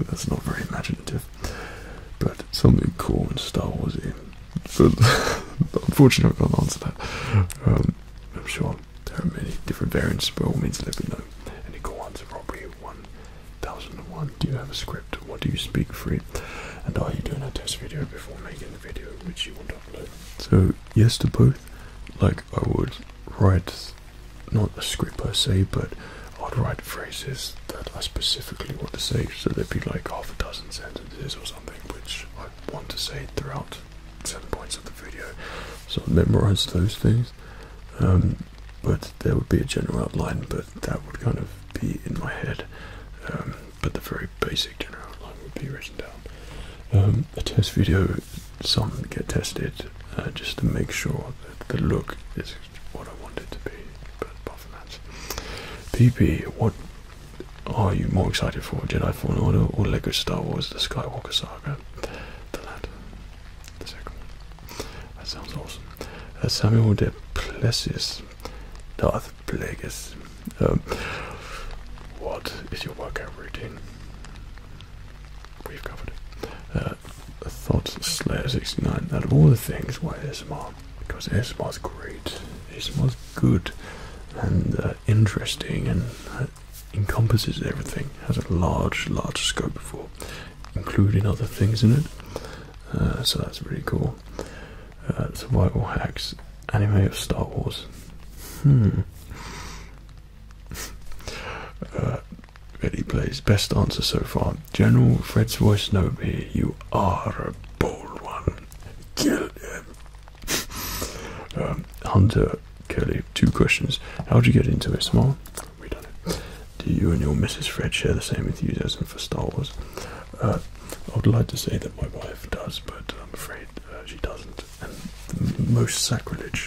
that's not very imaginative, but something cool and Star Wars-y. But unfortunately I can't answer that. um, I'm sure there are many different variants, by all means let me know. Do you have a script? What do you speak free? And are you doing a test video before making the video which you want to upload? So yes to both. Like I would write not a script per se, but I'd write phrases that I specifically want to say. So there'd be like half a dozen sentences or something which I want to say throughout certain points of the video. So I'd memorize those things. Um, but there would be a general outline, but that would kind of be in my head. Um, But the very basic general outline would be written down. Um, a test video, some get tested uh, just to make sure that the look is what I want it to be, but apart from that. P P, what are you more excited for, Jedi Fallen Order or Lego Star Wars The Skywalker Saga? The latter, the second one. That sounds awesome. Uh, Samuel de Plessis, Darth Plagueis. Um, What is your workout routine? We've covered it. Uh, Thoughts Slayer sixty-nine. Out of all the things, why A S M R? Because A S M R's great. A S M R's good and uh, interesting and uh, encompasses everything. Has a large, large scope for including other things in it. Uh, so that's really cool. Uh, survival hacks. Anime of Star Wars. Hmm. Uh, ready plays. Best answer so far. General Fred's voice, no me. You are a bold one. Kill him. um, Hunter Kelly, two questions. How'd you get into A S M R? We done it. Do you and your Missus Fred share the same enthusiasm for Star Wars? Uh, I would like to say that my wife does, but I'm afraid uh, she doesn't. And the most sacrilege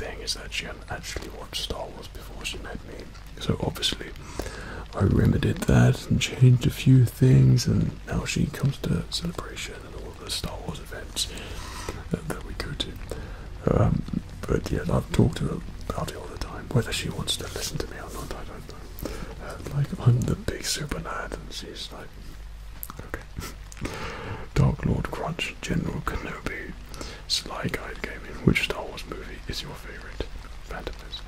thing is that she hadn't actually watched Star Wars before she met me. So obviously I remedied that and changed a few things, and now she comes to Celebration and all the Star Wars events that, that we go to. Um, but yeah, I've talked to her about it all the time. Whether she wants to listen to me or not, I don't know. Uh, like, I'm the big super nerd, and she's like, okay. Dark Lord Crunch, General Kenobi, Sly Guide Gaming. Which Star Wars movie is your favourite? Phantom Menace.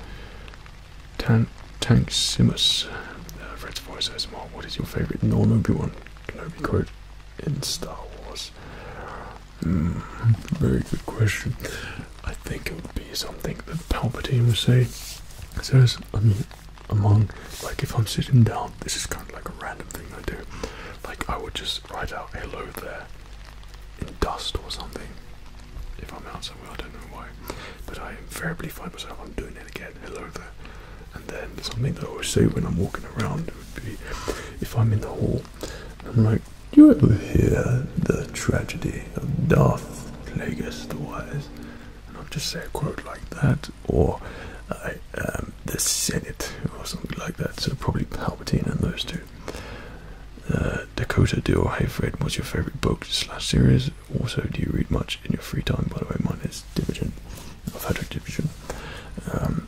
Tan... Tank Simus, uh, Fred's voice A S M R, what is your favourite non-Obi-Wan Kenobi quote in Star Wars? Mm, very good question. I think it would be something that Palpatine would say. Says, I mean, among, like if I'm sitting down, this is kind of like a random thing I do. Like I would just write out hello there in dust or something. If I'm out somewhere, I don't know why. But I invariably find myself, I'm doing it again, hello there. And then something that I always say when I'm walking around would be, if I'm in the hall, I'm like, do you ever hear the tragedy of Darth Plagueis the Wise? And I'll just say a quote like that, or I am the Senate, or something like that. So probably Palpatine and those two. Uh, Dakota Dill, hey Fred, what's your favourite book slash series? Also, do you read much in your free time? By the way, mine is Division. I've had a Division. Um,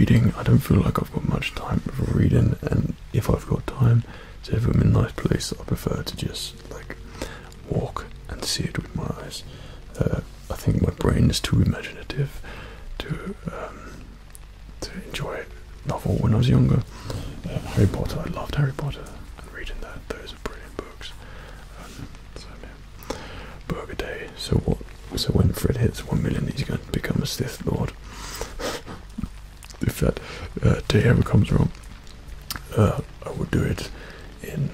Reading, I don't feel like I've got much time for reading, and if I've got time, so if I'm in a nice place, I prefer to just like walk and see it with my eyes. Uh, I think my brain is too imaginative to um, to enjoy a novel when I was younger. Uh, Harry Potter, I loved Harry Potter and reading that. Those are brilliant books. Um, so yeah. Burger Day. So what? So when Fred hits one million, he's going to become a Sith Lord. If that uh, day ever comes around, uh, I would do it in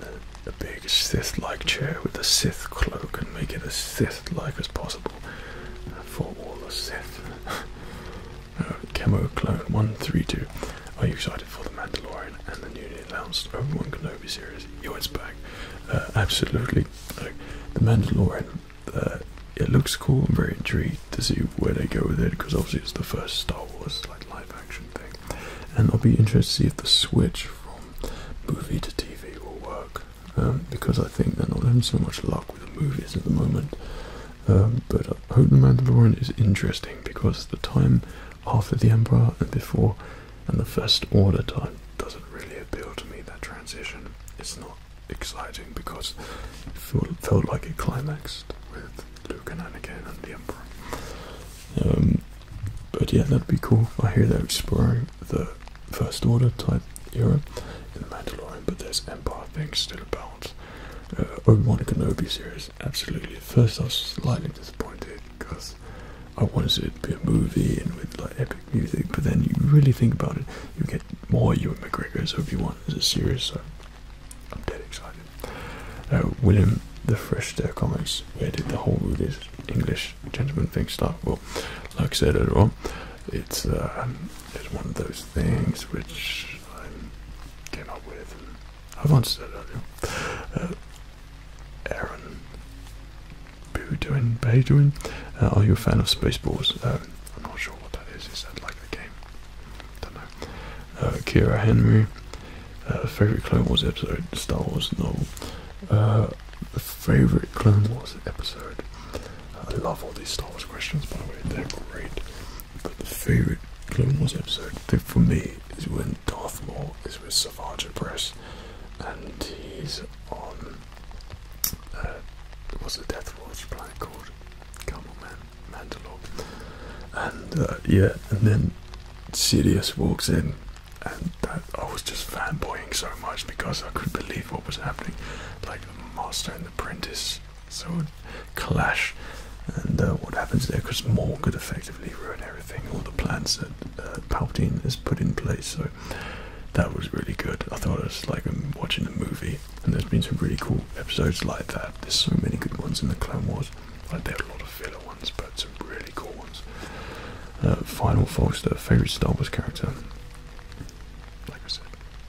a big Sith-like chair with a Sith cloak and make it a as Sith-like as possible for all the Sith. uh, Camo Clone one three two. Are you excited for The Mandalorian and the newly announced Obi-Wan Kenobi series? Yo, it's back. Uh, absolutely. Uh, the Mandalorian, uh, it looks cool. I'm very intrigued to see where they go with it, because obviously it's the first Star Wars like live action thing. And I'll be interested to see if the switch from movie to T V will work, um, because I think they're not having so much luck with the movies at the moment. Um, but I hope The Mandalorian is interesting, because the time after The Empire and before and the First Order time doesn't really appeal to me. That transition is not exciting, because it felt like it climaxed with Luke and Anakin and the Emperor. Um, but yeah, that'd be cool. I hear they're exploring the First Order type era in The Mandalorian, but there's Empire things still about. Uh, Obi-Wan Kenobi series, absolutely. At first I was slightly disappointed, because I wanted it to be a movie and with like epic music, but then you really think about it, you get more Ewan McGregor as Obi-Wan as a series, so I'm dead excited. Uh, William the Fresh Stare Comics, where did the whole movie's English gentleman thing start? Well, like I said earlier on, it's, uh, it's one of those things which I came up with, and I've answered it earlier. Uh, Aaron Boodoin, Boodoin, uh, are you a fan of Spaceballs? Um, I'm not sure what that is. Is that like the game? Don't know. Uh, Kira Henry, uh, favourite Clone Wars episode, Star Wars novel. Uh, favourite Clone Wars episode. I love all these Star Wars questions, by the way, they're great. But the favourite Clone Wars episode, I think for me, is when Darth Maul is with Savage Press, and he's on. Uh, what's the Death Watch planet called? Come on, man, Mandalore. And uh, yeah, and then Sidious walks in, and that, I was just fanboying so much, because I couldn't believe what was happening. Like the master and the apprentice sort of clash, and uh, what happens there? Because Maul could effectively ruin everything, all the plans that uh, Palpatine has put in place. So that was really good. I thought it was like I'm watching a movie, and there's been some really cool episodes like that. There's so many good ones in the Clone Wars. Like there are a lot of filler ones, but some really cool ones. Uh, Final Foster, favourite Star Wars character? Like I said,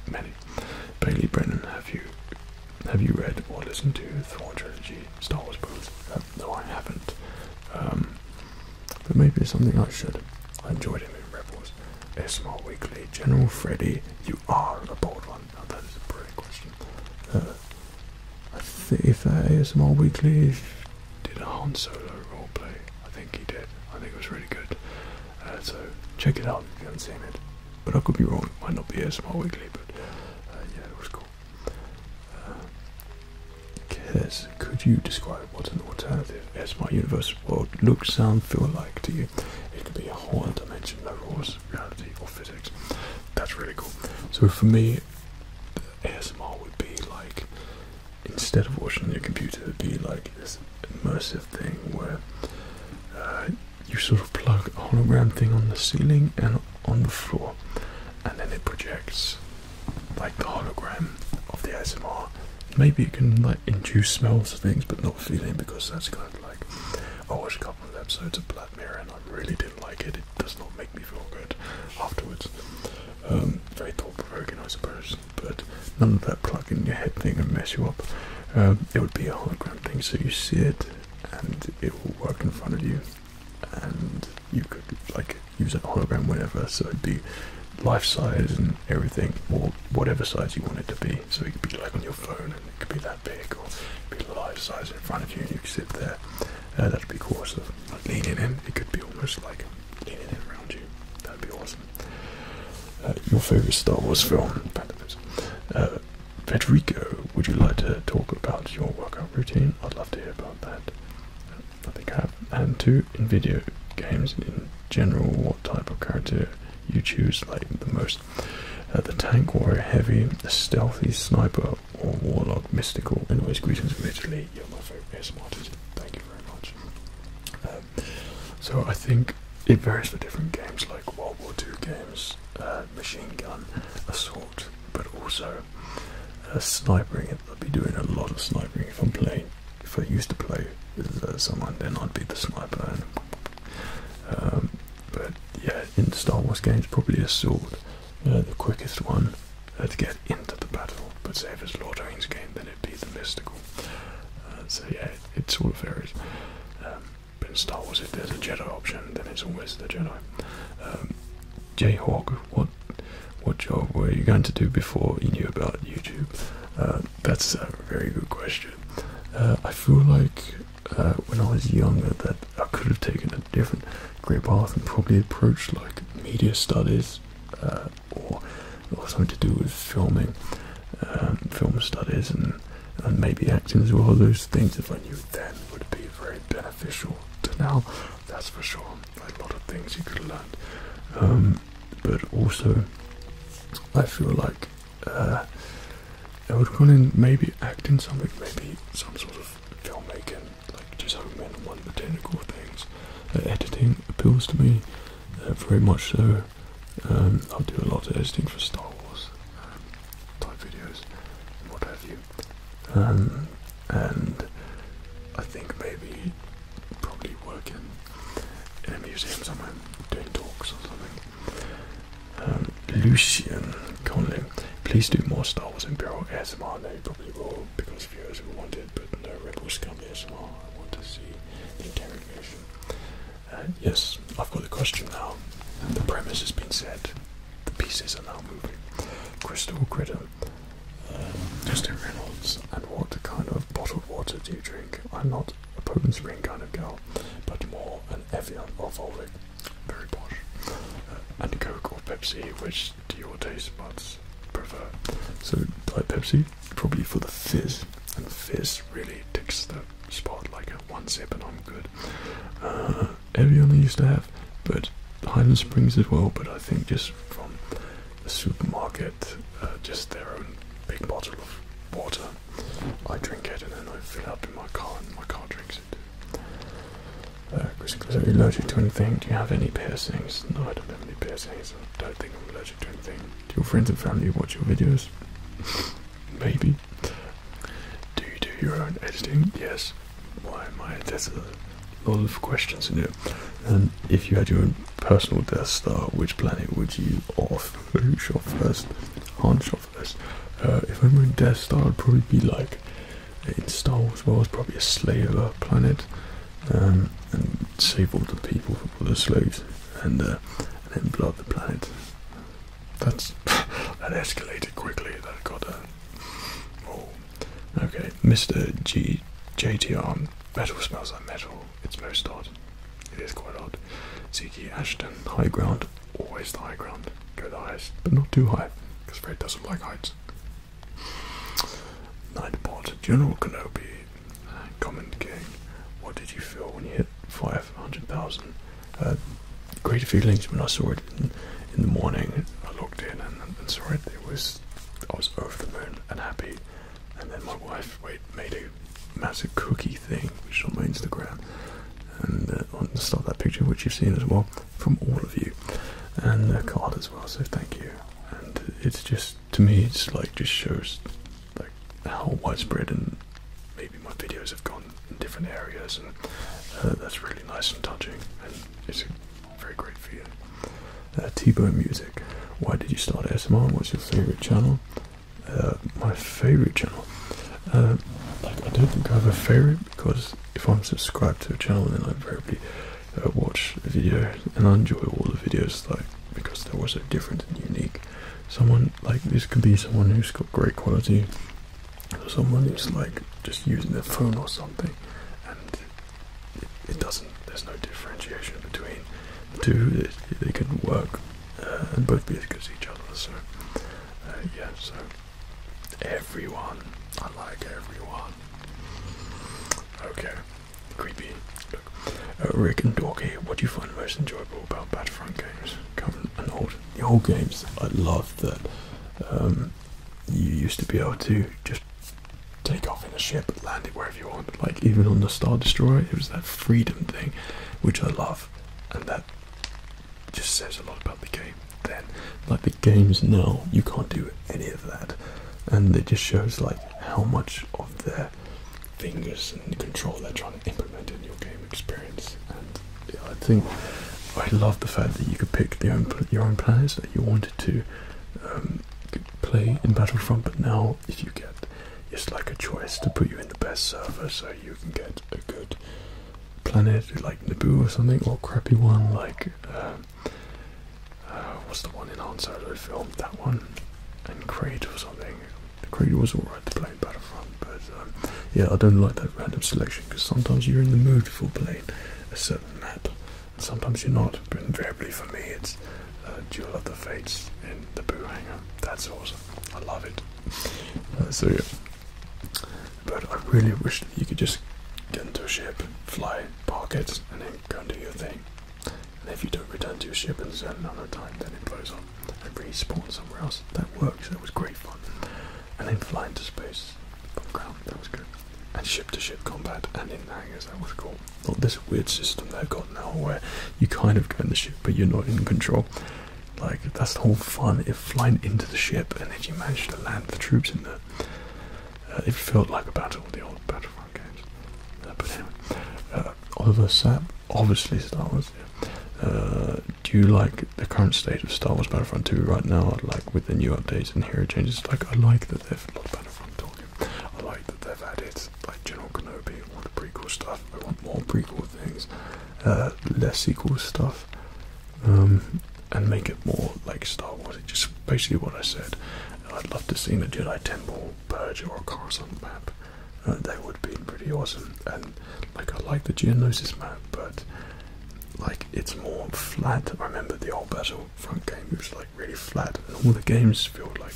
many. Bailey Brennan, have you have you read or listened to the Thrawn Trilogy Star Wars books? Uh, no, I haven't. Um, but maybe it's something I should. I enjoyed him in Rebels. S M R Weekly, General Freddy, you are a bold one. Now that is a brilliant question. Uh, I think if that A S M R Weekly did a Han Solo roleplay, I think he did. I think it was really good. Uh, so check it out if you haven't seen it. But I could be wrong. It might not be A S M R Weekly, but uh, yeah, it was cool. Uh, Kes, could you describe what an alternative A S M R Universe world looks, sound, feel like to you? It could be a whole dimension, no rules, reality, or physics. That's really cool. So for me, the A S M R would be like, instead of watching your computer, it'd be like this immersive thing where uh, you sort of plug a hologram thing on the ceiling and on the floor, and then it projects like the hologram of the A S M R. Maybe it can like induce smells of things, but not feeling, because that's kind of like, I watched a couple of episodes of Black Mirror and I really didn't like it. It does not make me feel good afterwards. Um, very thought-provoking, I suppose, but none of that plug-in-your-head thing would mess you up. Um, it would be a hologram thing, so you see it, and it will work in front of you, and you could like use a hologram whenever, so it'd be life-size and everything, or whatever size you want it to be. So it could be like on your phone, and it could be that big, or it could be life-size in front of you, and you could sit there. Uh, that'd be cool. So like leaning in, it could be almost like leaning in around you. That'd be awesome. Uh, your favourite Star Wars film? Uh, Federico, would you like to talk about your workout routine? I'd love to hear about that. Uh, I think I have. And two, in video games in general, what type of character you choose like the most? Uh, the tank, warrior, heavy, the stealthy, sniper, or warlock, mystical? Anyways, greetings from Italy. You're my favourite A S M R. Thank you very much. Um, so I think it varies for different games, like World War Two games, uh, machine gun, assault, but also uh, snipering. I'll be doing a lot of snipering if I'm playing, if I used to play uh, someone, then I'd be the sniper. And, um, but yeah, in the Star Wars games, probably a sword, uh, the quickest one uh, to get into the battle. But say if it's Lord of the Rings game, then it'd be the mystical. Uh, so yeah, it, it sort of varies. Um, but in Star Wars, if there's a Jedi option, then it's always the Jedi. Um, Jayhawk, what what job were you going to do before you knew about YouTube? Uh, that's a very good question. Uh, I feel like uh, when I was younger that I could have taken a different career path and probably approached like media studies uh, or, or something to do with filming, um, film studies and, and maybe acting as well. Those things, if I knew then, would be very beneficial to now, that's for sure. Like a lot of things you could have learned. Um, but also, I feel like uh, I would call in maybe acting something, maybe some sort of filmmaking, like just home in on one of the technical things. Uh, editing appeals to me uh, very much so. Um, I'll do a lot of editing for Star Wars um, type videos and what have you. Um, and I think maybe probably work in, in a museum somewhere doing talks or something. Um, Lucian Conley, please do more Star Wars Imperial A S M R. No, you probably will, because viewers will want it, but no Rebel Scum A S M R. I want to see the interrogation. Uh, yes, I've got the costume now. The premise has been set. The pieces are now moving. Crystal Critter, um, Justin Reynolds, and what kind of bottled water do you drink? I'm not a potent spring kind of girl, but more an Evian or Volvic. Very posh. Uh, and Coke or Pepsi, which do your taste buds prefer? So, like Pepsi, probably for the fizz, and fizz really ticks the spot, like a one sip and I'm good. Uh, Evian I used to have, but Highland Springs as well, but I think just from the supermarket, uh, just their own big bottle of water. I drink it and then I fill up in my car and my car drinks it. Uh, Chris, are you allergic to anything? Do you have any piercings? No, I don't have any piercings. I don't think I'm allergic to anything. Do your friends and family watch your videos? Maybe. Do you do your own editing? Yes. Why am I? There's a lot of questions in here. And if you had your own personal Death Star, which planet would you off? Who shot first? Han shot first. Uh, if I'm on Death Star, I'd probably be like, in Star Wars, well, it's probably a slaver planet. Um, and save all the people, all the slaves, and, uh, and then blow up the planet. That's that escalated quickly. That got a oh, okay. Mister G J T R, metal smells like metal. It's most odd. It is quite odd. Ziki Ashton, high ground, always the high ground. Go the highest, but not too high, because Fred doesn't like heights. Nightbot, General Kenobi, Common King. What did you feel when you hit five hundred thousand? Uh, great feelings when I saw it in, in the morning. I looked in and, and saw it. It was, I was over the moon and happy. And then my wife wait, made a massive cookie thing, which is on my Instagram. And uh, on the start of that picture, which you've seen as well, from all of you. And a card as well, so thank you. And it's just, to me, it's like, just shows like how widespread and maybe my videos have gone in different areas, and uh, that's really nice and touching, and it's a very great feeling. Uh, T-Bone Music, why did you start A S M R? What's your favourite channel? Uh, my favourite channel? Uh, like, I don't think I have a favourite, because if I'm subscribed to a channel, then I probably uh, watch a video, and I enjoy all the videos, like, because they're also different and unique. Someone, like, this could be someone who's got great quality, or someone who's, like, just using their phone or something, and it, it doesn't, there's no differentiation between the two. It, it, they can work uh, and both be as good as each other, so uh, yeah, so everyone, I like everyone. Okay, creepy. Look. Uh, Rick and Dorky, what do you find most enjoyable about Battlefront games, current and old? The old games, I love that um, you used to be able to just take off in a ship and land it wherever you want. Like, even on the Star Destroyer, it was that freedom thing, which I love, and that just says a lot about the game then. Like, the games now, you can't do any of that, and it just shows, like, how much of their fingers and control that trying to implement in your game experience. And yeah, I think I love the fact that you could pick your own, your own planets that you wanted to um, play in Battlefront, but now if you get, it's like a choice to put you in the best server so you can get a good planet like Naboo or something, or a crappy one like uh, uh, what's the one in Han Solo film, that one, and Creed or something. Creed was alright to play in Battlefront, but um, yeah, I don't like that random selection because sometimes you're in the mood for playing a certain map, and sometimes you're not. But invariably for me, it's uh, Duel of the Fates in the Boo Hangar. That's awesome. I love it. Uh, so yeah, but I really wish that you could just get into a ship, fly, park it, and then go and do your thing. And if you don't return to your ship in a certain amount of time, then it blows up and respawns somewhere else. That works. That was great fun. And then fly into space from ground, that was good. And ship to ship combat and in hangars, that was cool. Not this weird system they've got now where you kind of go in the ship but you're not in control. Like, that's the whole fun, if flying into the ship and if you manage to land the troops in there. Uh, it felt like a battle, the old Battlefront games. Uh, but anyway, uh, Oliver Sapp, obviously Star Wars. Yeah. Uh, do you like the current state of Star Wars Battlefront two right now? I like with the new updates and hero changes. Like, I like that they've a lot of Battlefront talking. I like that they've added like General Kenobi, all the prequel stuff. I want more prequel things, uh, less sequel stuff, um, and make it more like Star Wars. It's just basically what I said. I'd love to see a Jedi Temple purge or a Coruscant map. Uh, that would be pretty awesome. And like, I like the Geonosis map, but like, it's more flat. I remember the old Battlefront game, it was like really flat, and all the games feel like,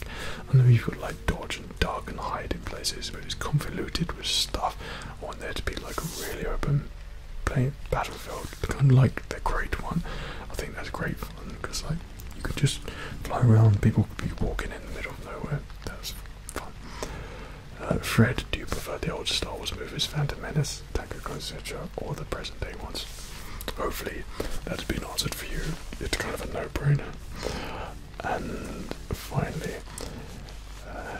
I know you could like dodge and duck and hide in places, but it's convoluted with stuff. I want there to be like a really open play battlefield, kind of like the great one. I think that's great fun because like, you could just fly around, people could be walking in the middle of nowhere. That's fun. Uh, Fred, do you prefer the old Star Wars movies, Phantom Menace, Attack of the Clones, et cetera, or the present day ones? Hopefully that's been answered for you. It's kind of a no-brainer. And finally, uh,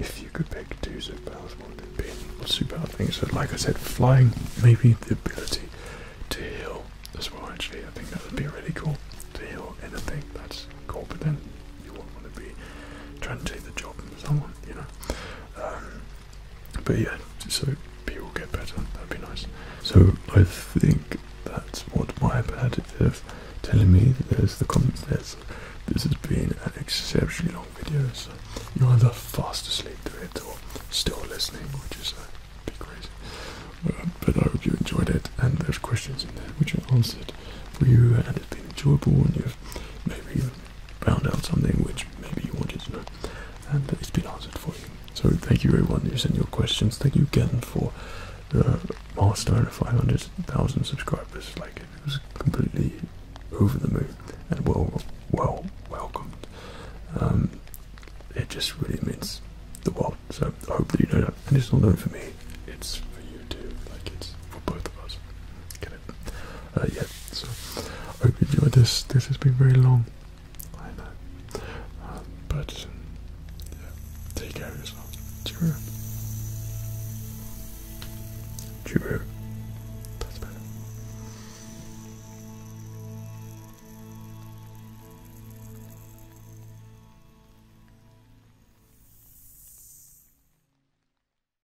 if you could pick two superpowers, what would it be? What superpower things? So like I said, flying, maybe the ability to heal as well. Actually, I think that would be really cool, to heal anything. That's cool, but then you won't want to be trying to take the job from someone, you know. Um, but yeah, so people get better. That'd be nice. So I think that's what my iPad is telling me. There's the comments there. So this has been an exceptionally long video, so you're either fast asleep to it or still listening, which is a bit crazy. Uh, but I hope you enjoyed it, and there's questions in there which are answered for you, and it's been enjoyable, and you've maybe even found out something which maybe you wanted to know, and it's been answered for you. So thank you everyone who sent your questions. Thank you again for the milestone of five hundred thousand subscribers. Like, it was completely over the moon and well, well welcomed. Um, it just really means the world. So I hope that you know that, and it's not only for me, it's for you too. Like, it's for both of us. Get it? Uh, yeah. So I hope you enjoyed this. This has been very long. I know, um, but yeah, take care of yourself. Cheerio. Cheerio.